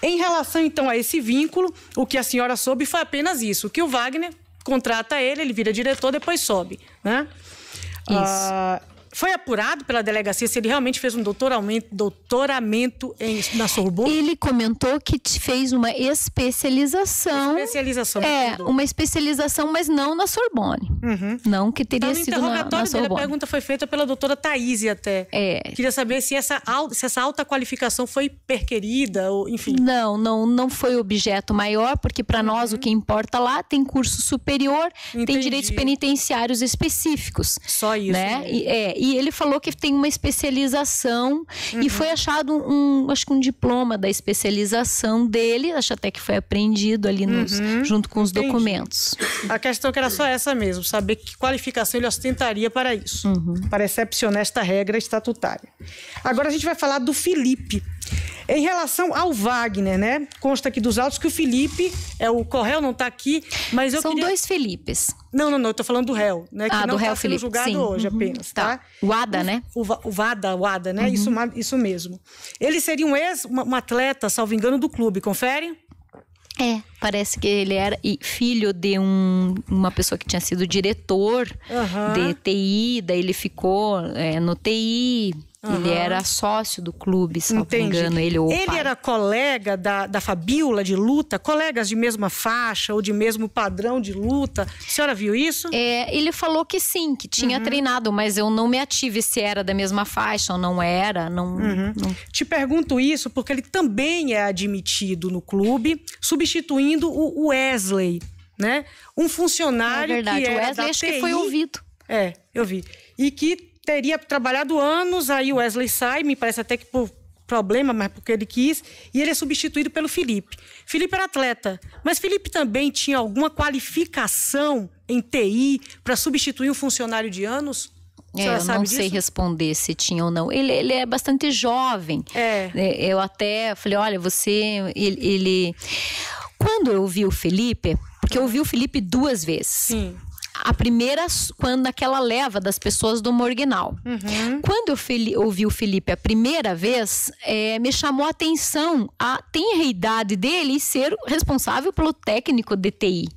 Em relação, então, a esse vínculo, o que a senhora soube foi apenas isso, que o Wagner contrata ele, ele vira diretor, depois sobe, né? Isso. Foi apurado pela delegacia se ele realmente fez um doutoramento na Sorbonne? Ele comentou que fez uma especialização. Especialização. É, uma especialização, mas não na Sorbonne. Uhum. Não que teria sido na Sorbonne. No interrogatório dele, a pergunta foi feita pela doutora Thaíse até. É. Queria saber se essa alta qualificação foi perquerida, ou, enfim. Não foi objeto maior, porque para nós o que importa lá tem curso superior, entendi, tem direitos penitenciários específicos. Só isso. Né? Né? E ele falou que tem uma especialização, uhum, e foi achado acho que um diploma da especialização dele, acho até que foi apreendido ali junto com os, entendi, documentos. A questão que era só essa mesmo, saber que qualificação ele ostentaria para isso, para excepcionar esta regra estatutária. Agora a gente vai falar do Felipe. Em relação ao Wagner, né? Consta aqui dos autos que o Felipe, o Correu não está aqui, mas eu São dois Felipes. Não, eu tô falando do réu, né? Que não do réu tá sendo julgado, sim, hoje apenas, tá? O Ada, né? O Vada, né? Uhum. Isso mesmo. Ele seria um atleta, salvo engano, do clube, confere? É, parece que ele era filho de uma pessoa que tinha sido diretor, de TI, daí ele ficou no TI... Ele era sócio do clube, se não me engano. Ele era colega da Fabíola de luta? Colegas de mesma faixa ou de mesmo padrão de luta? A senhora viu isso? É, ele falou que sim, que tinha treinado, mas eu não me ative se era da mesma faixa ou não era. Não. Te pergunto isso porque ele também é admitido no clube, substituindo o Wesley, né? Um funcionário que era da TI. O Wesley acho que foi ouvido. É, eu vi. E que teria trabalhado anos, aí o Wesley sai, me parece até que por problema, mas porque ele quis, e ele é substituído pelo Felipe. Felipe era atleta, mas Felipe também tinha alguma qualificação em TI para substituir um funcionário de anos? Eu não sei responder se tinha ou não. Ele é bastante jovem. É. Eu até falei, olha, você... Ele... Quando eu vi o Felipe, porque eu vi o Felipe duas vezes. Sim. A primeira, quando naquela leva das pessoas do Morgenau. Quando eu ouvi o Felipe a primeira vez, me chamou a atenção a tenridade dele ser responsável pelo técnico de TI.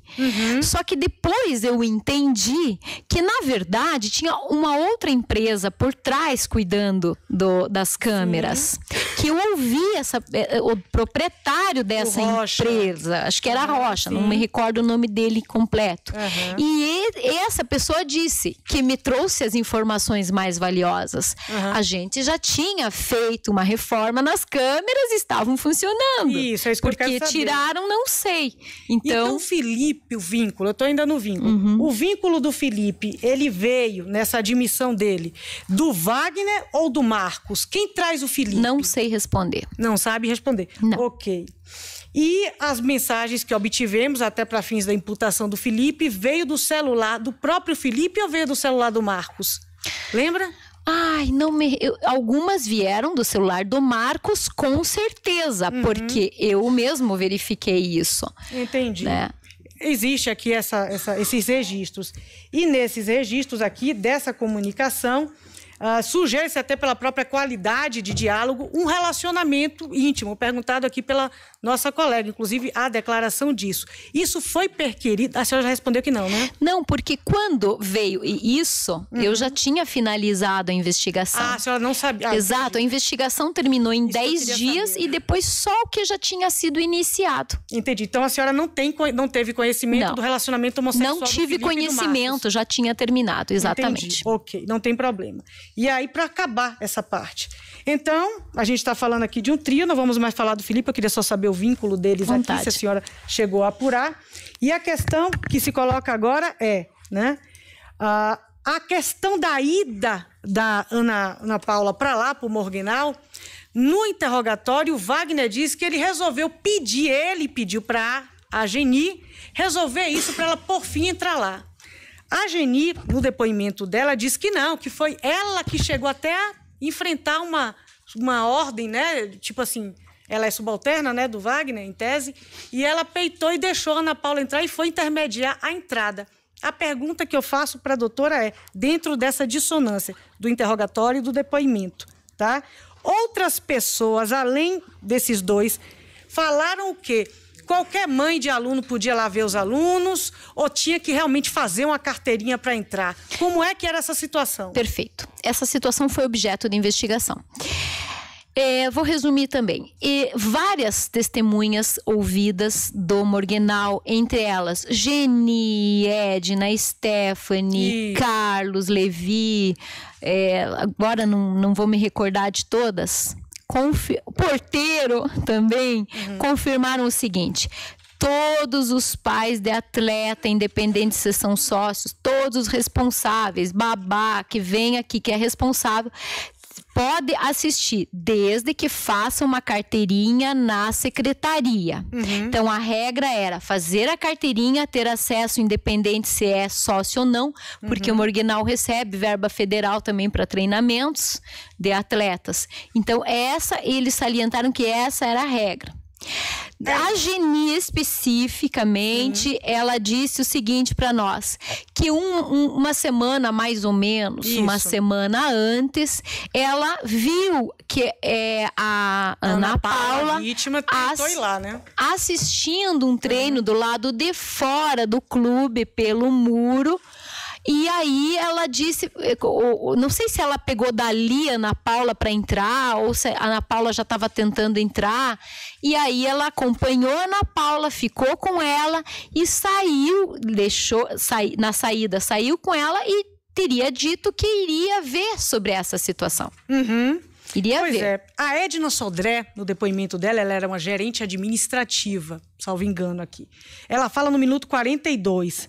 Só que depois eu entendi que, na verdade, tinha uma outra empresa por trás cuidando das câmeras. Que eu ouvi o proprietário dessa empresa, acho que era Rocha, não me recordo o nome dele completo. E essa pessoa disse que me trouxe as informações mais valiosas. A gente já tinha feito uma reforma nas câmeras e estavam funcionando. Isso, é isso que eu quero saber. Porque tiraram, não sei. Então, Felipe, o vínculo, eu estou ainda no vínculo. O vínculo do Felipe, ele veio nessa admissão dele do Wagner ou do Marcos? Quem traz o Felipe? Não sei responder. Não sabe responder? Não. Ok. E as mensagens que obtivemos, até para fins da imputação do Felipe, veio do celular do próprio Felipe ou veio do celular do Marcos? Lembra? Ai, não me... Algumas vieram do celular do Marcos, com certeza, porque eu mesmo verifiquei isso. Entendi. Né? Existe aqui esses registros. E nesses registros aqui, dessa comunicação... sugere-se até pela própria qualidade de diálogo um relacionamento íntimo, perguntado aqui pela nossa colega, inclusive a declaração disso. Isso foi perquerido? A senhora já respondeu que não, né? Não, porque quando veio isso, eu já tinha finalizado a investigação. Ah, a senhora não sabia. Exato, a investigação terminou em 10 dias e depois só o que já tinha sido iniciado. Entendi, então a senhora não teve conhecimento do relacionamento homossexual? Não tive conhecimento, já tinha terminado, exatamente. Entendi. Ok, não tem problema. E aí, para acabar essa parte. Então, a gente está falando aqui de um trio, não vamos mais falar do Felipe, eu queria só saber o vínculo deles aqui, se a senhora chegou a apurar. E a questão que se coloca agora é, né? A questão da ida da Ana Paula para lá, para o Morgenau, no interrogatório, o Wagner disse que ele resolveu pedir, ele pediu para a Geni resolver isso para ela, por fim, entrar lá. A Geni, no depoimento dela, disse que não, que foi ela que chegou até a enfrentar uma ordem, né? Tipo assim, ela é subalterna, né, do Wagner, em tese, e ela peitou e deixou a Ana Paula entrar e foi intermediar a entrada. A pergunta que eu faço para a doutora é, dentro dessa dissonância do interrogatório e do depoimento, tá? Outras pessoas, além desses dois, falaram o quê? Qualquer mãe de aluno podia lá ver os alunos ou tinha que realmente fazer uma carteirinha para entrar? Como é que era essa situação? Perfeito. Essa situação foi objeto de investigação. Vou resumir também. Várias testemunhas ouvidas do Morgenau, entre elas Geni, Edna, Stephanie, Carlos, Levi, agora não vou me recordar de todas, o porteiro também, confirmaram o seguinte: todos os pais de atleta, independente se são sócios, todos os responsáveis, babá que vem aqui, que é responsável, pode assistir, desde que faça uma carteirinha na secretaria. Então, a regra era fazer a carteirinha, ter acesso independente se é sócio ou não, porque o Morgenau recebe verba federal também para treinamentos de atletas. Então, eles salientaram que essa era a regra. A Geni, especificamente, ela disse o seguinte para nós, que uma semana, mais ou menos, uma semana antes, ela viu que a Ana Paula, vítima, tentou ir lá, né? Assistindo um treino do lado de fora do clube, pelo muro. E aí ela disse, não sei se ela pegou dali a Ana Paula para entrar, ou se a Ana Paula já estava tentando entrar, e aí ela acompanhou a Ana Paula, ficou com ela e saiu, na saída saiu com ela e teria dito que iria ver sobre essa situação. Pois é. A Edna Sodré, no depoimento dela, ela era uma gerente administrativa, salvo engano aqui. Ela fala no minuto 42...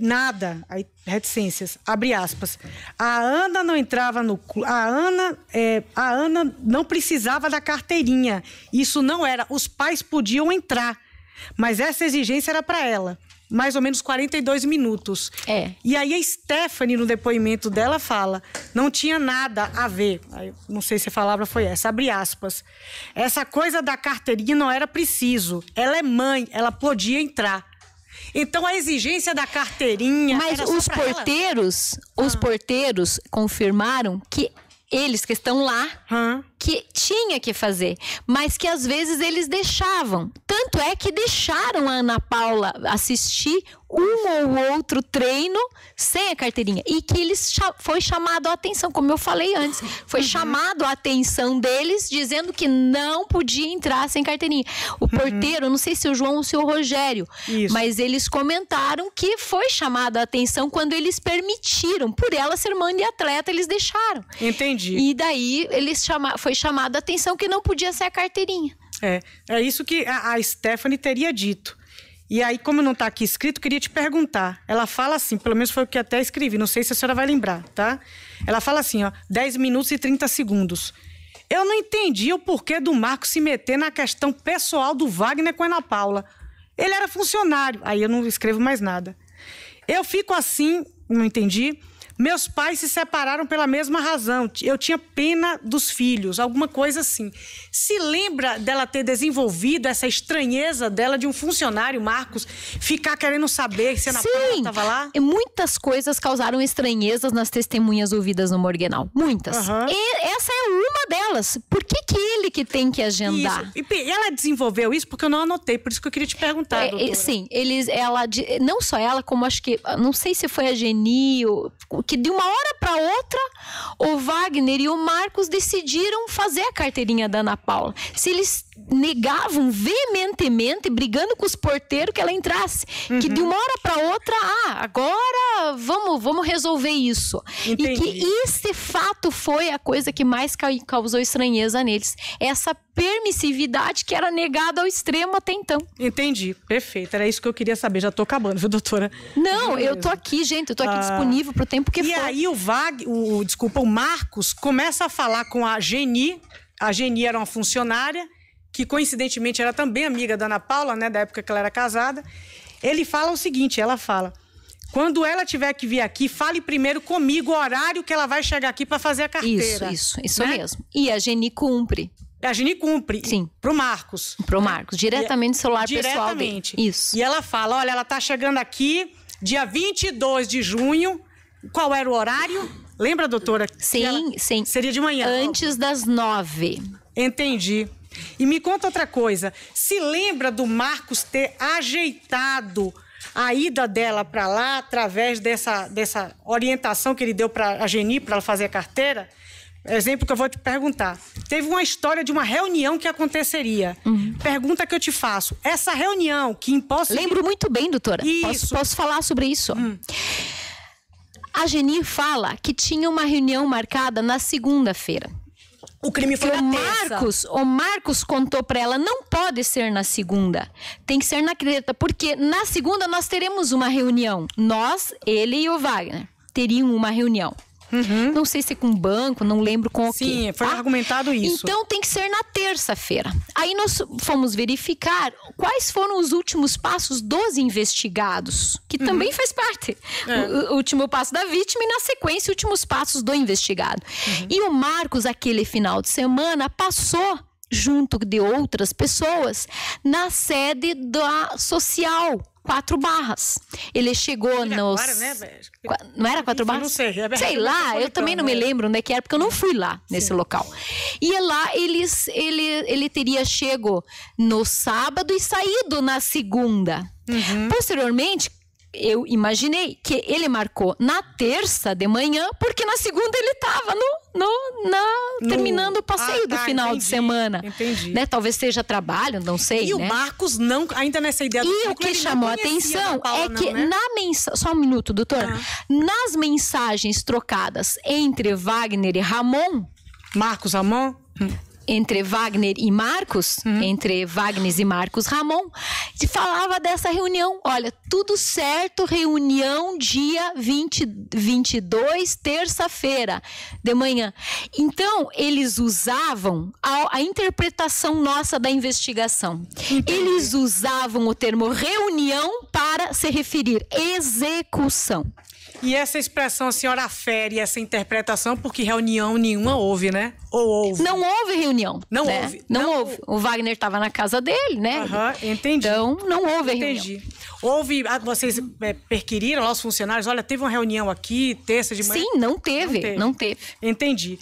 nada, aí, reticências, abre aspas. A Ana não entrava no clube, a Ana não precisava da carteirinha. Isso não era, os pais podiam entrar, mas essa exigência era para ela. Mais ou menos 42 minutos. E aí a Stephanie, no depoimento dela, fala, não tinha nada a ver. Não sei se a palavra foi essa, abre aspas. Essa coisa da carteirinha não era preciso. Ela é mãe, ela podia entrar. Então, a exigência da carteirinha... Mas os porteiros confirmaram que eles que estão lá, que tinha que fazer, mas que às vezes eles deixavam. Tanto é que deixaram a Ana Paula assistir um ou outro treino sem a carteirinha. E que eles foi chamado a atenção, como eu falei antes. Foi chamado a atenção deles, dizendo que não podia entrar sem carteirinha. O porteiro, não sei se o João ou se o Rogério, mas eles comentaram que foi chamado a atenção quando eles permitiram. Por ela ser mãe de atleta, eles deixaram. Entendi. E daí eles foi chamado a atenção que não podia ser a carteirinha. É isso que a Stephanie teria dito. E aí, como não está aqui escrito, queria te perguntar. Ela fala assim, pelo menos foi o que até escrevi, não sei se a senhora vai lembrar, tá? Ela fala assim, ó, 10 minutos e 30 segundos. Eu não entendi o porquê do Marcos se meter na questão pessoal do Wagner com a Ana Paula. Ele era funcionário. Aí eu não escrevo mais nada. Eu fico assim, não entendi. Meus pais se separaram pela mesma razão. Eu tinha pena dos filhos, alguma coisa assim. Se lembra dela ter desenvolvido essa estranheza dela de um funcionário, Marcos, ficar querendo saber se a Ana Paula estava lá? Sim, muitas coisas causaram estranhezas nas testemunhas ouvidas no Morgenau. Muitas. E essa é uma delas. Por que ele que tem que agendar? Isso. E ela desenvolveu isso porque eu não anotei, por isso que eu queria te perguntar, doutora. Sim, ela, não só ela, como acho que, não sei se foi a Geni ou... que de uma hora para outra, o Wagner e o Marcos decidiram fazer a carteirinha da Ana Paula. Se eles negavam veementemente, brigando com os porteiros, que ela entrasse. Uhum. Que de uma hora para outra, agora vamos resolver isso. Entendi. E que esse fato foi a coisa que mais causou estranheza neles. Essa permissividade que era negada ao extremo até então. Entendi, perfeito. Era isso que eu queria saber. Já tô acabando, viu, doutora? Não, eu tô aqui, gente. Eu tô aqui disponível pro tempo que for. E aí o Marcos começa a falar com a Geni. A Geni era uma funcionária que coincidentemente era também amiga da Ana Paula, né, da época que ela era casada. Ele fala o seguinte, ela fala: quando ela tiver que vir aqui, fale primeiro comigo o horário que ela vai chegar aqui para fazer a carteira. Isso né? mesmo. E a Geni cumpre. A Geni cumpre. Sim. Pro Marcos. Pro Marcos, diretamente do celular pessoal dele. Isso. E ela fala: olha, ela tá chegando aqui dia 22 de junho. Qual era o horário? Lembra, doutora? Sim, sim. Seria de manhã. Antes das 9. Entendi. E me conta outra coisa, se lembra do Marcos ter ajeitado a ida dela para lá através dessa orientação que ele deu para a Geni, para ela fazer a carteira? Exemplo que eu vou te perguntar. Teve uma história de uma reunião que aconteceria. Uhum. Pergunta que eu te faço. Essa reunião que impossibilita... Lembro muito bem, doutora. Isso. Posso falar sobre isso? A Geni fala que tinha uma reunião marcada na segunda-feira. O crime foi na terça. O Marcos contou para ela, não pode ser na segunda, tem que ser na quarta, porque na segunda nós teremos uma reunião. Nós, ele e o Wagner, teriam uma reunião. Uhum. Não sei se com banco, não lembro com o quê. Sim, foi argumentado isso. Então tem que ser na terça-feira. Aí nós fomos verificar quais foram os últimos passos dos investigados, que também faz parte. O último passo da vítima e, na sequência, últimos passos do investigado. E o Marcos, aquele final de semana, passou junto de outras pessoas na sede da Social 4 Barras. Ele chegou nos... Agora, né? Não era 4 Barras? Não sei. Sei lá, eu também não me lembro onde é que era, porque eu não fui lá nesse local. E lá ele teria chego no sábado e saído na segunda. Posteriormente, eu imaginei que ele marcou na terça de manhã, porque na segunda ele estava terminando o passeio do final de semana. Entendi. Né? Talvez seja trabalho, não sei. E o Marcos não, ainda nessa ideia do E o que chamou a atenção é que na mensagem... Só um minuto, doutor. Nas mensagens trocadas entre Wagner e Ramon... Marcos Ramon? Entre Wagner e Marcos, entre Wagner e Marcos Ramon, que falava dessa reunião. Olha, tudo certo, reunião dia 22, terça-feira de manhã. Então, eles usavam a interpretação nossa da investigação. Entendi. Eles usavam o termo reunião para se referir à execução. E essa expressão, a senhora afere essa interpretação, porque reunião nenhuma houve, né? Ou houve? Não houve reunião. Não houve. Não houve. O Wagner estava na casa dele, né? Entendi. Então, não houve reunião. Entendi. Houve, vocês perquiriram lá os funcionários, olha, teve uma reunião aqui, terça de manhã? Sim, não teve, não teve. Entendi.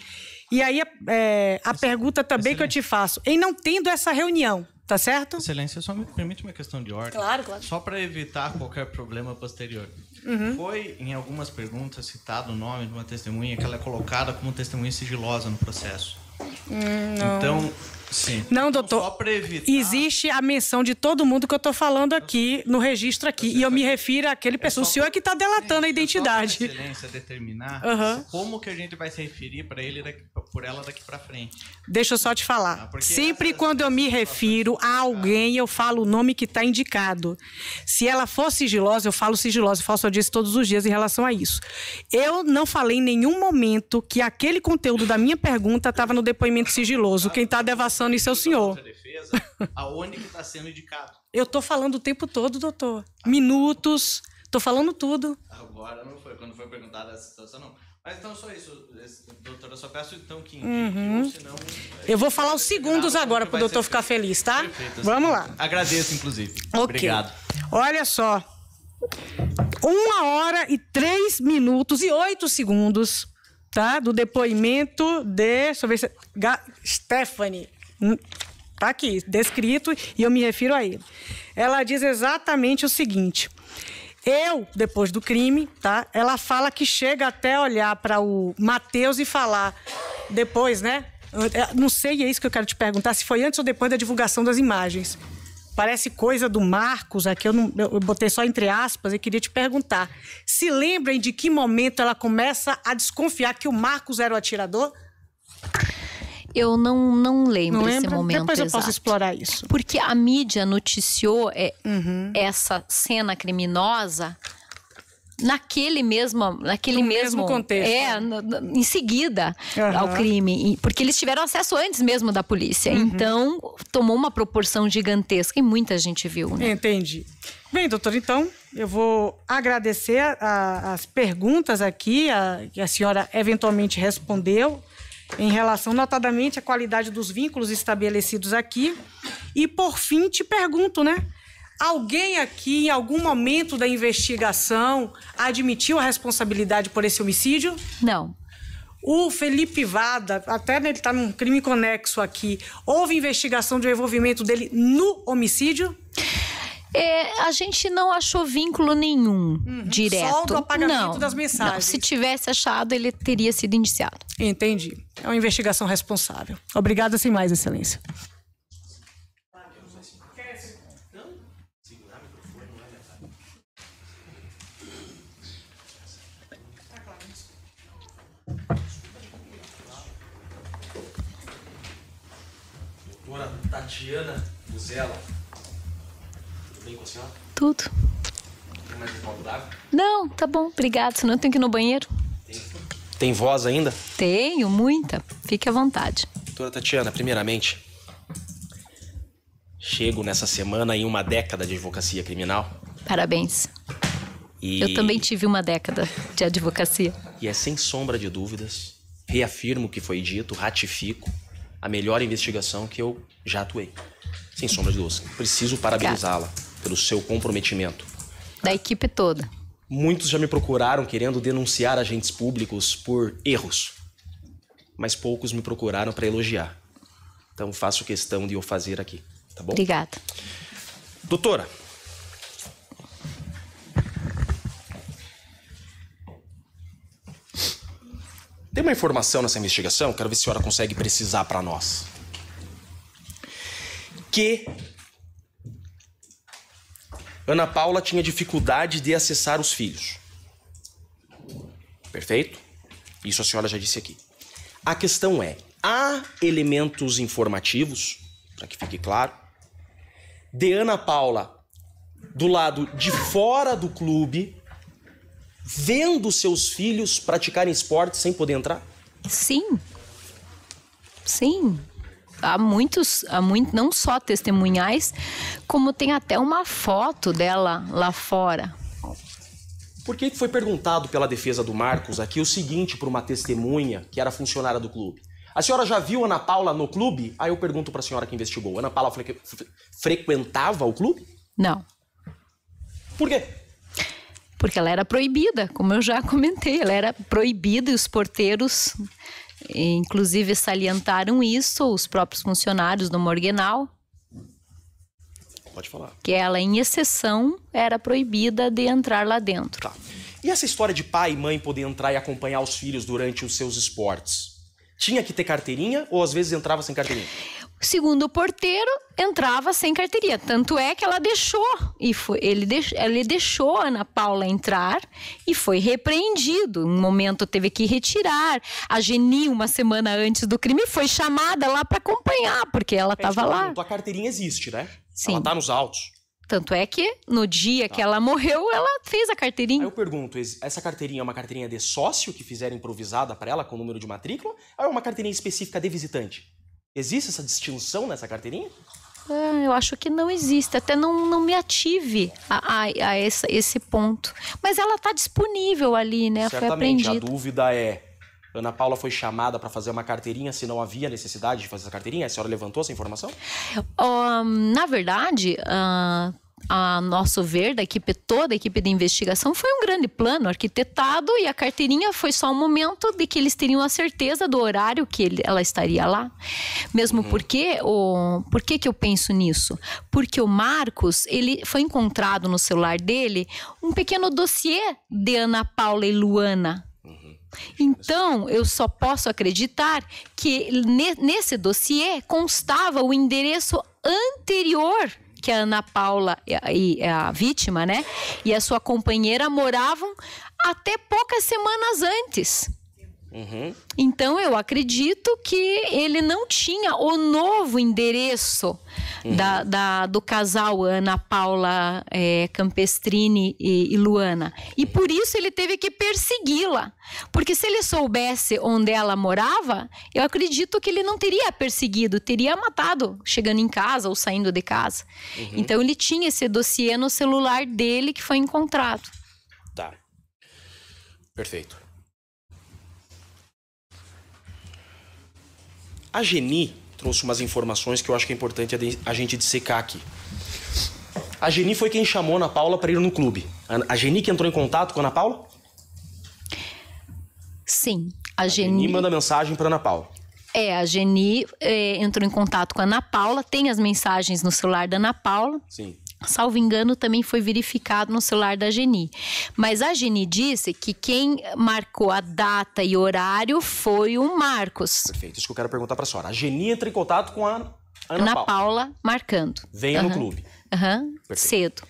E aí, a pergunta também que eu te faço, em não tendo essa reunião, tá certo? Excelência, só me permite uma questão de ordem. Claro, claro. Só para evitar qualquer problema posterior. Foi, em algumas perguntas, citado o nome de uma testemunha que ela é colocada como testemunha sigilosa no processo. Não. Então, sim. Não, doutor. Só para evitar... Existe a menção de todo mundo que eu estou falando aqui, no registro aqui. E eu me refiro àquele pessoa. O senhor é que está delatando a identidade. Excelência, determinar como que a gente vai se referir para ele por ela daqui para frente. Deixa eu só te falar. Sempre quando eu me refiro a alguém, eu falo o nome que está indicado. Se ela for sigilosa, eu falo sigilosa. Eu faço audiência todos os dias em relação a isso. Eu não falei em nenhum momento que aquele conteúdo da minha pergunta estava no depoimento sigiloso. Quem está devassando isso é o senhor. Defesa, aonde que está sendo indicado? Eu tô falando o tempo todo, doutor. Minutos, tô falando tudo. Agora não foi, quando foi perguntada essa situação, não. Mas então só isso, doutora, eu só peço então que indique, senão... Eu vou falar os segundos agora para o doutor ficar feliz, tá? Perfeito, vamos lá. Agradeço, inclusive. Okay. Obrigado. Olha só, 1 hora e 3 minutos e 8 segundos, tá? Do depoimento de... Deixa eu ver se... Stephanie... Tá aqui, descrito, e eu me refiro a ele. Ela diz exatamente o seguinte. Eu, depois do crime, tá? Ela fala que chega até olhar para o Mateus e falar depois, né? Não sei, é isso que eu quero te perguntar, se foi antes ou depois da divulgação das imagens. Parece coisa do Marcos, aqui eu botei só entre aspas e queria te perguntar. Se lembrem de que momento ela começa a desconfiar que o Marcos era o atirador? Eu não lembro esse momento. Depois eu posso explorar isso. Porque a mídia noticiou essa cena criminosa naquele mesmo contexto. Em seguida ao crime. Porque eles tiveram acesso antes mesmo da polícia. Então, tomou uma proporção gigantesca e muita gente viu, né? Entendi. Bem, doutora, então, eu vou agradecer as perguntas aqui que a senhora eventualmente respondeu, em relação, notadamente, à qualidade dos vínculos estabelecidos aqui. E, por fim, te pergunto, né? Alguém aqui, em algum momento da investigação, admitiu a responsabilidade por esse homicídio? Não. O Felipe Vada, até ele está num crime conexo aqui, houve investigação de envolvimento dele no homicídio? A gente não achou vínculo nenhum direto. Só do apagamento das mensagens. Não. Se tivesse achado, ele teria sido indiciado. Entendi. É uma investigação responsável. Obrigada sem mais, Excelência. Doutora Tatiana Buzella. Tudo. Tem mais um copo d'água? Não, tá bom, obrigado, senão eu tenho que ir no banheiro. Tem voz ainda? Tenho, muita. Fique à vontade. Doutora Tatiana, primeiramente, chego nessa semana em uma década de advocacia criminal. Parabéns. Eu também tive uma década de advocacia. E é sem sombra de dúvidas, reafirmo o que foi dito, ratifico, a melhor investigação que eu já atuei. Sem sombra de dúvidas. Preciso parabenizá-la pelo seu comprometimento. Da equipe toda. Muitos já me procuraram querendo denunciar agentes públicos por erros, mas poucos me procuraram para elogiar. Então faço questão de eu fazer aqui, tá bom? Obrigada. Doutora, tem uma informação nessa investigação, quero ver se a senhora consegue precisar para nós, que Ana Paula tinha dificuldade de acessar os filhos. Perfeito? Isso a senhora já disse aqui. A questão é, há elementos informativos, para que fique claro, de Ana Paula do lado de fora do clube, vendo seus filhos praticarem esporte sem poder entrar? Sim. Sim. Há muitos, não só testemunhais, como tem até uma foto dela lá fora. Por que foi perguntado pela defesa do Marcos aqui o seguinte para uma testemunha que era funcionária do clube? A senhora já viu Ana Paula no clube? Aí eu pergunto para a senhora que investigou. Ana Paula frequentava o clube? Não. Por quê? Porque ela era proibida, como eu já comentei. Ela era proibida e os porteiros... inclusive salientaram isso os próprios funcionários do Morgenau. Pode falar. Que ela, em exceção, era proibida de entrar lá dentro. Tá. E essa história de pai e mãe poder entrar e acompanhar os filhos durante os seus esportes? Tinha que ter carteirinha ou às vezes entrava sem carteirinha? Segundo o porteiro, entrava sem carteirinha. Tanto é que ela deixou, ele deixou a Ana Paula entrar e foi repreendido. Um momento teve que retirar. A Geni, uma semana antes do crime, foi chamada lá para acompanhar, porque ela estava lá. A carteirinha existe, né? Sim. Ela está nos autos. Tanto é que no dia que ela morreu, ela fez a carteirinha. Aí eu pergunto, essa carteirinha é uma carteirinha de sócio que fizeram improvisada para ela com o número de matrícula ou é uma carteirinha específica de visitante? Existe essa distinção nessa carteirinha? Eu acho que não existe. Até não me ative a esse ponto. Mas ela está disponível ali, né? Certamente. Foi a dúvida é... Ana Paula foi chamada para fazer uma carteirinha, se não havia necessidade de fazer essa carteirinha? A senhora levantou essa informação? Na verdade, a nosso ver, toda a equipe de investigação, foi um grande plano arquitetado e a carteirinha foi só um momento de que eles teriam a certeza do horário que ela estaria lá. Mesmo porque, por que eu penso nisso? Porque o Marcos, ele foi encontrado no celular dele um pequeno dossiê de Ana Paula e Luana. Então, eu só posso acreditar que nesse dossiê constava o endereço anterior que a Ana Paula e a vítima, né, e a sua companheira moravam até poucas semanas antes. Uhum. Então, eu acredito que ele não tinha o novo endereço do casal Ana Paula Campestrini e Luana. E por isso ele teve que persegui-la. Porque se ele soubesse onde ela morava, eu acredito que ele não teria perseguido, teria matado chegando em casa ou saindo de casa. Uhum. Então, ele tinha esse dossiê no celular dele que foi encontrado. Tá. Perfeito. A Geni trouxe umas informações que eu acho que é importante a gente dissecar aqui. A Geni foi quem chamou a Ana Paula para ir no clube. A Geni que entrou em contato com a Ana Paula? Sim. A Geni manda mensagem para a Ana Paula. É, a Geni entrou em contato com a Ana Paula, tem as mensagens no celular da Ana Paula. Sim. Salvo engano, também foi verificado no celular da Geni. Mas a Geni disse que quem marcou a data e horário foi o Marcos. Perfeito, isso que eu quero perguntar para a senhora. A Geni entra em contato com a Ana Paula marcando. Venha no clube. Cedo.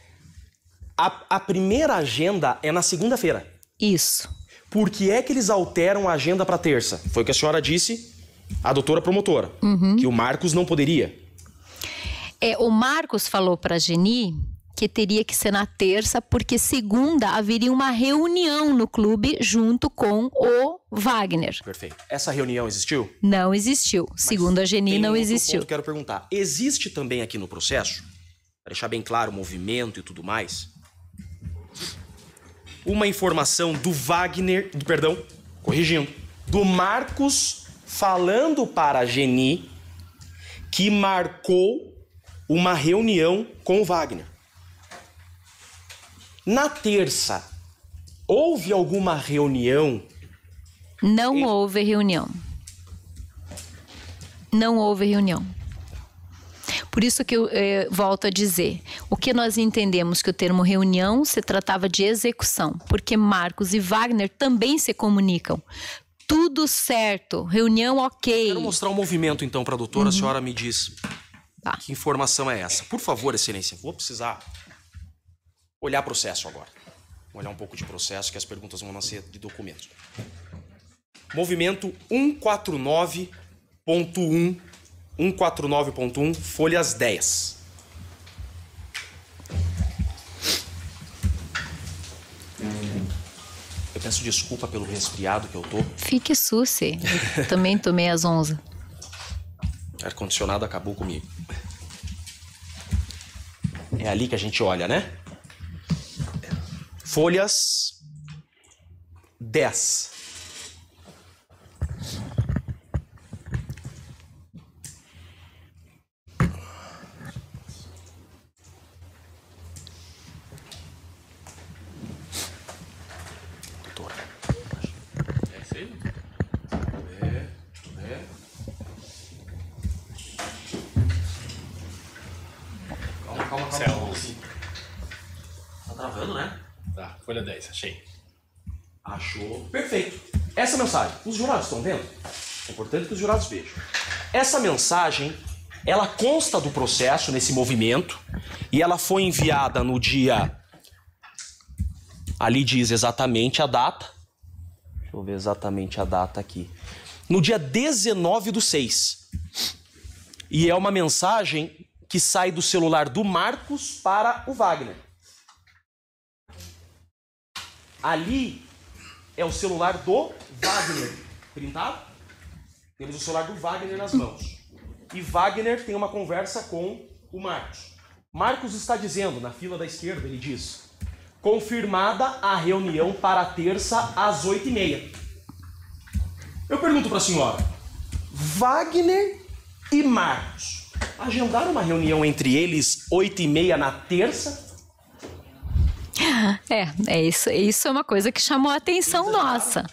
A primeira agenda é na segunda-feira. Isso. Por que é que eles alteram a agenda para terça? Foi o que a senhora disse, a doutora promotora, que o Marcos não poderia. É, o Marcos falou para a Geni que teria que ser na terça, porque segunda haveria uma reunião no clube junto com o Wagner. Perfeito. Essa reunião existiu? Não existiu. Mas segundo a Geni, não existiu. Eu quero perguntar, existe também aqui no processo, para deixar bem claro o movimento e tudo mais, uma informação do Wagner, do Marcos falando para a Geni que marcou uma reunião com o Wagner. Na terça, houve alguma reunião? Não houve reunião. Não houve reunião. Por isso que eu volto a dizer, o que nós entendemos que o termo reunião se tratava de execução, porque Marcos e Wagner também se comunicam. Tudo certo, reunião ok. Quero mostrar um movimento então para a doutora, a senhora me diz... Tá. Que informação é essa? Por favor, excelência, vou precisar olhar processo agora. Vou olhar um pouco de processo, que as perguntas vão nascer de documentos. Movimento 149.1, 149.1, folhas 10. Eu peço desculpa pelo resfriado que eu tô. Fique suce, eu também tomei às 11. Ar-condicionado acabou comigo. É ali que a gente olha, né? Folhas 10. Folha 10, achei. Achou. Perfeito. Essa mensagem, os jurados estão vendo? É importante que os jurados vejam. Essa mensagem, ela consta do processo nesse movimento e ela foi enviada no dia... Ali diz exatamente a data. Deixa eu ver exatamente a data aqui. No dia 19/6. E é uma mensagem que sai do celular do Marcos para o Wagner. Ali é o celular do Wagner. Printado? Temos o celular do Wagner nas mãos. E Wagner tem uma conversa com o Marcos. Marcos está dizendo, na fila da esquerda, ele diz: confirmada a reunião para terça às 8h30. Eu pergunto para a senhora, Wagner e Marcos agendaram uma reunião entre eles 8h30 na terça? Isso é uma coisa que chamou a atenção nossa.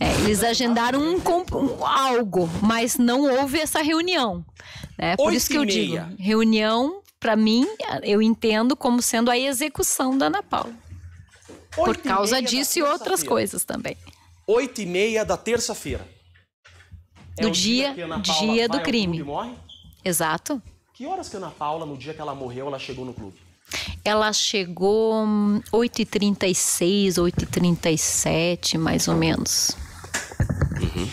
É, eles agendaram algo, mas não houve essa reunião. Né? Por isso que eu digo, reunião, para mim, eu entendo como sendo a execução da Ana Paula. Por causa disso e outras coisas também. 8h30 da terça-feira. Do dia do crime. Exato. Que horas que a Ana Paula, no dia que ela morreu, ela chegou no clube? Ela chegou 8h36, 8h37, mais ou menos. Uhum.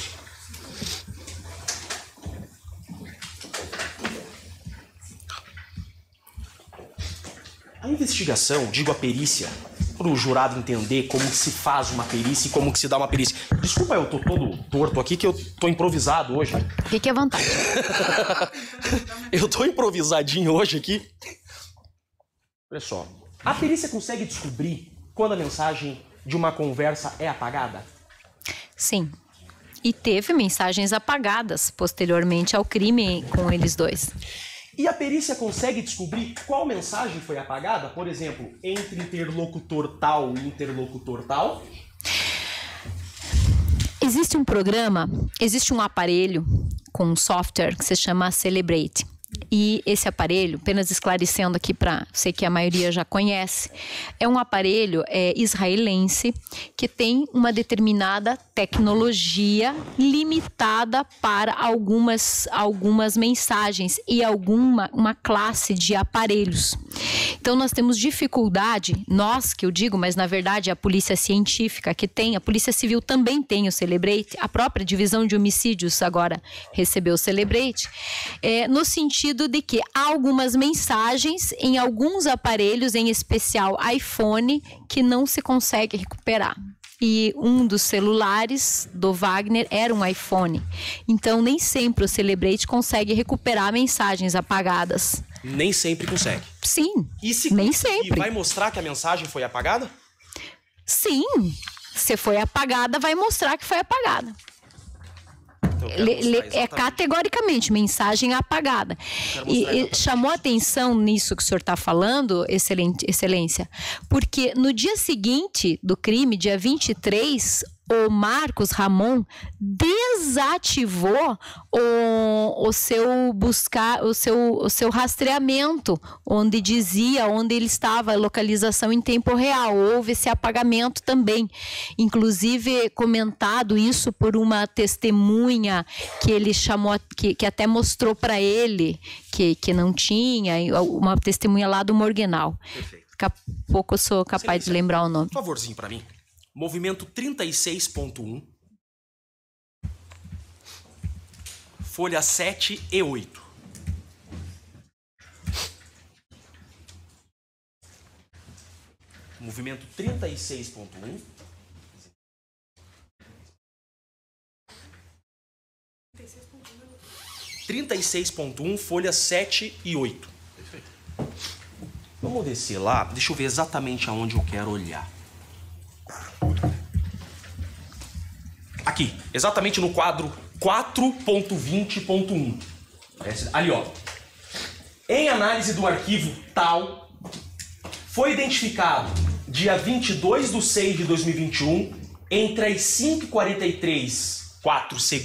A investigação, digo a perícia, para o jurado entender como que se faz uma perícia e como que se dá uma perícia. Desculpa, eu tô todo torto aqui, que eu tô improvisado hoje. Fique à vontade. Eu tô improvisadinho hoje aqui. Olha só, a perícia consegue descobrir quando a mensagem de uma conversa é apagada? Sim, e teve mensagens apagadas posteriormente ao crime com eles dois. E a perícia consegue descobrir qual mensagem foi apagada? Por exemplo, entre interlocutor tal e interlocutor tal? Existe um programa, existe um aparelho com um software que se chama Celebrate. E esse aparelho, apenas esclarecendo aqui para você que a maioria já conhece, é um aparelho israelense que tem uma determinada tecnologia limitada para algumas mensagens e uma classe de aparelhos. Então nós temos dificuldade, nós que eu digo, mas na verdade a Polícia Científica que tem, a Polícia Civil também tem o Celebrate, a própria divisão de homicídios agora recebeu o Celebrate, no sentido de que há algumas mensagens em alguns aparelhos, em especial iPhone, que não se consegue recuperar. E um dos celulares do Wagner era um iPhone. Então nem sempre o Celebrate consegue recuperar mensagens apagadas. Nem sempre consegue. Sim, nem sempre. E vai mostrar que a mensagem foi apagada? Sim, se foi apagada, vai mostrar que foi apagada. Então, é categoricamente mensagem apagada. E chamou atenção nisso que o senhor está falando, excelência, porque no dia seguinte do crime, dia 23... o Marcos Ramon desativou o seu rastreamento, onde dizia onde ele estava, a localização em tempo real. Houve esse apagamento também. Inclusive, comentado isso por uma testemunha que ele chamou, que até mostrou para ele que não tinha, uma testemunha lá do Morgenau. Perfeito. Daqui a pouco eu sou capaz de lembrar o nome. Por favorzinho para mim. Movimento 36.1, folha 7 e 8. Movimento 36.1. 36.1, folha 7 e 8. Perfeito. Vamos descer lá, deixa eu ver exatamente aonde eu quero olhar. Aqui, exatamente no quadro 4.20.1. Ali, ó. Em análise do arquivo tal, foi identificado dia 22/6/2021, entre as 5h43,4 e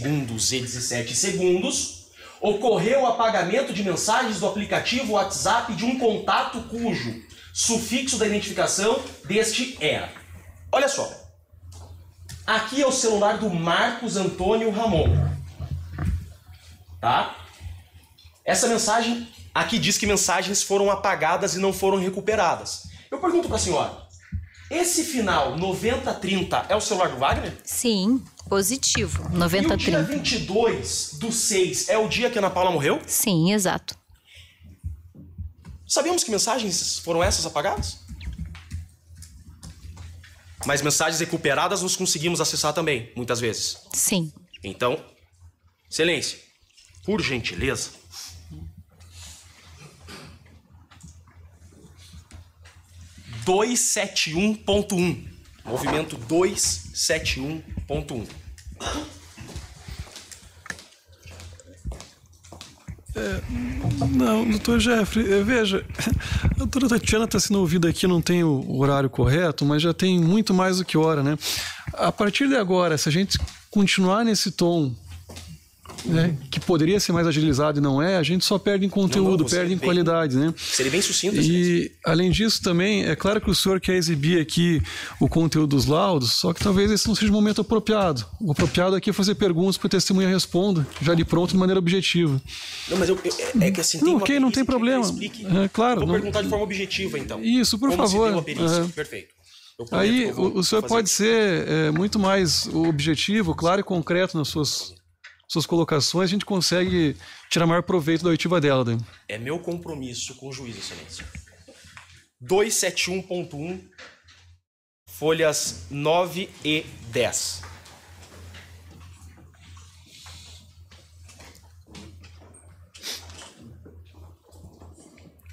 17 segundos, ocorreu o apagamento de mensagens do aplicativo WhatsApp de um contato cujo sufixo da identificação deste era. Olha só, aqui é o celular do Marcos Antônio Ramon, tá? Essa mensagem, aqui diz que mensagens foram apagadas e não foram recuperadas. Eu pergunto para a senhora, esse final 9030 é o celular do Wagner? Sim, positivo, 9030. E o dia 22/6 é o dia que a Ana Paula morreu? Sim, exato. Sabemos que mensagens foram essas apagadas? Mas mensagens recuperadas nós conseguimos acessar também, muitas vezes. Sim. Então, excelência, por gentileza, uhum. 271.1. Movimento 271.1. Não, doutor Jeffrey, veja, a doutora Tatiana está sendo ouvida aqui, não tem o horário correto, mas já tem muito mais do que hora, né? A partir de agora, se a gente continuar nesse tom né, que poderia ser mais agilizado e não é, a gente só perde em conteúdo, perde em qualidade, né? Seria bem sucinto. E, além disso, também, é claro que o senhor quer exibir aqui o conteúdo dos laudos, só que talvez esse não seja o momento apropriado. O apropriado aqui é fazer perguntas para o testemunha responda, já de pronto, de maneira objetiva. Não, mas é que assim, tem uma perícia, não tem problema. É, claro. Vou perguntar de forma objetiva, então. Isso, por favor. Como se tem uma perícia, perfeito. Aí o senhor pode ser muito mais objetivo, claro e concreto nas suas colocações, a gente consegue tirar maior proveito da oitiva dela. Daí. É meu compromisso com o juiz, excelência. 271.1, folhas 9 e 10.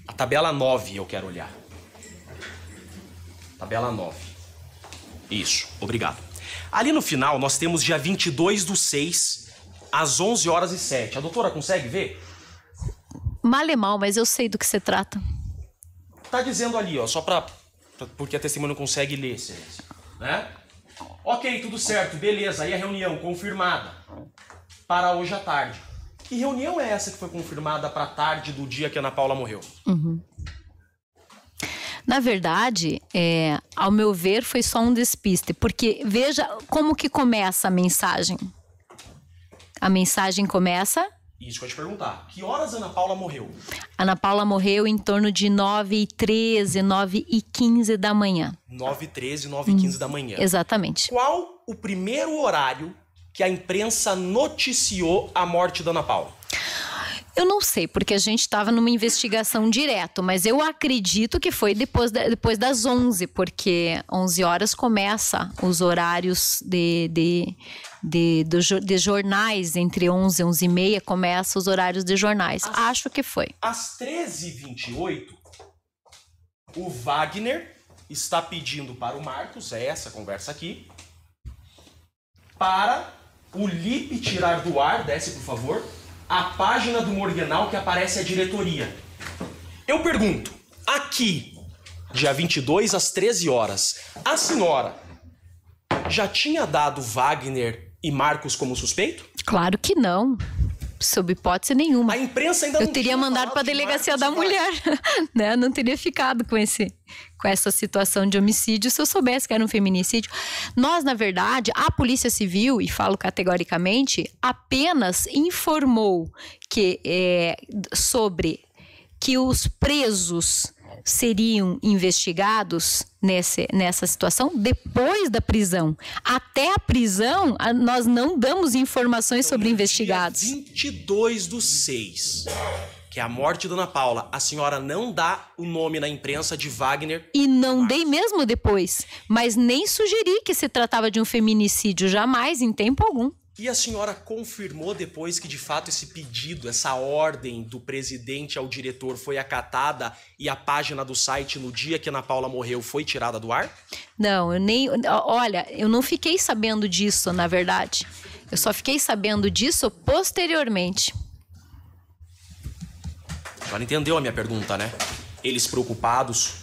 A tabela 9 eu quero olhar. Tabela 9. Isso, obrigado. Ali no final, nós temos dia 22/6, às 11h07. A doutora consegue ver? Mal, mas eu sei do que se trata. Tá dizendo ali, ó, só pra... porque a testemunha não consegue ler, né? Ok, tudo certo, beleza. Aí a reunião confirmada para hoje à tarde. Que reunião é essa que foi confirmada para a tarde do dia que a Ana Paula morreu? Uhum. Na verdade, ao meu ver, foi só um despiste. Porque veja como que começa a mensagem. A mensagem começa... Isso que eu ia te perguntar. Que horas a Ana Paula morreu? A Ana Paula morreu em torno de 9h13, 9h15 da manhã. 9h13, 9h15 da manhã. Exatamente. Qual o primeiro horário que a imprensa noticiou a morte da Ana Paula? Eu não sei, porque a gente estava numa investigação direta, mas eu acredito que foi depois das 11, porque 11 horas começa os horários de jornais, entre 11 e 11 e meia começa os horários de jornais. Acho que foi. Às 13h28, o Wagner está pedindo para o Marcos, é essa conversa aqui, para o Lipe tirar do ar, desce por favor, a página do Morgenau que aparece a diretoria. Eu pergunto, aqui, dia 22 às 13 horas, a senhora já tinha dado Wagner e Marcos como suspeito? Claro que não, sob hipótese nenhuma. A imprensa ainda não teria mandado para a delegacia da mulher, né? Não teria ficado com essa situação de homicídio se eu soubesse que era um feminicídio. Nós, na verdade, a Polícia Civil, e falo categoricamente, apenas informou que, sobre que os presos seriam investigados nessa situação depois da prisão. Até a prisão, nós não damos informações sobre investigados. Dia 22/6, que é a morte da Ana Paula, a senhora não dá o nome na imprensa de Wagner. E não dei mesmo depois, mas nem sugeri que se tratava de um feminicídio, jamais, em tempo algum. E a senhora confirmou depois que, de fato, esse pedido, essa ordem do presidente ao diretor foi acatada e a página do site, no dia que a Ana Paula morreu, foi tirada do ar? Não, eu nem... Olha, eu não fiquei sabendo disso, na verdade. Eu só fiquei sabendo disso posteriormente. A senhora entendeu a minha pergunta, né? Eles preocupados...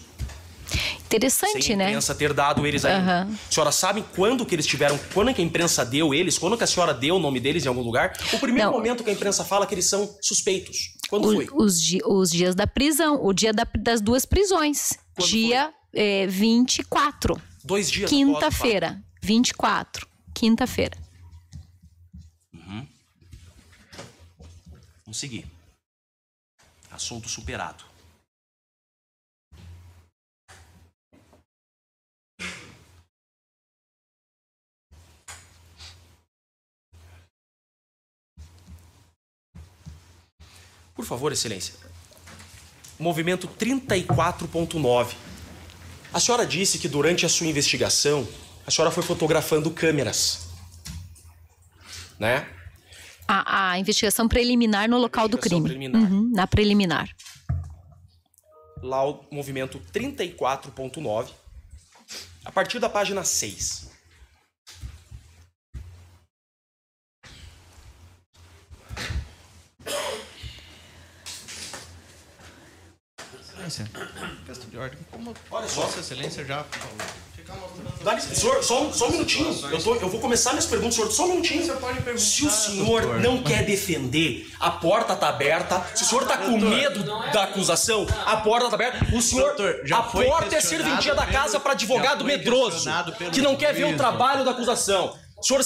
Interessante, sem a imprensa, né, ter dado eles aí. Uhum. A senhora sabe quando que eles tiveram, quando que a imprensa deu eles, quando que a senhora deu o nome deles em algum lugar? O primeiro momento que a imprensa fala que eles são suspeitos. Quando foi? Os dias da prisão, o dia das duas prisões. Quando dia 24. 2 dias. Quinta-feira. 24. Quinta-feira. Uhum. Vamos seguir. Assunto superado. Por favor, excelência. Movimento 34.9. A senhora disse que durante a sua investigação, a senhora foi fotografando câmeras, né? A investigação preliminar no local do crime. Preliminar. Uhum, na preliminar. Lá o movimento 34.9, a partir da página 6. Excelência, questão de ordem. Como Vossa Excelência já falou. Só um minutinho. Eu vou começar minhas perguntas, senhor. Só um minutinho. Você pode perguntar, se o senhor doutor, não quer defender, a porta está aberta. Se o senhor está com medo da acusação, a porta está aberta. O senhor, doutor, a porta é serventia da casa para advogado medroso que não quer ver o trabalho da acusação. Senhor,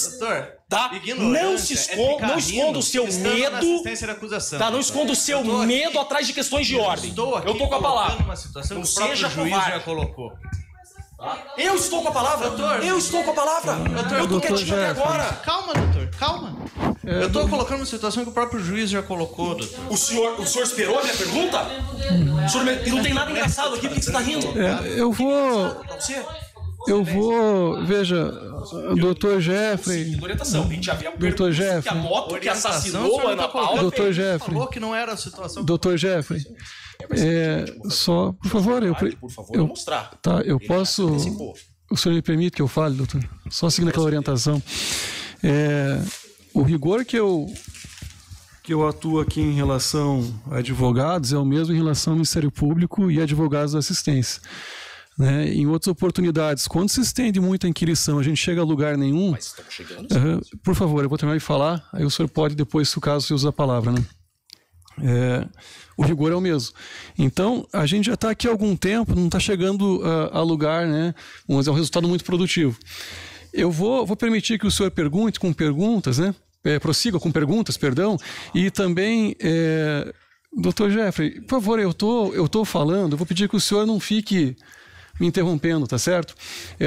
tá? Não se esconda, não esconda o seu medo. Tá? Não esconda o seu medo atrás de questões de ordem. Eu tô com a palavra. Não seja covarde. Eu estou com a palavra, doutor. Eu estou com a palavra. Eu tô quietinho até agora. Calma, doutor. Calma. Eu tô colocando uma situação que o próprio juiz já colocou, doutor. O senhor esperou a minha pergunta? O senhor não tem nada engraçado aqui, por que você tá rindo? Veja, doutor Jeffrey. Doutor Jeffrey. A moto que assassinou a Ana Paula. Doutor Jeffrey. Falou que não era a situação. Doutor Jeffrey. Só, por favor, eu mostrar. Tá, eu posso. O senhor me permite que eu fale, doutor? Só seguindo aquela orientação. O rigor que eu atuo aqui em relação a advogados é o mesmo em relação ao Ministério Público e advogados da assistência. Né? Em outras oportunidades, quando se estende muito a inquirição, a gente chega a lugar nenhum. Mas estamos chegando, por favor, eu vou terminar de falar, aí o senhor pode depois, se o caso, usar a palavra, né? O rigor é o mesmo. Então, a gente já está aqui há algum tempo, não está chegando a lugar, né? Mas é um resultado muito produtivo. Eu vou permitir que o senhor pergunte com perguntas, né? Prossiga com perguntas, perdão, e também... Doutor Jeffrey, por favor, eu tô falando, eu vou pedir que o senhor não fique... me interrompendo, tá certo?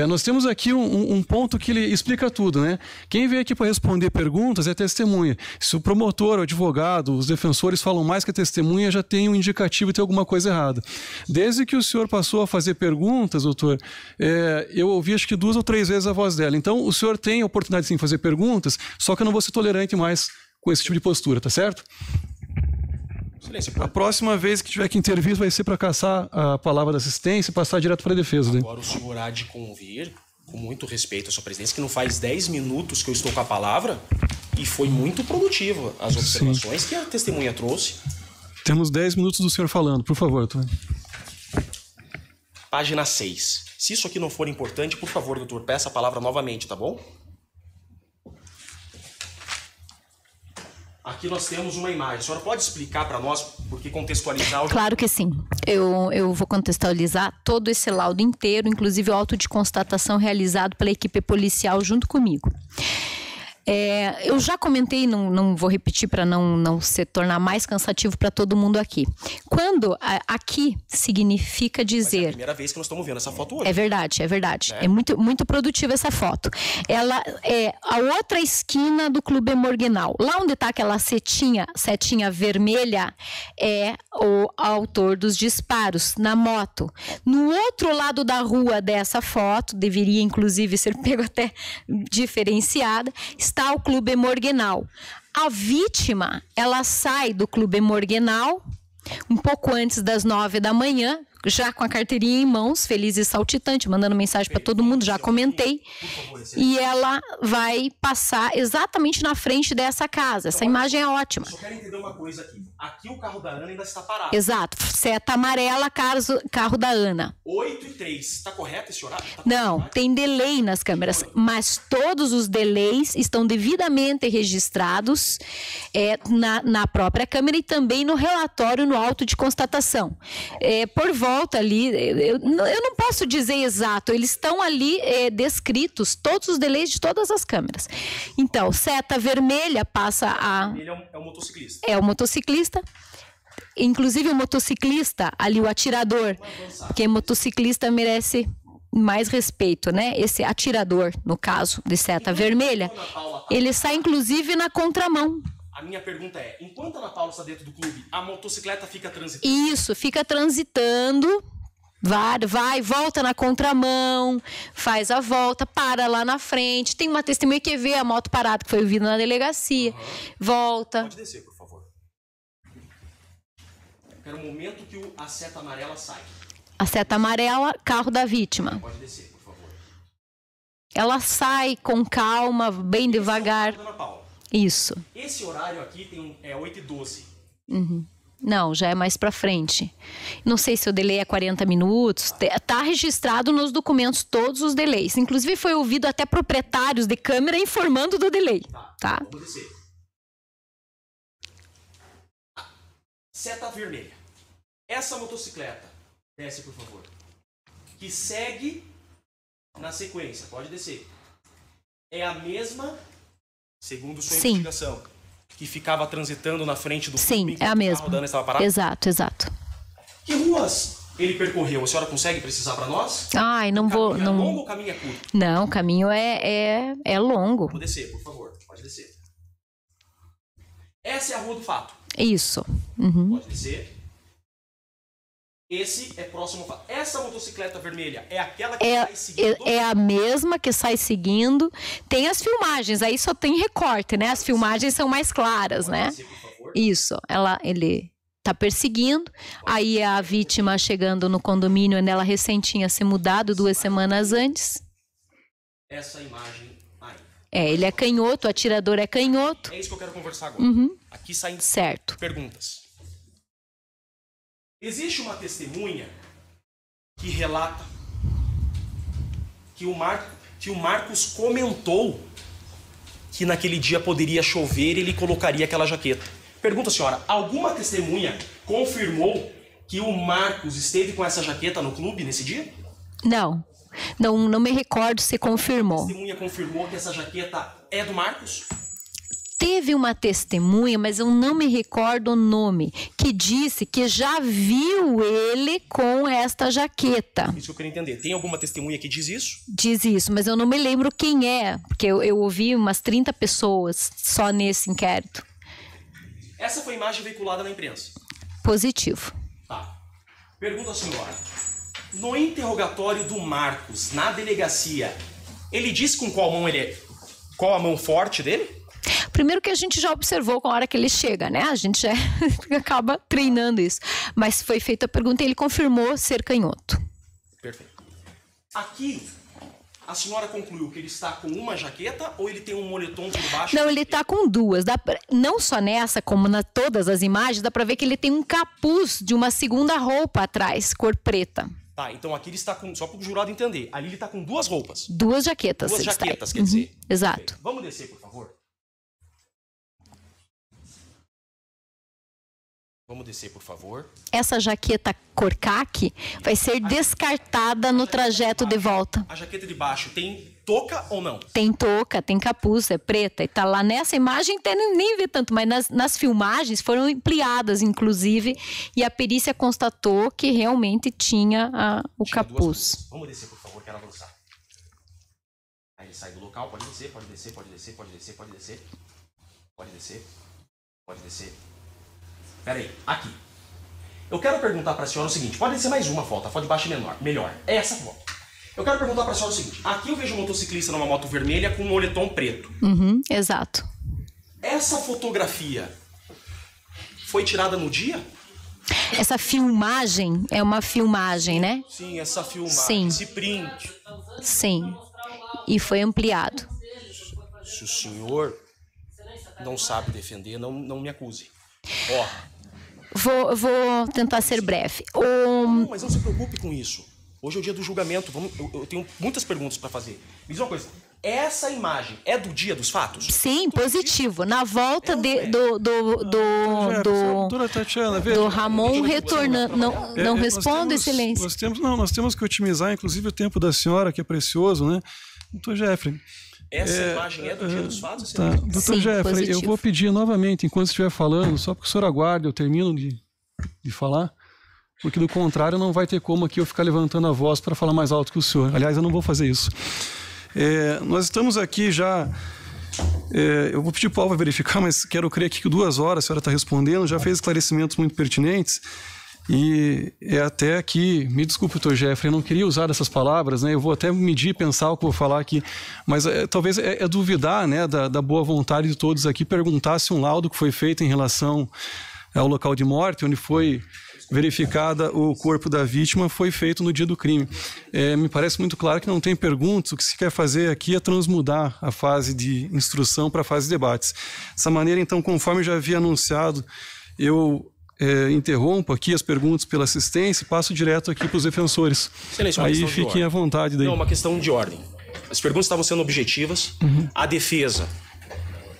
Nós temos aqui um ponto que ele explica tudo, né? Quem vem aqui para responder perguntas é testemunha. Se o promotor, o advogado, os defensores falam mais que a testemunha, já tem um indicativo de ter alguma coisa errada. Desde que o senhor passou a fazer perguntas, doutor, eu ouvi acho que 2 ou 3 vezes a voz dela. Então, o senhor tem a oportunidade sim de fazer perguntas, só que eu não vou ser tolerante mais com esse tipo de postura, tá certo? A próxima vez que tiver que intervir vai ser para caçar a palavra da assistência e passar direto para a defesa. Agora, né? O senhor há de convir, com muito respeito à sua presidência, que não faz 10 minutos que eu estou com a palavra e foi muito produtiva as observações que a testemunha trouxe. Temos 10 minutos do senhor falando, por favor. Página 6. Se isso aqui não for importante, por favor, doutor, peça a palavra novamente, tá bom? Aqui nós temos uma imagem. A senhora pode explicar para nós, porque contextualizar... Claro que sim. Eu vou contextualizar todo esse laudo inteiro, inclusive o auto de constatação realizado pela equipe policial junto comigo. Eu já comentei, não vou repetir para não se tornar mais cansativo para todo mundo aqui. Quando aqui significa dizer... Mas é a primeira vez que nós estamos vendo essa foto hoje. É verdade. É muito, muito produtiva essa foto. Ela é a outra esquina do Clube Morgenau. Lá onde está aquela setinha vermelha, é o autor dos disparos na moto. No outro lado da rua dessa foto, deveria inclusive ser pego até diferenciada, está o Clube Morgenau. A vítima, ela sai do Clube Morgenau um pouco antes das 9 da manhã, já com a carteirinha em mãos, feliz e saltitante, mandando mensagem para todo mundo, já comentei. E ela vai passar exatamente na frente dessa casa. Essa imagem é ótima. Só quero entender uma coisa aqui. Aqui o carro da Ana ainda está parado. Exato. Seta amarela, carro da Ana. 8:03. Está correto esse horário? Não, tem delay nas câmeras, mas todos os delays estão devidamente registrados na própria câmera e também no relatório, no auto de constatação. Por volta ali, eu não posso dizer exato, eles estão ali descritos, todos os delays de todas as câmeras. Então, seta vermelha passa a... É o motociclista. Inclusive o motociclista, ali o atirador, porque motociclista merece mais respeito, né? Esse atirador, no caso de seta vermelha, ele sai inclusive na contramão. A minha pergunta é, enquanto a Ana Paula está dentro do clube, a motocicleta fica transitando? Isso, fica transitando, vai, volta na contramão, faz a volta, para lá na frente. Tem uma testemunha que vê a moto parada, que foi ouvida na delegacia, volta. Pode descer, por favor. Era o momento que a seta amarela sai. A seta amarela, carro da vítima. Pode descer, por favor. Ela sai com calma, bem devagar. Isso. Esse horário aqui tem é 8:12. Uhum. Não, já é mais para frente. Não sei se o delay é 40 minutos. Está registrado nos documentos todos os delays. Inclusive foi ouvido até proprietários de câmera informando do delay. Tá? Seta vermelha. Essa motocicleta, desce por favor, que segue na sequência, pode descer. É a mesma, segundo sua investigação, que ficava transitando na frente do clube, é a mesma. O carro estava parado? Exato, exato. Que ruas ele percorreu? A senhora consegue precisar para nós? Ai, não vou... É longo ou o caminho é curto? Não, o caminho é longo. Vou descer, por favor, pode descer. Essa é a rua do fato. Isso. Uhum. Pode descer. Esse é próximo ao fato. Essa motocicleta vermelha é aquela que sai seguindo? É a mesma que sai seguindo. Tem as filmagens, aí só tem recorte, né? As filmagens são mais claras, né? Pode descer, por favor. Isso. Ele tá perseguindo. Aí a vítima chegando no condomínio, ela recém tinha se mudado 2 semanas antes. Essa imagem... ele é canhoto, o atirador é canhoto. É isso que eu quero conversar agora. Uhum. Aqui saem perguntas. Existe uma testemunha que relata que o Marcos comentou que naquele dia poderia chover e ele colocaria aquela jaqueta. Pergunta, senhora, alguma testemunha confirmou que o Marcos esteve com essa jaqueta no clube nesse dia? Não. Não me recordo se confirmou. A testemunha confirmou que essa jaqueta é do Marcos? Teve uma testemunha, mas eu não me recordo o nome, que disse que já viu ele com esta jaqueta. Isso eu queria entender. Tem alguma testemunha que diz isso? Diz isso, mas eu não me lembro quem é, porque eu ouvi umas 30 pessoas só nesse inquérito. Essa foi a imagem veiculada na imprensa? Positivo. Tá. Pergunta à senhora. No interrogatório do Marcos, na delegacia, ele disse com qual mão ele é? Qual a mão forte dele? Primeiro que a gente já observou com a hora que ele chega, né? A gente já acaba treinando isso. Mas foi feita a pergunta e ele confirmou ser canhoto. Perfeito. Aqui, a senhora concluiu que ele está com uma jaqueta ou ele tem um moletom por baixo? Não, ele está com duas. Não só nessa, como na todas as imagens, dá para ver que ele tem um capuz de uma segunda roupa atrás, cor preta. Ah, então aqui ele está com, só para o jurado entender, ali ele está com duas roupas. Duas jaquetas. Duas jaquetas, quer dizer. Exato. Okay. Vamos descer, por favor. Vamos descer, por favor. Essa jaqueta cor caqui vai ser descartada no trajeto de volta. A jaqueta de baixo tem touca ou não? Tem touca, tem capuz, é preta. E tá lá nessa imagem, nem vê tanto, mas nas filmagens foram ampliadas, inclusive, e a perícia constatou que realmente tinha o capuz. Vamos descer, por favor, quero avançar. Aí ele sai do local, pode descer, pode descer, pode descer, pode descer, pode descer. Pode descer, pode descer. Peraí, aqui. Eu quero perguntar para a senhora o seguinte, pode ser mais uma foto, a foto de baixo é menor, melhor. É essa foto. Eu quero perguntar para a senhora o seguinte, aqui eu vejo um motociclista numa moto vermelha com um moletom preto. Uhum, exato. Essa fotografia foi tirada no dia? Essa filmagem é uma filmagem, né? Sim, essa filmagem, esse print. Sim, e foi ampliado. Se o senhor não sabe defender, não me acuse. Vou tentar ser breve. Não, mas não se preocupe com isso. Hoje é o dia do julgamento. Eu tenho muitas perguntas para fazer. Me diz uma coisa. Essa imagem é do dia dos fatos? Sim, positivo. Na volta do Ramon retornando. Não responda, excelência. Nós temos que otimizar, inclusive, o tempo da senhora, que é precioso, né? Doutor Jeffrey. Essa imagem é do dia dos fatos? Tá. Doutor Jeffrey, positivo. Eu vou pedir novamente, enquanto estiver falando, só porque o senhor aguarde, eu termino de falar, porque do contrário não vai ter como aqui eu ficar levantando a voz para falar mais alto que o senhor. Aliás, eu não vou fazer isso. Nós estamos aqui já... eu vou pedir para o Alva verificar, mas quero crer aqui que 2 horas a senhora está respondendo, já fez esclarecimentos muito pertinentes. E é até aqui, me desculpe, doutor Jeffrey, eu não queria usar essas palavras, né? Eu vou até medir, pensar o que vou falar aqui, mas talvez duvidar, né, da boa vontade de todos aqui, perguntar se um laudo que foi feito em relação ao local de morte, onde foi verificada o corpo da vítima, foi feito no dia do crime. Me parece muito claro que não tem perguntas, o que se quer fazer aqui é transmudar a fase de instrução para a fase de debates. Dessa maneira, então, conforme eu já havia anunciado, eu interrompo aqui as perguntas pela assistência e passo direto aqui para os defensores. Excelente, aí fiquem à vontade. Daí. Não, uma questão de ordem. As perguntas estavam sendo objetivas. Uhum. A defesa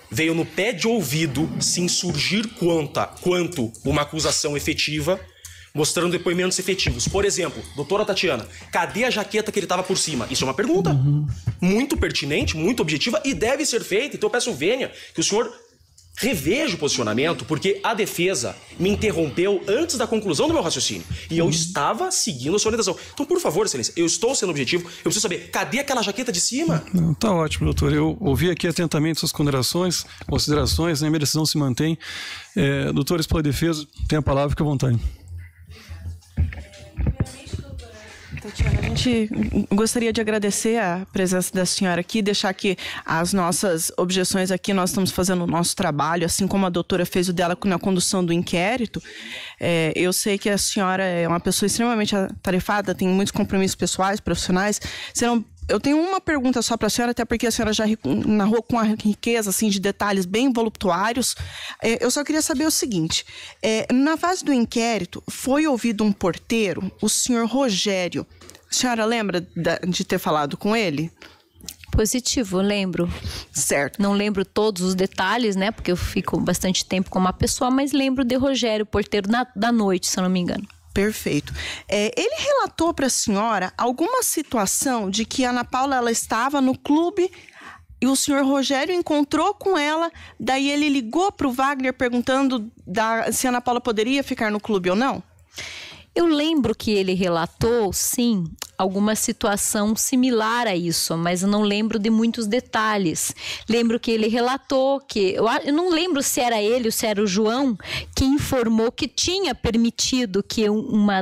veio no pé de ouvido se insurgir quanto uma acusação efetiva, mostrando depoimentos efetivos. Por exemplo, doutora Tatiana, cadê a jaqueta que ele estava por cima? Isso é uma pergunta muito pertinente, muito objetiva e deve ser feita. Então eu peço vênia que o senhor reveja o posicionamento, porque a defesa me interrompeu antes da conclusão do meu raciocínio. E eu estava seguindo a sua orientação. Então, por favor, excelência, eu estou sendo objetivo. Eu preciso saber, cadê aquela jaqueta de cima? Não, tá ótimo, doutor. Eu ouvi aqui atentamente suas considerações, né? Minha decisão se mantém. Doutores, pela defesa, tem a palavra, fica à vontade. Tatiana, a gente gostaria de agradecer a presença da senhora aqui, deixar que as nossas objeções aqui, nós estamos fazendo o nosso trabalho, assim como a doutora fez o dela na condução do inquérito. Eu sei que a senhora é uma pessoa extremamente atarefada, tem muitos compromissos pessoais, profissionais. Eu tenho uma pergunta só para a senhora, até porque a senhora já narrou com a riqueza assim, de detalhes bem voluptuários. Eu só queria saber o seguinte, na fase do inquérito, foi ouvido um porteiro, o senhor Rogério. A senhora lembra de ter falado com ele? Positivo, lembro. Certo. Não lembro todos os detalhes, né, porque eu fico bastante tempo com uma pessoa, mas lembro de Rogério, porteiro da noite, se eu não me engano. Perfeito. Ele relatou para a senhora alguma situação de que a Ana Paula ela estava no clube e o senhor Rogério encontrou com ela, daí ele ligou para o Wagner perguntando se a Ana Paula poderia ficar no clube ou não? Eu lembro que ele relatou, sim, alguma situação similar a isso, mas não lembro de muitos detalhes. Lembro que ele relatou que... Eu não lembro se era ele ou se era o João que informou que tinha permitido que uma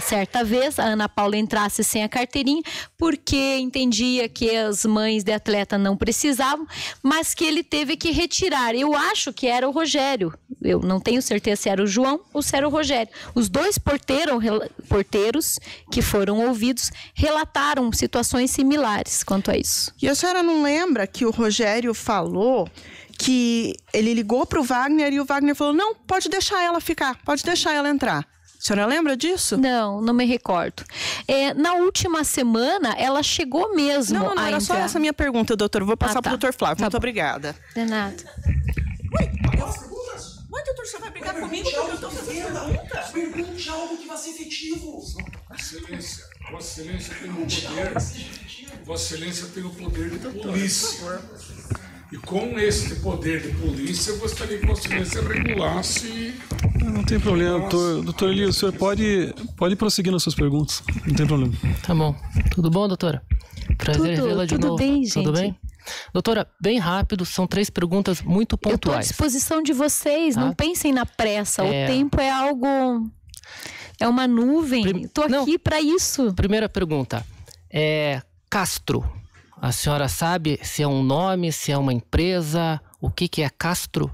certa vez a Ana Paula entrasse sem a carteirinha, porque entendia que as mães de atleta não precisavam, mas que ele teve que retirar. Eu acho que era o Rogério. Eu não tenho certeza se era o João ou se era o Rogério. Os dois porteiros que foram ouvidos relataram situações similares quanto a isso. E a senhora não lembra que o Rogério falou que ele ligou para o Wagner e o Wagner falou, não, pode deixar ela ficar, pode deixar ela entrar. A senhora lembra disso? Não, não me recordo. Na última semana, ela chegou mesmo a entrar. Não, era só essa minha pergunta, doutor. Vou passar para o doutor Flávio. Muito obrigada. De nada. Mas, doutor, você vai brigar comigo porque eu estou fazendo pergunta? Pergunte algo que vai ser efetivo. Excelência, Vossa Excelência tem o poder. Vossa Excelência tem o poder de polícia. E com este poder de polícia, eu gostaria que Vossa Excelência regulasse. Não tem problema, doutor Elias. O senhor pode prosseguir nas suas perguntas. Não tem problema. Tá bom. Tudo bom, doutora? Prazer vê-la de novo. Tudo bem, gente? Tudo bem? Doutora, bem rápido, são 3 perguntas muito pontuais. Eu estou à disposição de vocês, não pensem na pressa, o tempo é algo, é uma nuvem, estou aqui para isso. Primeira pergunta, Castro, a senhora sabe se é um nome, se é uma empresa, o que que é Castro?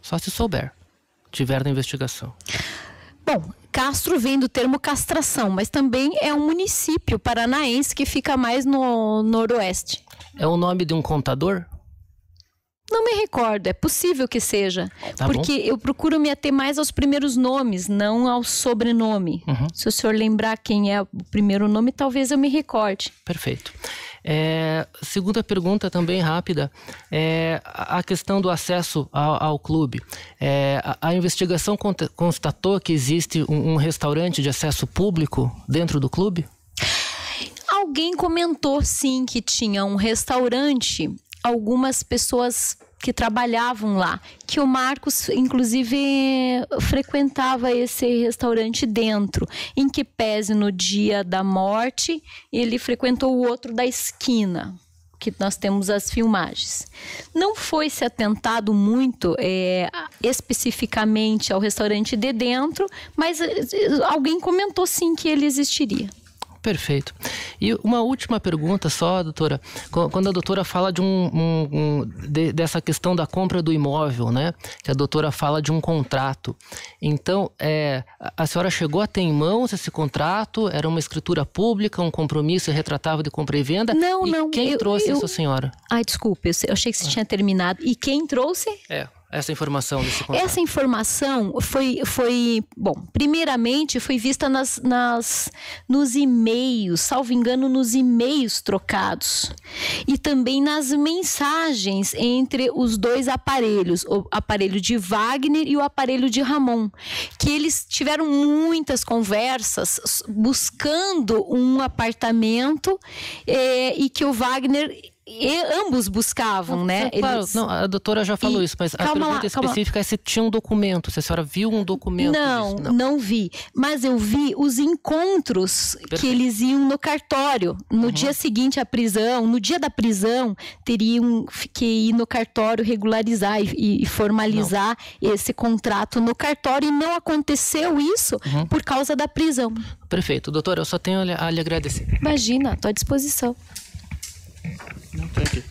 Só se souber, tiver na investigação. Bom, Castro vem do termo castração, mas também é um município paranaense que fica mais no noroeste. É o nome de um contador? Não me recordo, é possível que seja. Tá porque bom. Eu procuro me ater mais aos primeiros nomes, não ao sobrenome. Uhum. Se o senhor lembrar quem é o primeiro nome, talvez eu me recorde. Perfeito. Segunda pergunta também rápida, a questão do acesso ao clube. A investigação constatou que existe um restaurante de acesso público dentro do clube? Alguém comentou, sim, que tinha um restaurante, algumas pessoas que trabalhavam lá, que o Marcos, inclusive, frequentava esse restaurante dentro, em que pese no dia da morte, ele frequentou o outro da esquina, que nós temos as filmagens. Não foi se atentado muito especificamente ao restaurante de dentro, mas alguém comentou sim que ele existiria. Perfeito. E uma última pergunta só, doutora. Quando a doutora fala de dessa questão da compra do imóvel, né? Que a doutora fala de um contrato. Então, a senhora chegou a ter em mãos esse contrato? Era uma escritura pública, um compromisso retratável de compra e venda? Não, não. Quem trouxe isso, senhora? Ai, desculpa. Eu achei que você tinha terminado. E quem trouxe? essa informação desse contrato? Essa informação foi bom, primeiramente foi vista nos e-mails, salvo engano, nos e-mails trocados e também nas mensagens entre os dois aparelhos, o aparelho de Wagner e o aparelho de Ramon, que eles tiveram muitas conversas buscando um apartamento e que o Wagner... E ambos buscavam, não, né? Claro, eles... não, a doutora já falou isso, mas a pergunta específica é se tinha um documento, se a senhora viu um documento. Não, disso? Não vi, mas eu vi os encontros. Perfeito. Que eles iam no cartório, no dia seguinte à prisão, no dia da prisão, teriam que ir no cartório regularizar e formalizar esse contrato no cartório, e não aconteceu isso por causa da prisão. Perfeito, doutora, eu só tenho a lhe agradecer. Imagina, estou à disposição. Não tem aqui.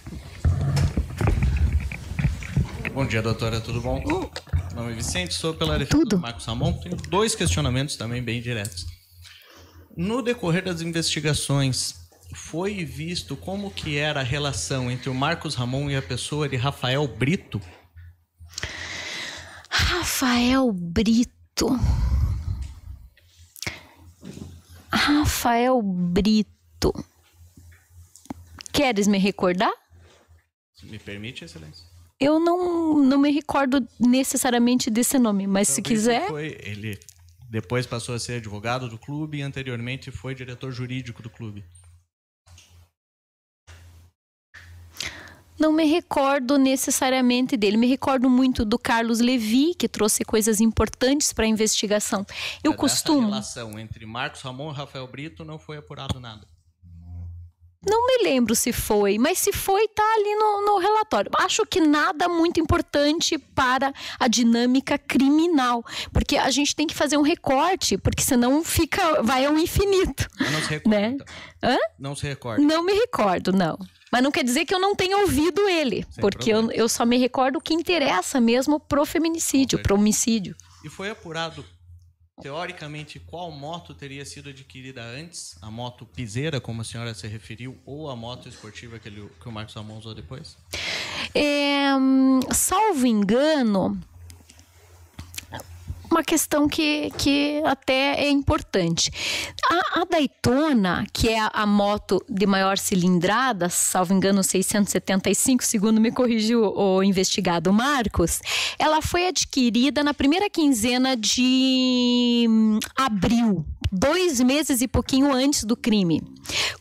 Bom dia, doutora, tudo bom? Meu nome é Vicente, sou pela defesa do Marcos Ramon. Tenho dois questionamentos também bem diretos. No decorrer das investigações, foi visto como que era a relação entre o Marcos Ramon e a pessoa de Rafael Brito? Rafael Brito. Rafael Brito. Queres me recordar? Me permite, Excelência? Eu não me recordo necessariamente desse nome, mas então, se quiser... Ele depois passou a ser advogado do clube e anteriormente foi diretor jurídico do clube. Não me recordo necessariamente dele. Me recordo muito do Carlos Levi, que trouxe coisas importantes para a investigação. Eu costumo... A relação entre Marcos Ramon e Rafael Brito não foi apurado nada. Não me lembro se foi, mas se foi, tá ali no relatório. Acho que nada muito importante para a dinâmica criminal, porque a gente tem que fazer um recorte, porque senão vai ao infinito. Mas não se recorda. Né? Hã? Não se recorda. Não me recordo, não. Mas não quer dizer que eu não tenha ouvido ele, sem porque eu só me recordo o que interessa mesmo pro feminicídio, pro homicídio. E foi apurado... Teoricamente, qual moto teria sido adquirida antes? A moto Piseira, como a senhora se referiu, ou a moto esportiva que o Marcos Ramon usou depois? Salvo engano, uma questão que até é importante. A Daytona, que é a moto de maior cilindrada, salvo engano 675, segundo me corrigiu o investigado Marcos, ela foi adquirida na primeira quinzena de abril, 2 meses e pouquinho antes do crime,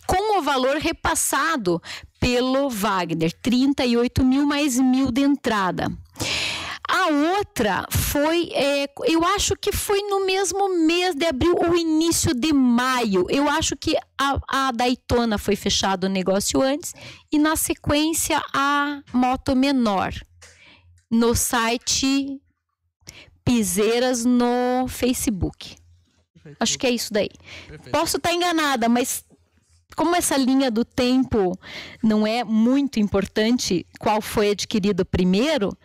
com o valor repassado pelo Wagner, 38 mil mais 1.000 de entrada. A outra foi, eu acho que foi no mesmo mês de abril ou início de maio. Eu acho que a Daytona foi fechado o negócio antes e na sequência a moto menor no site Piseiras no Facebook. Perfeito. Acho que é isso daí. Perfeito. Posso estar enganada, mas... Como essa linha do tempo não é muito importante, qual foi adquirido primeiro,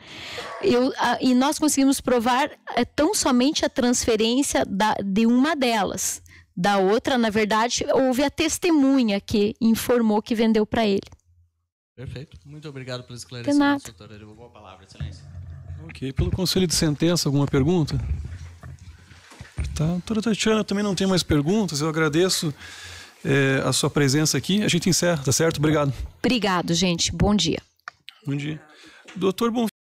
e nós conseguimos provar tão somente a transferência de uma delas. Da outra, na verdade, houve a testemunha que informou que vendeu para ele. Perfeito. Muito obrigado pelo esclarecimento, doutora. Devolvo a palavra, Excelência. Ok. Pelo conselho de sentença, alguma pergunta? Tá. Doutora Tatiana, também não tem mais perguntas. Eu agradeço... a sua presença aqui. A gente encerra, tá certo? Obrigado. Obrigado, gente. Bom dia. Bom dia. Doutor Bonfim.